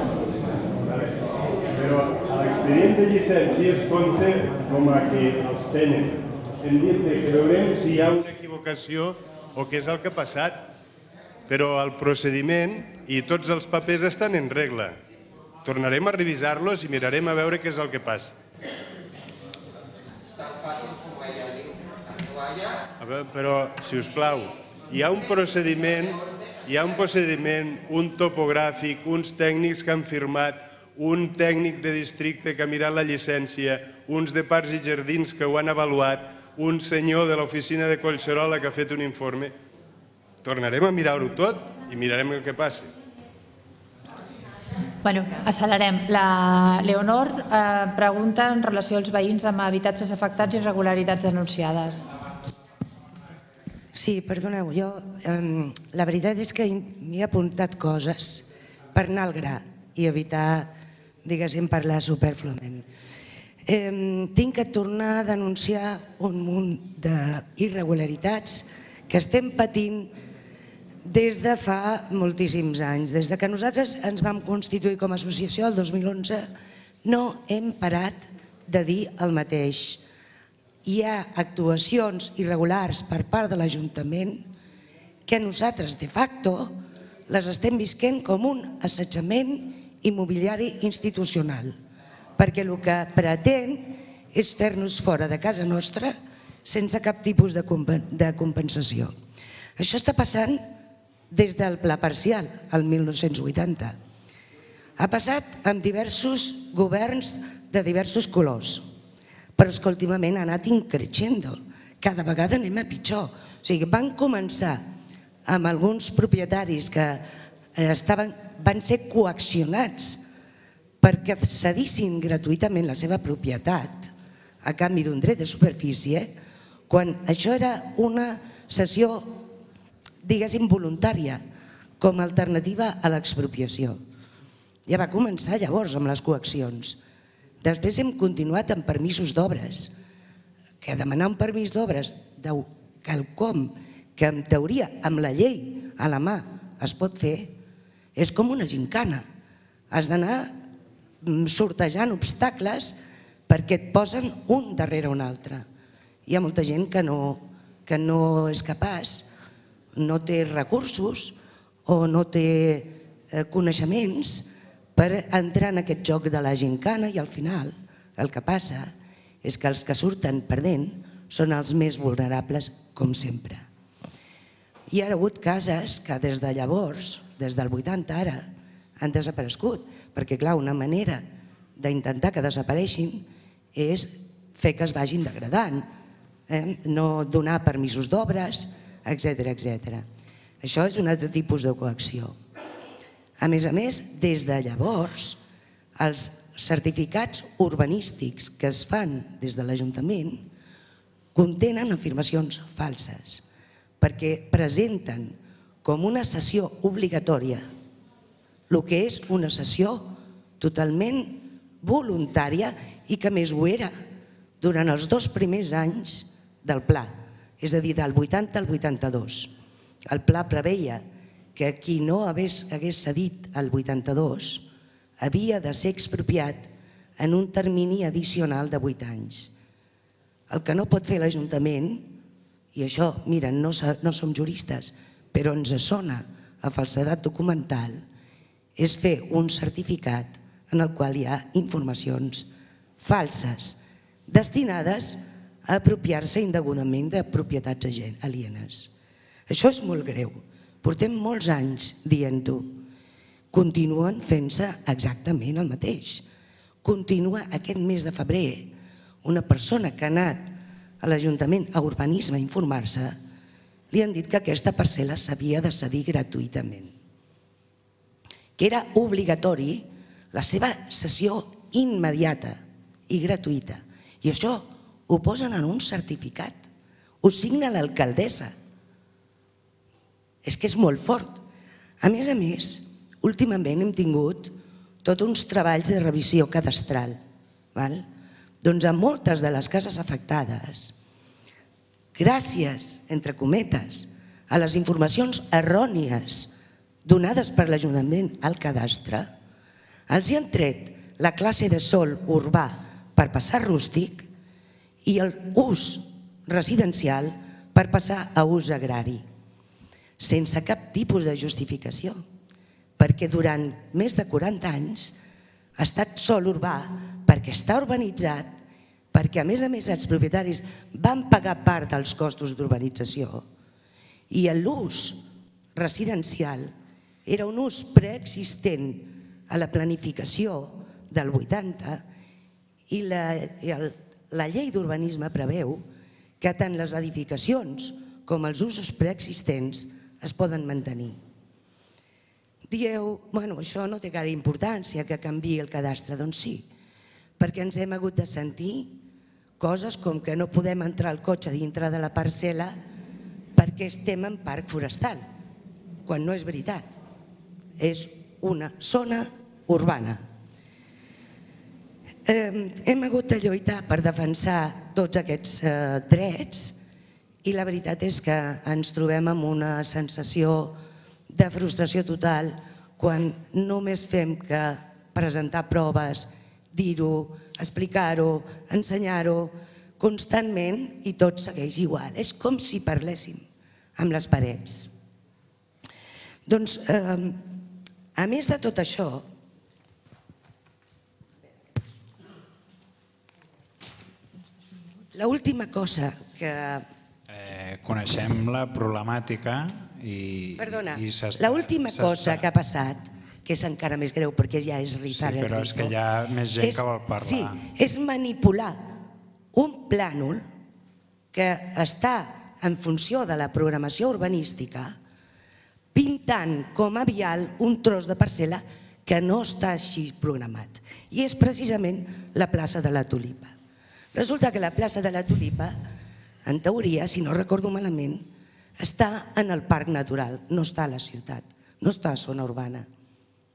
Però l'expedient de llicència es compta com a que els tenen. Hem dit que veurem si hi ha una equivocació o què és el que ha passat, però el procediment i tots els papers estan en regla. Tornarem a revisar-los i mirarem a veure què és el que passa. Però, si us plau, hi ha un procediment, hi ha un procediment, un topogràfic, uns tècnics que han firmat, un tècnic de districte que ha mirat la llicència, uns de parcs i jardins que ho han avaluat, un senyor de l'oficina de Collserola que ha fet un informe. Tornarem a mirar-ho tot i mirarem el que passa. Bueno, accelerem. La Leonor pregunta en relació als veïns amb habitatges afectats i irregularitats denunciades. Sí, perdoneu, jo la veritat és que m'he apuntat coses per anar al gra i evitar, diguéssim, parlar superfluament. Tinc que tornar a denunciar un munt d'irregularitats que estem patint des de fa moltíssims anys. Des que nosaltres ens vam constituir com a associació el dos mil onze no hem parat de dir el mateix. Hi ha actuacions irregulars per part de l'Ajuntament que nosaltres de facto les estem visquent com un assetjament immobiliari institucional, perquè el que pretén és fer-nos fora de casa nostra sense cap tipus de compensació. Això està passant des del Pla Parcial, el mil nou-cents vuitanta. Ha passat amb diversos governs de diversos colors, però és que últimament ha anat increixendo. Cada vegada anem a pitjor. O sigui, van començar amb alguns propietaris que van ser coaccionats perquè cedissin gratuïtament la seva propietat a canvi d'un dret de superfície, quan això era una cessió, diguéssim, voluntària, com a alternativa a l'expropiació. Ja va començar llavors amb les coaccions. Després hem continuat amb permisos d'obres, que demanar un permís d'obres de quelcom que en teoria amb la llei a la mà es pot fer. És com una gincana. Has d'anar sortejant obstacles perquè et posen un darrere un altre. Hi ha molta gent que no és capaç, no té recursos o no té coneixements per entrar en aquest joc de la gincana, i al final el que passa és que els que surten perdent són els més vulnerables, com sempre. Hi ha hagut cases que des de llavors, des del vuitanta ara, han desaparegut, perquè clar, una manera d'intentar que desapareixin és fer que es vagin degradant, no donar permisos d'obres, etcètera. Això és un altre tipus de coacció. A més a més, des de llavors, els certificats urbanístics que es fan des de l'Ajuntament contenen afirmacions falses, perquè presenten com una cessió obligatòria el que és una cessió totalment voluntària i que més ho era durant els dos primers anys del pla, és a dir, del vuitanta al vuitanta-dos. El pla preveia que qui no hagués cedit al vuitanta-dos havia de ser expropiat en un termini addicional de vuit anys. El que no pot fer l'Ajuntament, i això, mira, no som juristes, però ens sona a falsedat documental, és fer un certificat en el qual hi ha informacions falses destinades a apropiar-se indegudament de propietats alienes. Això és molt greu. Portem molts anys dient-ho. Continuen fent-se exactament el mateix. Continua aquest mes de febrer una persona que ha anat a l'Ajuntament a Urbanisme a informar-se, li han dit que aquesta parcel·la s'havia de cedir gratuïtament, que era obligatori la seva cessió immediata i gratuïta. I això ho posen en un certificat, ho signa l'alcaldessa. És que és molt fort. A més a més, últimament hem tingut tots uns treballs de revisió cadastral. Doncs a moltes de les cases afectades, gràcies, entre cometes, a les informacions errònies donades per l'Ajuntament al cadastre, els hi han tret la classe de sòl urbà per passar rústic i el ús residencial per passar a ús agrari, sense cap tipus de justificació, perquè durant més de quaranta anys ha estat sòl urbà perquè està urbanitzat, perquè a més a més els propietaris van pagar part dels costos d'urbanització i l'ús residencial era un ús preexistent a la planificació del vuitanta i la llei d'urbanisme preveu que tant les edificacions com els usos preexistents es poden mantenir. Dieu, bueno, això no té gaire importància que canviï el cadastre, doncs sí, perquè ens hem hagut de sentir coses com que no podem entrar al cotxe dintre de la parcel·la perquè estem en parc forestal, quan no és veritat, és una zona urbana. Hem hagut de lluitar per defensar tots aquests drets i la veritat és que ens trobem amb una sensació de frustració total quan només fem que presentar proves, dir-ho, explicar-ho, ensenyar-ho constantment i tot segueix igual. És com si parléssim amb les parets. Doncs, a més de tot això, l'última cosa que... Coneixem la problemàtica i... Perdona, l'última cosa que ha passat, que és encara més greu perquè ja és retard. Sí, però és que hi ha més gent que vol parlar. Sí, és manipular un plànol que està en funció de la programació urbanística pintant com a vial un tros de parcel·la que no està així programat. I és precisament la plaça de la Tulipa. Resulta que la plaça de la Tulipa, en teoria, si no recordo malament, està en el parc natural, no està a la ciutat, no està a zona urbana.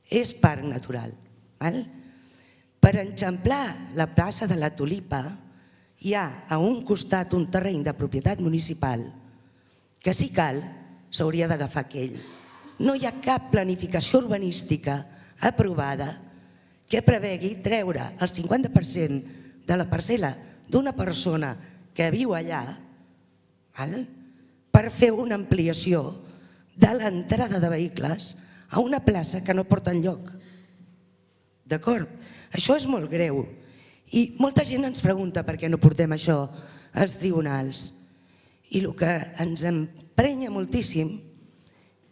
És parc natural. Per enxamplar la plaça de la Tulipa hi ha a un costat un terreny de propietat municipal que si cal s'hauria d'agafar aquell no hi ha cap planificació urbanística aprovada que prevegui treure el cinquanta per cent de la parcel·la d'una persona que viu allà per fer una ampliació de l'entrada de vehicles a una plaça que no porta enlloc. D'acord? Això és molt greu i molta gent ens pregunta per què no portem això als tribunals. I el que ens emprenya moltíssim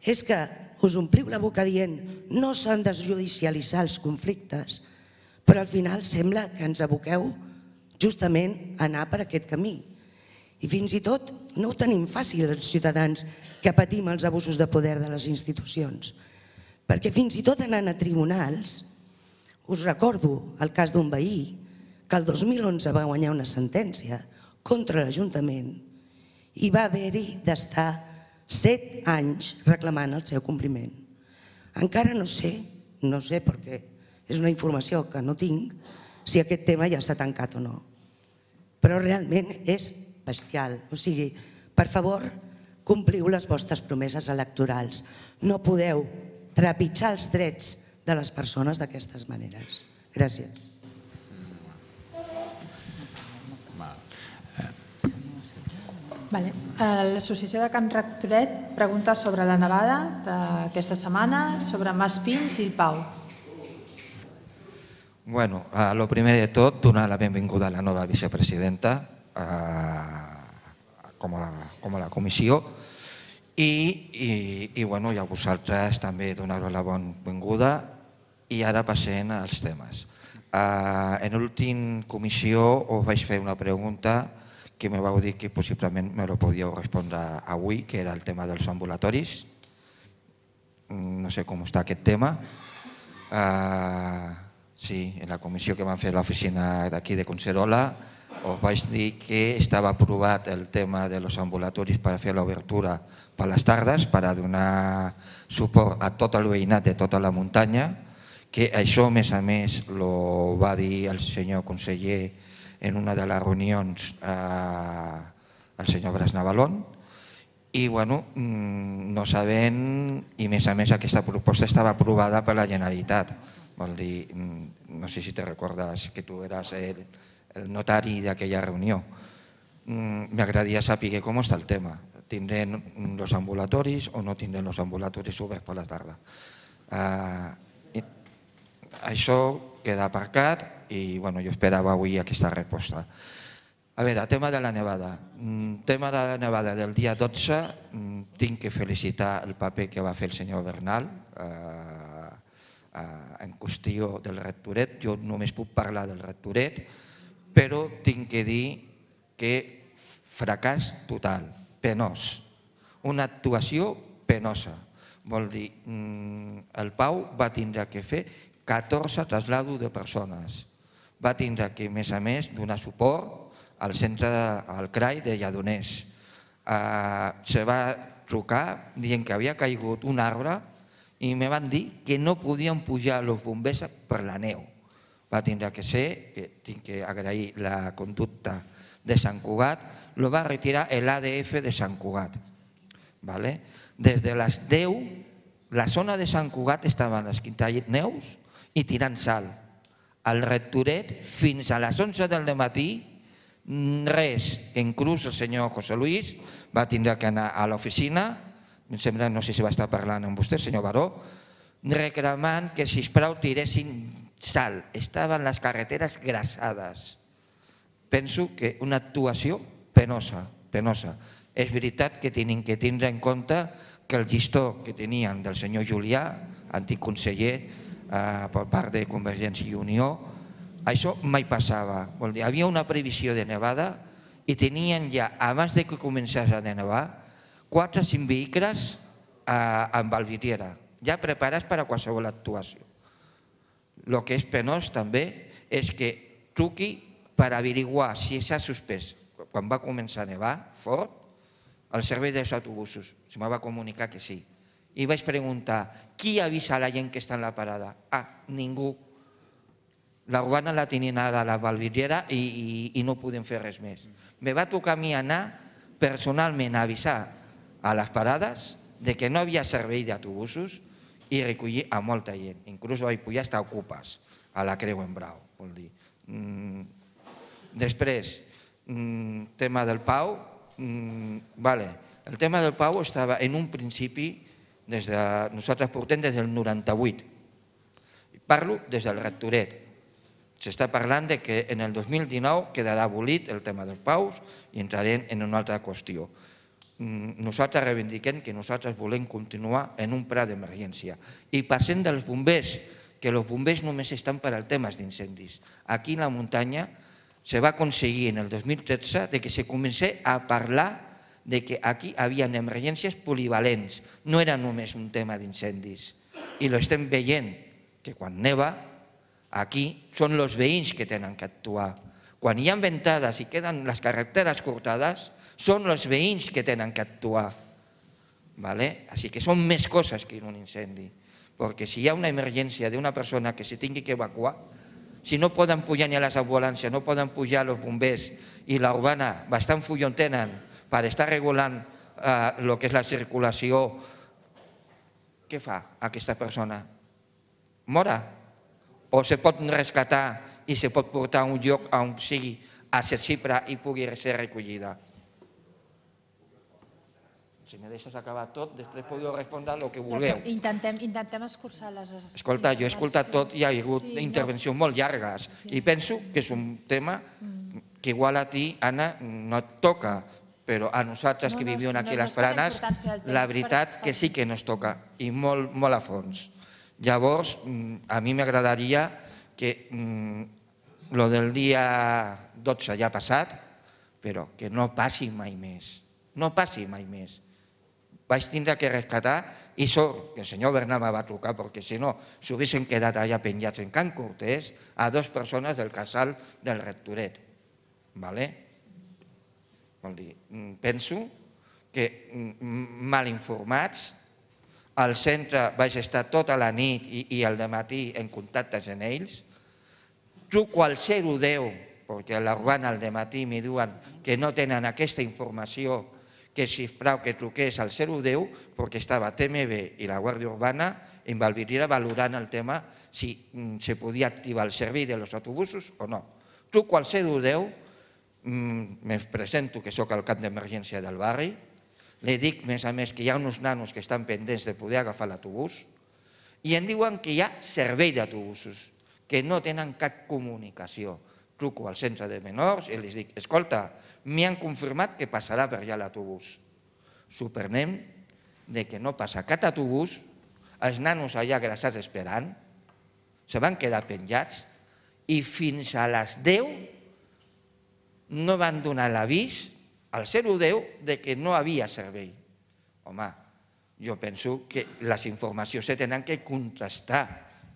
és que us ompliu la boca dient no s'han de desjudicialitzar els conflictes, però al final sembla que ens aboqueu justament a anar per aquest camí. I fins i tot no ho tenim fàcil els ciutadans que patim els abusos de poder de les institucions, perquè fins i tot anant a tribunals, us recordo el cas d'un veí que el dos mil onze va guanyar una sentència contra l'Ajuntament i va haver-hi d'estar set anys reclamant el seu compliment. Encara no sé, no sé per què, és una informació que no tinc, si aquest tema ja s'ha tancat o no. Però realment és bestial. O sigui, per favor, compliu les vostres promeses electorals. No podeu trepitjar els drets de les persones d'aquestes maneres. Gràcies. L'associació de Can Rectoret pregunta sobre la nevada d'aquesta setmana, sobre Mas Pins i el Pau. Bueno, a lo primer de tot, donar la benvinguda a la nova vicepresidenta com a la comissió i a vosaltres també donar-vos la benvinguda i ara passem als temes. En l'última comissió us vaig fer una pregunta que me vau dir que possiblement me la podíeu respondre avui, que era el tema dels ambulatoris. No sé com està aquest tema. Sí, en la comissió que van fer a l'oficina d'aquí de Collserola us vaig dir que estava aprovat el tema dels ambulatoris per fer l'obertura per les tardes, per donar suport a tot el veïnat de tota la muntanya, que això, a més a més, ho va dir el senyor conseller en una de les reunions, el senyor Blas Navalón, i no sabent, i a més a més aquesta proposta estava aprovada per la Generalitat. Vol dir, no sé si te recordes que tu eres el notari d'aquella reunió. M'agradaria saber com està el tema. Tindrem els ambulatoris o no tindrem els ambulatoris oberts per la tarda. Això queda aparcat i jo esperava avui aquesta resposta. A veure, tema de la nevada. Tema de la nevada del dia dotze, tinc que felicitar el paper que va fer el senyor Bernal en qüestió del Rectoret. Jo només puc parlar del Rectoret, però tinc que dir que fracàs total, penós, una actuació penosa. Vol dir, el Pau va tindre que fer catorze traslados de persones, va tindre que, a més a més, donar suport al centre del C R A I de Lledoners. Se va trucar dient que havia caigut un arbre i me van dir que no podien pujar els bombers per la neu. Va tindre que ser, que tinc que agrair la conducta de Sant Cugat, lo va retirar l'A D F de Sant Cugat. Des de les deu, la zona de Sant Cugat estaven esquintant neus i tirant sal. El Rectoret, fins a les onze del matí, res. Inclús el senyor José Luis va tindre que anar a l'oficina, em sembla, no sé si va estar parlant amb vostè, senyor Baró, reclamant que sisplau tiressin sal. Estaven les carreteres grassades. Penso que una actuació penosa, penosa. És veritat que hem de tindre en compte que el llistó que tenien del senyor Julià, antic conseller per part de Convergència i Unió, això mai passava. Hi havia una previsió de nevada i tenien ja, abans que començés a nevar, quatre o cinc vehicles en Vallvidrera, ja preparats per a qualsevol actuació. El que és penós també és que truqui per averiguar si s'ha suspès. Quan va començar a nevar fort, el servei dels autobusos se me va comunicar que sí. I vaig preguntar, qui avisa la gent que està en la parada? Ah, ningú. La urbana la tenien a la Vallvidrera i no podem fer res més. Me va tocar a mi anar personalment a avisar a les parades que no havia servei d'autobusos i recollir a molta gent. Inclús vaig pujar fins a ocupes a la Creu en Brau, vol dir. Després, tema del Pau. El tema del Pau estava en un principi, nosaltres portem des del noranta-vuit. Parlo des del rectoret. S'està parlant que en el dos mil dinou quedarà abolit el tema del Pau i entrarem en una altra qüestió. Nosaltres reivindiquem que nosaltres volem continuar en un pla d'emergència. I passem dels bombers, que els bombers només estan per als temes d'incendis. Aquí a la muntanya se va aconseguir en el dos mil tretze que se comencés a parlar que aquí hi havia emergències polivalents, no era només un tema d'incendis. I ho estem veient, que quan neva, aquí són els veïns que han d'actuar. Quan hi ha ventades i queden les carreteres cortades, són els veïns que han d'actuar. Així que són més coses que un incendi. Perquè si hi ha una emergència d'una persona que se tingui que evacuar, si no poden pujar ni a les ambulàncies, no poden pujar els bombers i la urbana bastant fullon tenen per estar regulant el que és la circulació, què fa aquesta persona? Mora? O se pot rescatar i se pot portar a un lloc on sigui accessible i pugui ser recollida? Si me deixes acabar tot, després podeu respondre el que vulgueu. Intentem escurçar les... Escolta, jo he escoltat tot i hi ha hagut intervencions molt llargues i penso que és un tema que igual a ti, Anna, no et toca, però a nosaltres que vivim aquí a les Planes, la veritat que sí que ens toca i molt a fons. Llavors, a mi m'agradaria que el del dia dotze ja ha passat, però que no passi mai més. No passi mai més. Vaig tindre que rescatar i sort que el senyor Bernabé va trucar, perquè si no s'haguessin quedat allà penjats en Can Cortés a dues persones del casal del rectoret. Penso que mal informats, al centre vaig estar tota la nit i al matí en contactes amb ells, truco al zero deu, perquè a l'Urbana al matí m'hi diuen que no tenen aquesta informació, que sisplau que truqués al zero deu, perquè estava T M B i la Guàrdia Urbana en Vallvidrera valorant el tema si se podia activar el servei dels autobusos o no. Truco al zero deu, me presento que soc el cap d'emergència del barri, li dic, a més a més, que hi ha uns nanos que estan pendents de poder agafar l'autobús i em diuen que hi ha servei d'autobusos, que no tenen cap comunicació. Truco al centre de menors i els dic, escolta, m'hi han confirmat que passarà per allà l'autobús. Suprenem que no passa cap autobús, els nanos allà grassats esperant, se van quedar penjats i fins a les deu no van donar l'avís al zero deu que no hi havia servei. Home, jo penso que les informacions se tenen que contestar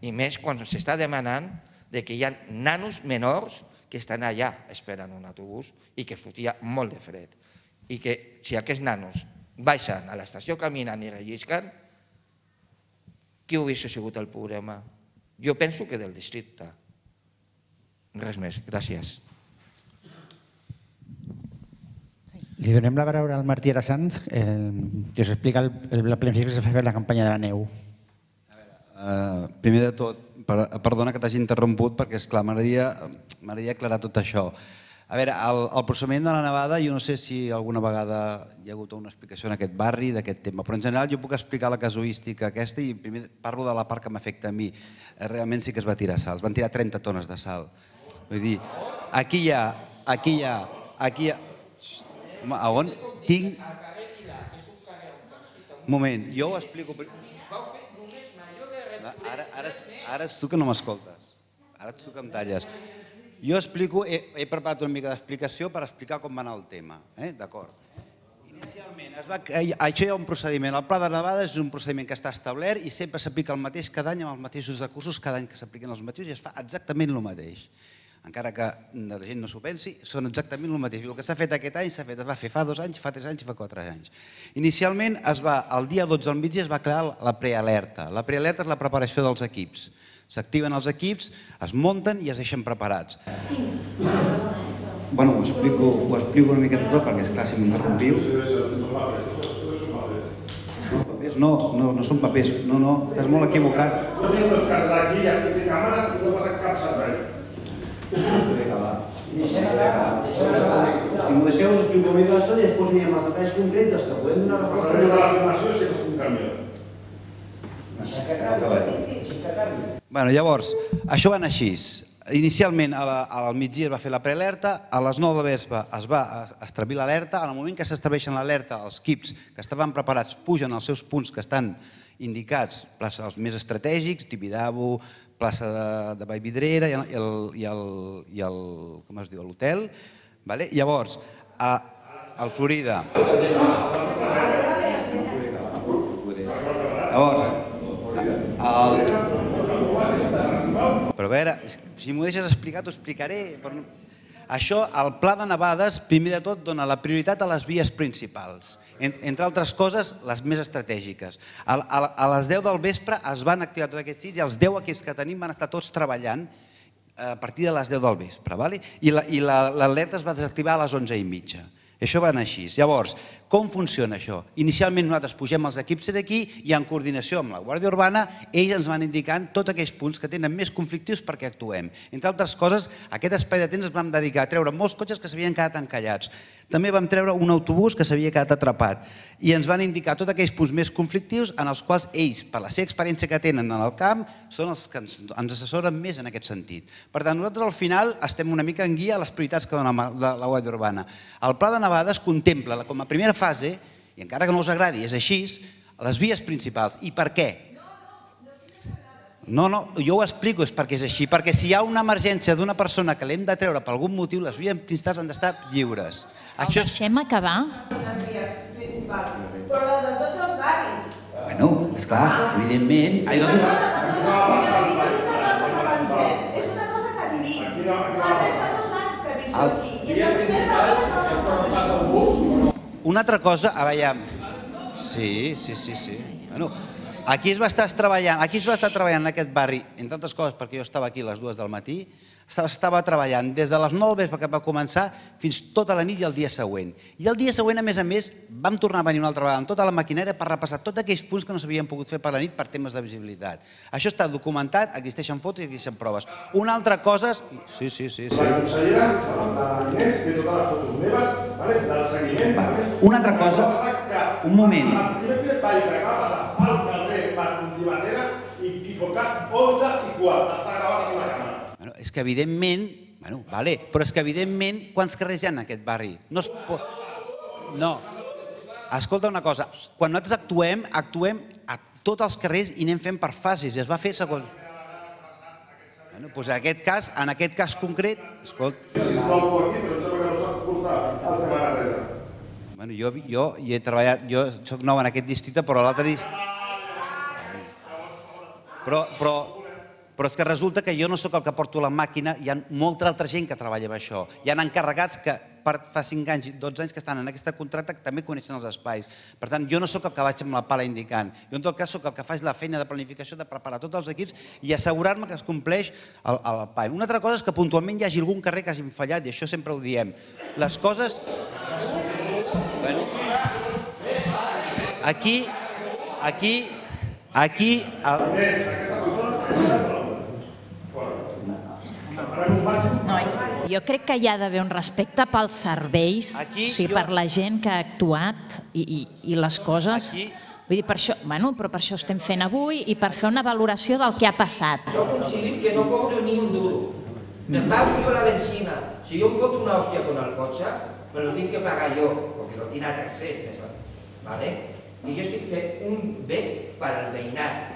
i més quan s'està demanant que hi ha nanos menors que estan allà esperant un autobús i que fotia molt de fred. I que si aquests nanos baixen a l'estació caminant i rellisquen, qui hauria sigut el problema? Jo penso que del districte. Res més, gràcies. Li donem la paraula al Martí Arasanz, que us explica la planificació que s'ha fet la campanya de la neu. Primer de tot, perdona que t'hagi interromput perquè, esclar, m'agradaria aclarar tot això. A veure, el procediment de la nevada, jo no sé si alguna vegada hi ha hagut una explicació en aquest barri d'aquest tema, però en general jo puc explicar la casuística aquesta i primer parlo de la part que m'afecta a mi. Realment sí que es va tirar sal, es van tirar trenta tones de sal. Vull dir, aquí hi ha, aquí hi ha, aquí hi ha... Home, a on tinc... Un moment, jo ho explico... Ara ets tu que no m'escoltes, ara ets tu que em talles. Jo explico, he preparat una mica d'explicació per explicar com va anar el tema, d'acord? Inicialment, això hi ha un procediment, el pla de nevada és un procediment que està establert i sempre s'aplica el mateix cada any amb els mateixos recursos, cada any que s'apliquen els mateixos i es fa exactament el mateix. Encara que la gent no s'ho pensi, són exactament el mateix. El que s'ha fet aquest any s'ha fet, es va fer fa dos anys, fa tres anys, fa quatre anys. Inicialment, el dia dotze al migdia es va crear la prealerta. La prealerta és la preparació dels equips. S'activen els equips, es munten i es deixen preparats. Bueno, ho explico una miqueta tot perquè, esclar, si m'interrompiu... No, no, no són papers. No, no, estàs molt equivocat. No tinc dos cases aquí, aquí té càmera i no passa cap servei. Deixem acabar. Si m'ho deixeu, us explico més la història i després anirem als detalls concrets dels que podem donar resposta. El servei de l'afirmació és que és un camió. Bueno, llavors, això va anar així. Inicialment, al migdia es va fer la prealerta, a les nou es va establir l'alerta, en el moment que s'estableixen l'alerta, els equips que estaven preparats pugen als seus punts que estan indicats, els més estratègics, Tibidabo, plaça de Vallvidrera i l'hotel. Llavors, al Florida... Llavors... Però a veure, si m'ho deixes explicar, t'ho explicaré. Això, el pla de nevades, primer de tot, dona la prioritat a les vies principals, entre altres coses, les més estratègiques. A les deu del vespre es van activar tots aquests sis i els deu equips que tenim van estar tots treballant a partir de les deu del vespre. I l'alerta es va desactivar a les onze i mitja. Això va anar així. Llavors, com funciona això? Inicialment nosaltres pugem els equips d'aquí i en coordinació amb la Guàrdia Urbana ells ens van indicant tots aquells punts que tenen més conflictius perquè actuem. Entre altres coses, aquest espai de temps ens vam dedicar a treure molts cotxes que s'havien quedat encallats. També vam treure un autobús que s'havia quedat atrapat i ens van indicar tots aquells punts més conflictius en els quals ells, per la seva experiència que tenen en el camp, són els que ens assessoren més en aquest sentit. Per tant, nosaltres al final estem una mica en guia a les prioritats que dona la Guàrdia Urbana. El Pla de Nevades contempla com a primera fase, i encara que no us agradi, és així, les vies principals. I per què? No, no, jo ho explico, és perquè és així, perquè si hi ha una emergència d'una persona que l'hem de treure per algun motiu, les vies principals han d'estar lliures. El deixem acabar? Les vies principals, però les de tots els barris. Bueno, esclar, evidentment... No, no, no, és una cosa que pensem, és una cosa que vivim. Fa tres o dos anys que vinc aquí, i és la primera vegada que no passa un bus. Una altra cosa, a veure... Sí, sí, sí, sí. Bueno... Aquí es va estar treballant en aquest barri, entre altres coses perquè jo estava aquí a les dues del matí, estava treballant des de les nou que va començar fins tota la nit i el dia següent. I el dia següent, a més a més, vam tornar a venir una altra vegada amb tota la maquinària per repassar tots aquells punts que no s'havien pogut fer per la nit per temes de visibilitat. Això està documentat, existeixen fotos i existeixen proves. Una altra cosa és... Sí, sí, sí. La consellera, la Inés, té totes les fotos meves del seguiment. Una altra cosa... Un moment. El primer detall que va passar al carrer i focat onze i quatre. Està gravat amb la càmera. És que evidentment... Però és que evidentment quants carrers hi ha en aquest barri? No es pot... No. Escolta una cosa. Quan nosaltres actuem, actuem a tots els carrers i anem fent per fases. I es va fer segons... Doncs en aquest cas, en aquest cas concret... Escolta... Jo hi he treballat... Jo soc nou en aquest districte, però l'altre districte... Però és que resulta que jo no sóc el que porto la màquina, hi ha molta altra gent que treballa amb això. Hi ha encarregats que fa cinc anys, dotze anys que estan en aquesta contracta que també coneixen els espais. Per tant, jo no sóc el que vaig amb la pala indicant. Jo en tot cas sóc el que faig la feina de planificació, de preparar tots els equips i assegurar-me que es compleix el P A I. Una altra cosa és que puntualment hi hagi algun carrer que hagin fallat, i això sempre ho diem. Les coses... Aquí... Aquí... Aquí... Jo crec que hi ha d'haver un respecte pels serveis, per la gent que ha actuat i les coses. Vull dir, per això estem fent avui i per fer una valoració del que ha passat. Jo considero que no cobro ni un duro. Me pago jo la benzina. Si jo em foto una hòstia con el cotxe, me lo tinc que pagar jo, porque lo tiene a tercer. I jo estic fent un bé per al veïnat.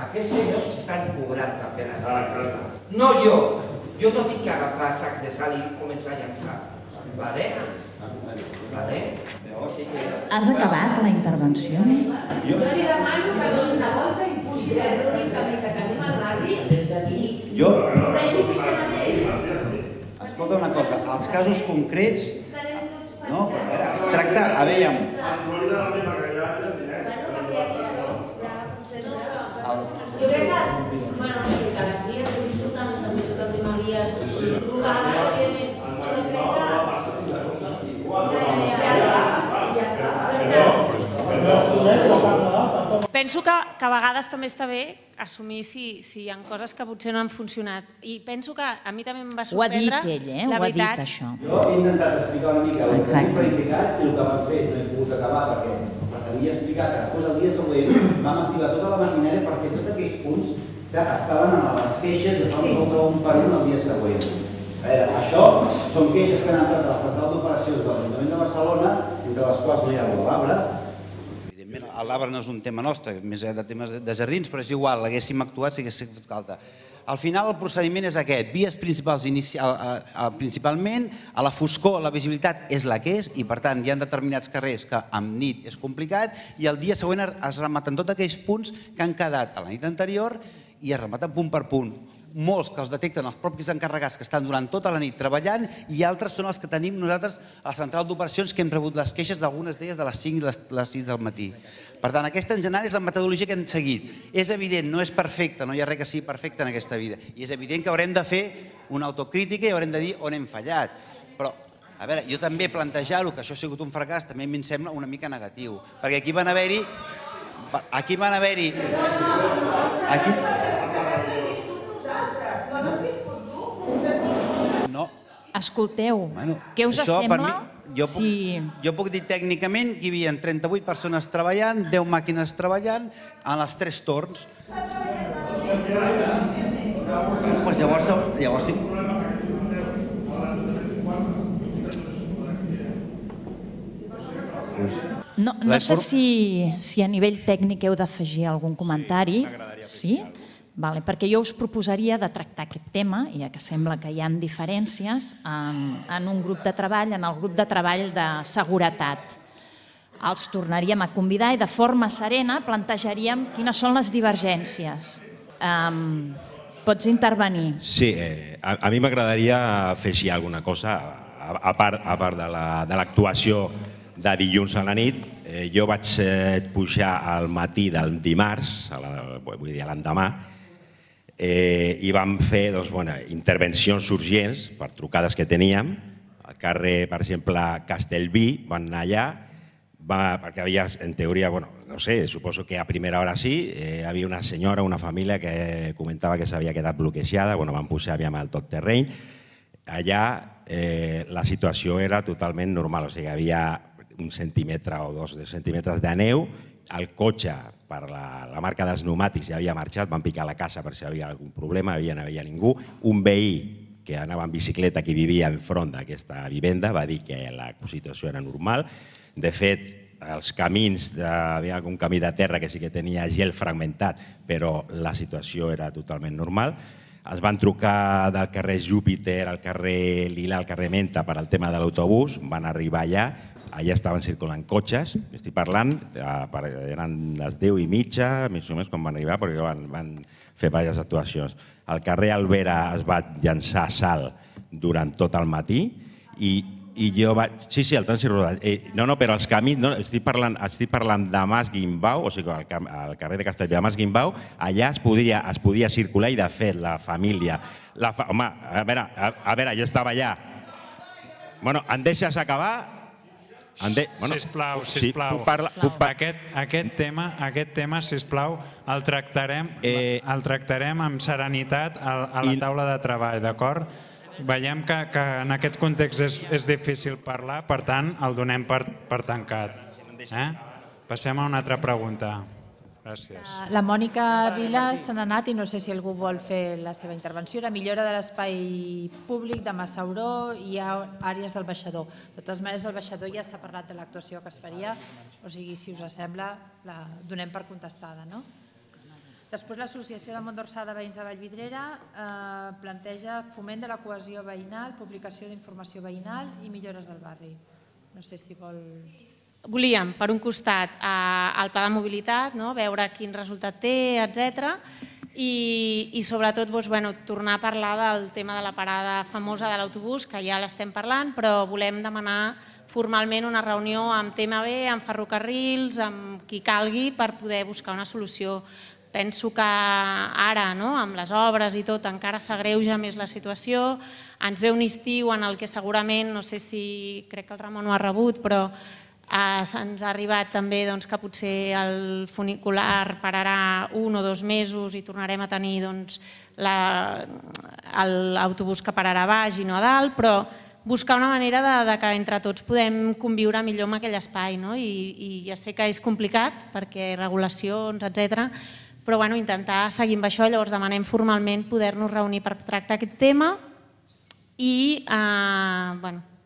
Aquests senyors s'estan cobrant per fer les altres. No jo. Jo no tinc que agafar sacs de sal i començar a llençar. Has acabat la intervenció? Jo li demano que doni una volta i pugi l'únic camí que tenim al barri i vegi que estem a lleis. Escolta una cosa, els casos concrets... No, a veure, es tracta... A veure... Jo crec que, bueno, que les vies són importants, també tot el tema vies rurals, òbviament, jo crec que... Ja està, ja està. penso que a vegades també està bé assumir si hi ha coses que potser no han funcionat. I penso que a mi també em va sorprendre... Ho ha dit ell, eh? Ho ha dit, això. Jo he intentat explicar una mica el que hem planificat i el que vam fer. No he pogut acabar perquè havia explicat que després del dia següent vam activar tota la maquinària per fer tots aquells punts que estaven a les queixes i vam resoldre un per un el dia següent. A veure, això són queixes que han entrat a la central d'operacions de l'Ajuntament de Barcelona, entre les quals no hi ha el l'arbre. L'arbre no és un tema nostre, més de temes de jardins, però és igual, l'haguéssim actuat si haguéssim fet falta. Al final el procediment és aquest, vies principals principalment, a la foscor la visibilitat és la que és i per tant hi ha determinats carrers que amb nit és complicat i el dia següent es rematen tots aquells punts que han quedat a la nit anterior i es rematen punt per punt. Molts que els detecten els propis encarregats que estan durant tota la nit treballant i altres són els que tenim nosaltres a la central d'operacions que hem rebut les queixes d'algunes d'elles de les cinc i les sis del matí. Per tant, aquesta en general és la metodologia que hem seguit. És evident, no és perfecta, no hi ha res que sigui perfecte en aquesta vida. I és evident que haurem de fer una autocrítica i haurem de dir on hem fallat. Però, a veure, jo també plantejar-ho, que això ha sigut un fracàs, també a mi em sembla una mica negatiu. Perquè aquí van haver-hi... Aquí van haver-hi... Escolteu, què us sembla? Jo puc dir tècnicament que hi havia trenta-vuit persones treballant, deu màquines treballant, en els tres torns. Llavors... No sé si a nivell tècnic heu d'afegir algun comentari. Sí? Perquè jo us proposaria de tractar aquest tema, ja que sembla que hi ha diferències, en un grup de treball, en el grup de treball de seguretat. Els tornaríem a convidar i de forma serena plantejaríem quines són les divergències. Pots intervenir. Sí, a mi m'agradaria afegir alguna cosa, a part de l'actuació de dilluns a la nit. Jo vaig pujar al matí del dimarts, vull dir, l'endemà, i vam fer intervencions urgents per trucades que teníem. Al carrer, per exemple, Castellví, van anar allà, perquè havia, en teoria, no sé, suposo que a primera hora sí, hi havia una senyora, una família que comentava que s'havia quedat bloquejada, van pujar aviam al tot terreny. Allà la situació era totalment normal, o sigui, hi havia un centímetre o dos centímetres de neu, el cotxe per la marca dels pneumàtics ja havia marxat, van picar la casa per si hi havia algun problema, no hi havia ningú. Un veí que anava en bicicleta, que vivia enfront d'aquesta vivenda, va dir que la situació era normal. De fet, els camins, hi havia algun camí de terra que sí que tenia gel fragmentat, però la situació era totalment normal. Es van trucar del carrer Júpiter al carrer Lila, al carrer Menta, per al tema de l'autobús, van arribar allà, allà estaven circulant cotxes, estic parlant, eren les deu i mitja, més o menys, quan van arribar, perquè van fer diverses actuacions. Al carrer Alvera es va llençar sal durant tot el matí i jo vaig... Sí, sí, el trànsit rural. No, no, però els camins... Estic parlant de Mas Guimbau, o sigui, al carrer de Castellví de Mas Guimbau, allà es podia circular i, de fet, la família... Home, a veure, jo estava allà. Bueno, em deixes acabar... Sisplau, sisplau, aquest tema, sisplau, el tractarem amb serenitat a la taula de treball, d'acord? Veiem que en aquest context és difícil parlar, per tant, el donem per tancat. Passem a una altra pregunta. Gràcies. La Mònica Vila se n'ha anat i no sé si algú vol fer la seva intervenció. La millora de l'espai públic de Massauró i hi ha àrees del baixador. De totes maneres, el baixador ja s'ha parlat de l'actuació que es faria, o sigui, si us sembla, la donem per contestada, no? Després, l'Associació de Montdorsà de Veïns de Vallvidrera planteja foment de la cohesió veïnal, publicació d'informació veïnal i millores del barri. No sé si vol... Volíem, per un costat, el pla de mobilitat, veure quin resultat té, etcètera, i sobretot tornar a parlar del tema de la parada famosa de l'autobús, que ja l'estem parlant, però volem demanar formalment una reunió amb T M B, amb ferrocarrils, amb qui calgui, per poder buscar una solució. Penso que ara, amb les obres i tot, encara s'agreuja més la situació. Ens ve un estiu en el que segurament, no sé si, crec que el Ramon ho ha rebut, però Se'ns ha arribat també que potser el funicular pararà un o dos mesos i tornarem a tenir l'autobús que pararà a baix i no a dalt, però buscar una manera que entre tots podem conviure millor en aquell espai. I ja sé que és complicat perquè regulacions, etcètera, però intentar seguir amb això. Llavors demanem formalment poder-nos reunir per tractar aquest tema i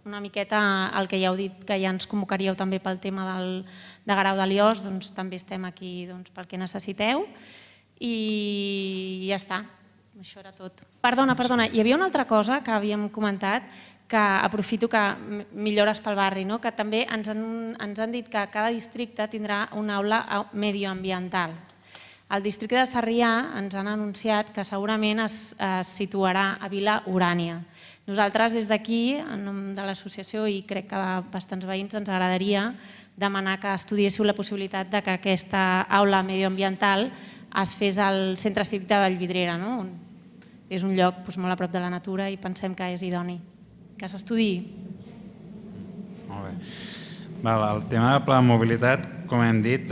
una miqueta el que ja heu dit, que ja ens convocaríeu també pel tema de Guerau de Liós, doncs també estem aquí pel que necessiteu i ja està, això era tot. Perdona, perdona, hi havia una altra cosa que havíem comentat, que aprofito que millores pel barri, que també ens han dit que cada districte tindrà una aula medioambiental. El districte de Sarrià ens han anunciat que segurament es situarà a Vila Urània. Nosaltres des d'aquí, en nom de l'associació i crec que de bastants veïns, ens agradaria demanar que estudiéssiu la possibilitat que aquesta aula medioambiental es fes al centre cívic de Vallvidrera. És un lloc molt a prop de la natura i pensem que és idoni. Que s'estudiï. Molt bé. El tema del pla de mobilitat, com hem dit,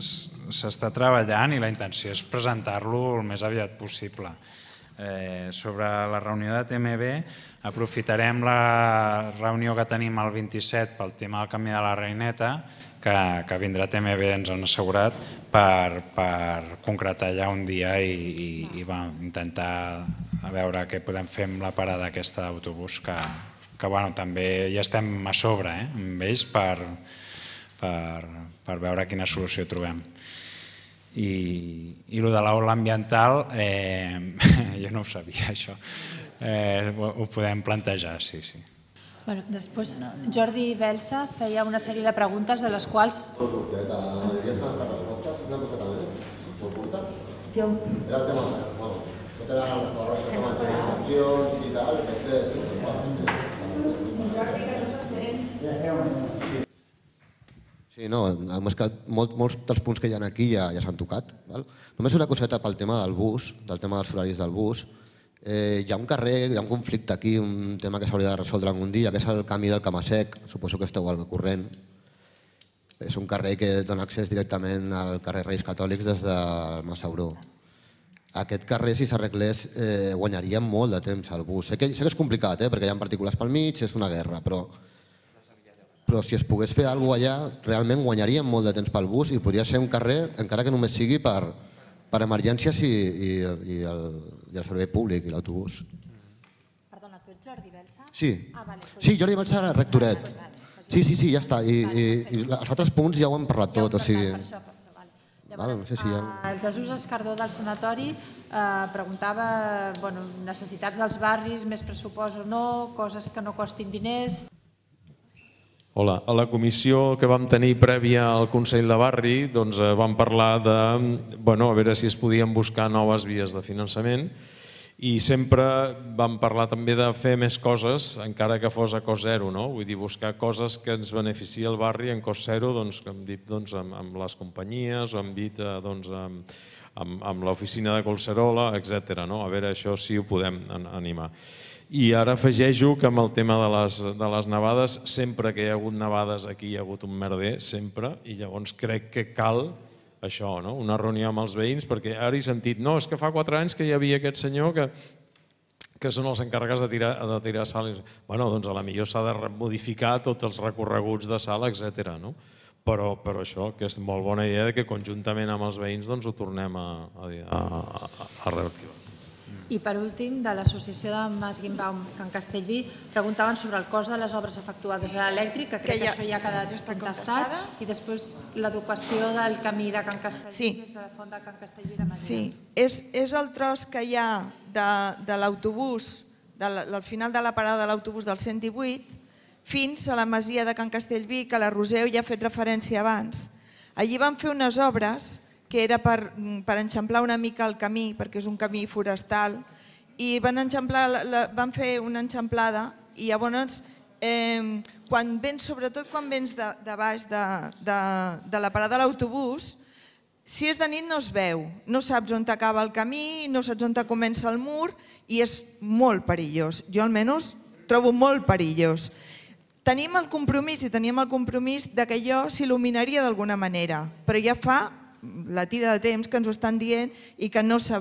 s'està treballant i la intenció és presentar-lo el més aviat possible. Sobre la reunió de T M B, aprofitarem la reunió que tenim el vint-i-set pel tema del Camí de la Reineta, que vindrà T M B, ens han assegurat, per concretar ja un dia i intentar veure què podem fer amb la parada aquesta d'autobús, que també ja estem a sobre amb ells per veure quina solució trobem. I el de l'aula ambiental, jo no ho sabia, això. Ho podem plantejar, sí, sí. Després, Jordi Belsa feia una sèrie de preguntes de les quals... Molt curteta, ja s'han estat respostes, una poqueta més, molt curta. Jo. Era el tema, bueno, tot era la relació que mantenia opcions i tal, que és Jordi, que no s'assent. Sí, no, molts dels punts que hi ha aquí ja s'han tocat. Només una coseta pel tema del bus, del tema dels horaris del bus. Hi ha un carrer, hi ha un conflicte aquí, un tema que s'hauria de resoldre algun dia, que és el camí del Camassec, suposo que esteu al corrent. És un carrer que dona accés directament al carrer Reis Catòlics des de Massauró. Aquest carrer, si s'arreglés, guanyaria molt de temps al bus. Sé que és complicat, perquè hi ha partícules pel mig, és una guerra, però... però si es pogués fer alguna cosa allà, realment guanyaríem molt de temps pel bus i podria ser un carrer, encara que només sigui per emergències i el servei públic i l'autobús. Perdona, tu ets Jordi Belsa? Sí, sí, Jordi Belsa era rectoret. Sí, sí, sí, ja està. I els altres punts ja ho hem parlat tot. El Jesús Escardó del Sanatori preguntava necessitats dels barris, més pressupost o no, coses que no costin diners... Hola. A la comissió que vam tenir prèvia al Consell de Barri vam parlar de veure si es podien buscar noves vies de finançament i sempre vam parlar també de fer més coses, encara que fos a cost zero, vull dir, buscar coses que ens beneficia el barri en cost zero, que hem dit amb les companyies, hem dit amb l'oficina de Collserola, etcètera. A veure això si ho podem animar. I ara afegeixo que amb el tema de les nevades, sempre que hi ha hagut nevades aquí hi ha hagut un merder, sempre, i llavors crec que cal això, una reunió amb els veïns, perquè ara he sentit, no, és que fa quatre anys que hi havia aquest senyor que són els encarregats de tirar sal. Bé, doncs a la millor s'ha de modificar tots els recorreguts de sal, etcètera. Però això, que és molt bona idea que conjuntament amb els veïns ho tornem a reactivar. I per últim, de l'associació de Mas Guimbaum, que en Castellví, preguntaven sobre el cost de les obres efectuades a l'elèctric, que crec que això ja ha quedat contestat, i després l'educació del camí de Can Castellví, des de la font de Can Castellví de Madrid. Sí, és el tros que hi ha de l'autobús, del final de la parada de l'autobús del cent divuit, fins a la masia de Can Castellví, que la Roseu ja ha fet referència abans. Allí van fer unes obres que era per enxamplar una mica el camí, perquè és un camí forestal, i van fer una enxamplada i llavors, sobretot quan vens de baix de la parada de l'autobús, si és de nit no es veu, no saps on acaba el camí, no saps on comença el mur, i és molt perillós, jo almenys trobo molt perillós. Tenim el compromís i teníem el compromís que allò s'il·luminaria d'alguna manera, però ja fa la tira de temps que ens ho estan dient i que no s'ha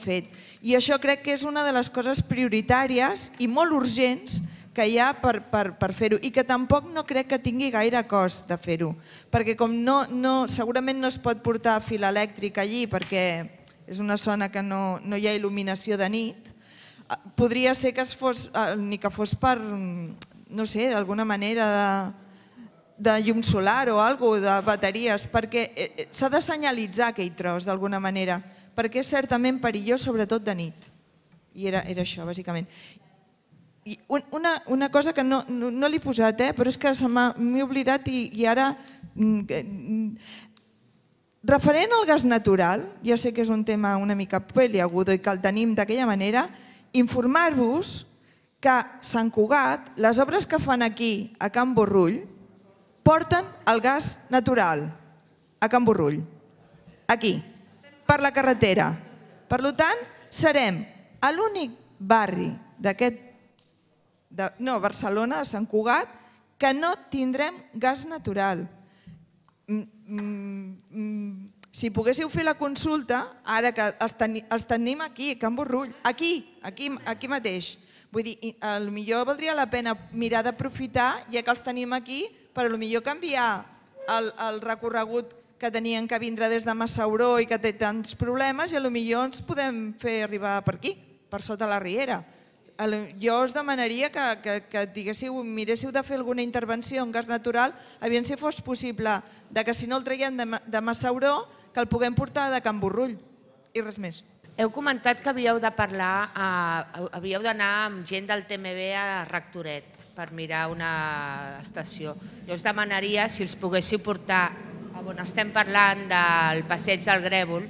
fet. I això crec que és una de les coses prioritàries i molt urgents que hi ha per fer-ho i que tampoc no crec que tingui gaire cost de fer-ho, perquè com segurament no es pot portar fil elèctric allí perquè és una zona que no hi ha il·luminació de nit, podria ser que fos ni que fos per, no sé, d'alguna manera de... de llum solar o alguna cosa, de bateries, perquè s'ha de senyalitzar aquell tros d'alguna manera, perquè és certament perillós, sobretot de nit. I era això, bàsicament. Una cosa que no l'he posat, però és que m'he oblidat i ara... Referent al gas natural, ja sé que és un tema una mica peliagudo i que el tenim d'aquella manera, informar-vos que a Sant Cugat, les obres que fan aquí, a Can Borrull, porten el gas natural a Can Borrull, aquí, per la carretera. Per tant, serem l'únic barri d'aquest... no, Barcelona, de Sant Cugat, que no tindrem gas natural. Si poguéssiu fer la consulta, ara que els tenim aquí, a Can Borrull, aquí, aquí mateix. Vull dir, potser valdria la pena mirar d'aprofitar, ja que els tenim aquí, per potser canviar el recorregut que tenien que vindre des de Massauró i que té tants problemes i potser ens podem fer arribar per aquí, per sota la Riera. Jo us demanaria que miréssiu de fer alguna intervenció en gas natural, aviam si fos possible, que si no el traiem de Massauró, que el puguem portar de Can Borrull i res més. Heu comentat que havíeu de parlar, havíeu d'anar amb gent del T M B a Rectoret per mirar una estació. Jo us demanaria si els poguéssiu portar on estem parlant del passeig del Grèvol,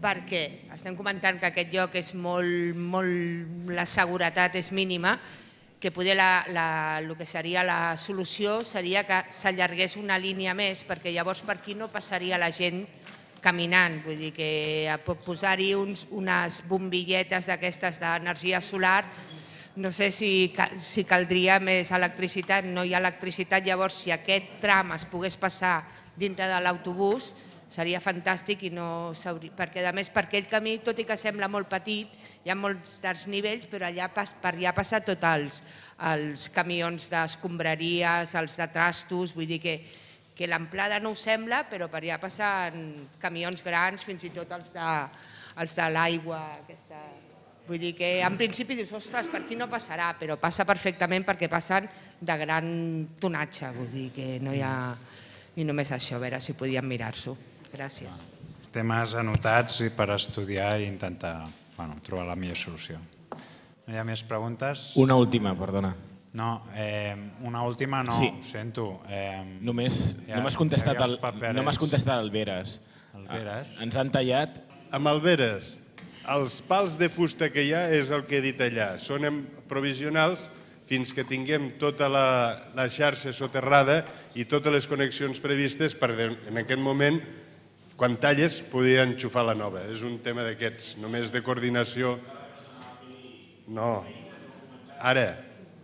perquè estem comentant que aquest lloc és molt... la seguretat és mínima, que potser el que seria la solució seria que s'allargués una línia més, perquè llavors per aquí no passaria la gent caminant, vull dir que posar-hi unes bombilletes d'aquestes d'energia solar, no sé si caldria més electricitat, no hi ha electricitat, llavors si aquest tram es pogués passar dintre de l'autobús seria fantàstic i no s'hauria... perquè a més per aquell camí, tot i que sembla molt petit, hi ha molts nivells, però per allà passa tots els camions d'escombraries, els de trastos, vull dir que que l'amplada no ho sembla, però per allà passen camions grans, fins i tot els de l'aigua. Vull dir que en principi dius, ostres, per aquí no passarà, però passa perfectament perquè passen de gran tonatge, vull dir que no hi ha... I només això, a veure si podíem mirar-s'ho. Gràcies. Temes anotats i per estudiar i intentar trobar la millor solució. No hi ha més preguntes? Una última, perdona. No, una última no, ho sento. Només no m'has contestat el Veres. Ens han tallat. Amb el Veres, els pals de fusta que hi ha és el que he dit allà. Són provisionals fins que tinguem tota la xarxa soterrada i totes les connexions previstes perquè en aquest moment, quan talles, podria enxufar la nova. És un tema d'aquests, només de coordinació. No, ara...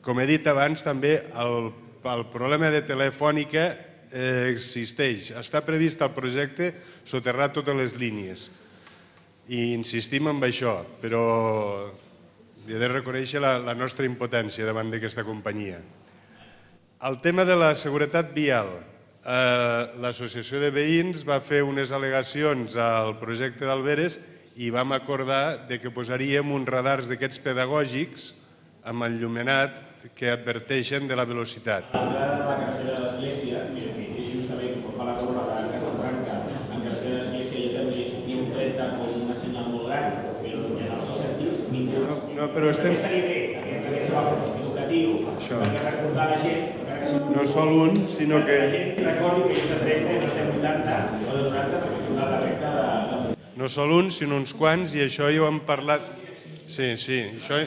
Com he dit abans, també el problema de Telefònica existeix. Està previst al projecte soterrar totes les línies i insistim en això, però he de reconèixer la nostra impotència davant d'aquesta companyia. El tema de la seguretat vial. L'associació de veïns va fer unes al·legacions al projecte d'Alberes i vam acordar que posaríem uns radars d'aquests pedagògics amb el llumenat que adverteixen de la velocitat. A l'entrada de la carretera de l'Església, és justament com fa la corba de Casa Franca, en carretera de l'Església ja també hi ha un trenta com una senyal molt gran, però en els dos sentits ningú... No, però estem... Aquesta idea, aquest serà educatiu, perquè recordar la gent... No sol un, sinó que... La gent recordi que és de trenta, no és de vuitanta, o de noranta, perquè sembla la recta de... No sol un, sinó uns quants, i això ja ho hem parlat... Sí, sí, això...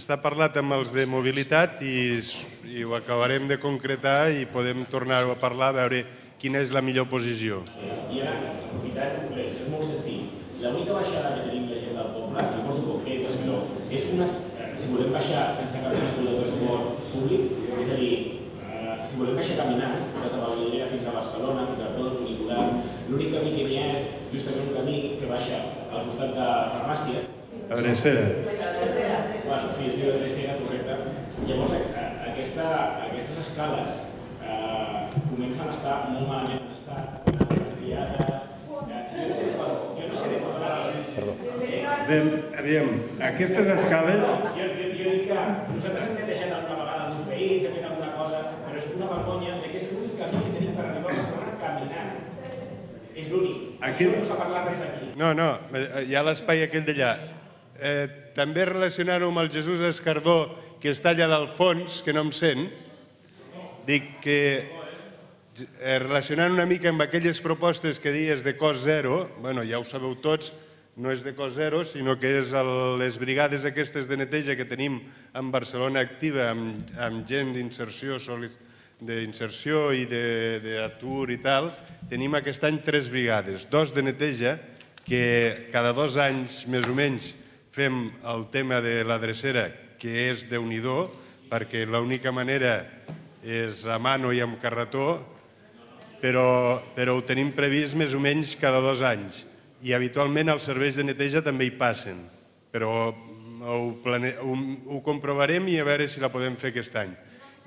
Està parlat amb els de mobilitat i ho acabarem de concretar i podem tornar-ho a parlar a veure quina és la millor posició. I ara, aprofitant, això és molt senzill. L'única baixada que tenim la gent del poble, i porto poc, és una... Si volem baixar sense cap tipus de transport públic, és a dir, si volem baixar caminant, des de Vallvidrera fins a Barcelona, fins al Pol Funicular, l'únic camí que hi ha és justament un camí que baixa al costat de farmàcia. La drecera. La drecera. Bueno, sí, es diu la drecera, correcte. Llavors, aquestes escales comencen a estar molt malament en estat, triades... Jo no sé de com parlar. Aviam, aquestes escales... Jo dic que nosaltres hem netejat alguna vegada amb uns veïns, hem fet alguna cosa, però és una vergonya que és l'únic camí que tenim per arribar a la setmana caminant. És l'únic. No s'ha parlat res aquí. No, no, hi ha l'espai aquell d'allà. També relacionant-ho amb el Jesús Escardó, que està allà del fons, que no em sent, dic que relacionant una mica amb aquelles propostes que deies de cost zero, bueno, ja ho sabeu tots, no és de cost zero, sinó que és les brigades aquestes de neteja que tenim en Barcelona Activa, amb gent d'inserció i d'atur i tal, tenim aquest any tres brigades, dos de neteja, que cada dos anys més o menys fem el tema de la drecera, que és déu-n'hi-do, perquè l'única manera és a mano i amb carretó, però ho tenim previst més o menys cada dos anys. I habitualment els serveis de neteja també hi passen, però ho comprovarem i a veure si la podem fer aquest any.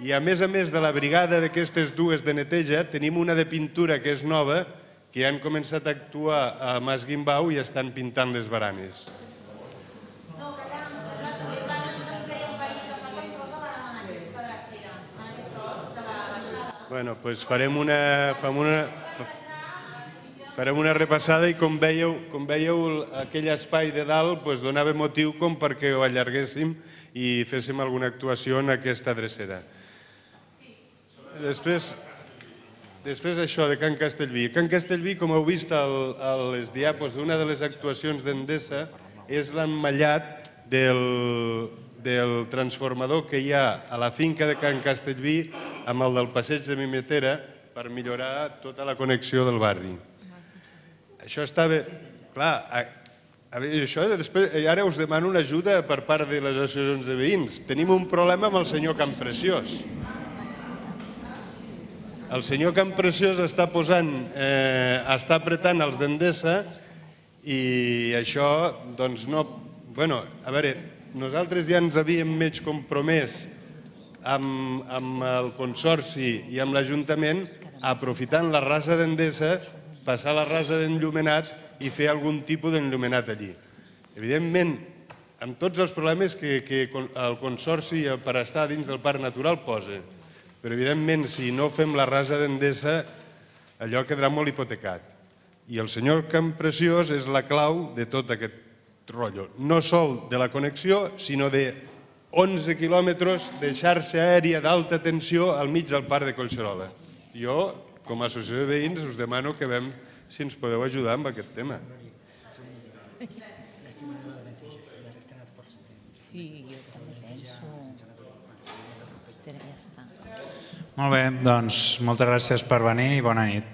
I a més a més de la brigada d'aquestes dues de neteja, tenim una de pintura que és nova, que han començat a actuar a Mas Guimbau i estan pintant les baranes. Bueno, doncs farem una repassada i com veieu aquell espai de dalt donava motiu com perquè ho allarguéssim i féssim alguna actuació en aquesta drecera. Després això de Can Castellví. Can Castellví, com heu vist a les diapos d'una de les actuacions d'Endesa, és l'emmallat del... del transformador que hi ha a la finca de Can Castellví amb el del passeig de Mimetera per millorar tota la connexió del barri. Això està bé. Clar, ara us demano una ajuda per part de les associacions de veïns. Tenim un problema amb el senyor Campreciós. El senyor Campreciós està apretant els d'Endesa i això doncs no... Bueno, a veure... Nosaltres ja ens havíem mig compromès amb el Consorci i amb l'Ajuntament aprofitant la rasa d'Endesa, passar la rasa d'enllumenat i fer algun tipus d'enllumenat allí. Evidentment, amb tots els problemes que el Consorci per estar dins del Parc Natural posa, però evidentment si no fem la rasa d'Endesa allò quedarà molt hipotecat. I el senyor Campreciós és la clau de tot aquest problema. No sol de la connexió, sinó de onze quilòmetres de xarxa aèria d'alta tensió al mig del parc de Collserola. Jo, com a associació de veïns, us demano que veiem si ens podeu ajudar amb aquest tema. Sí, jo també penso... Molt bé, doncs moltes gràcies per venir i bona nit.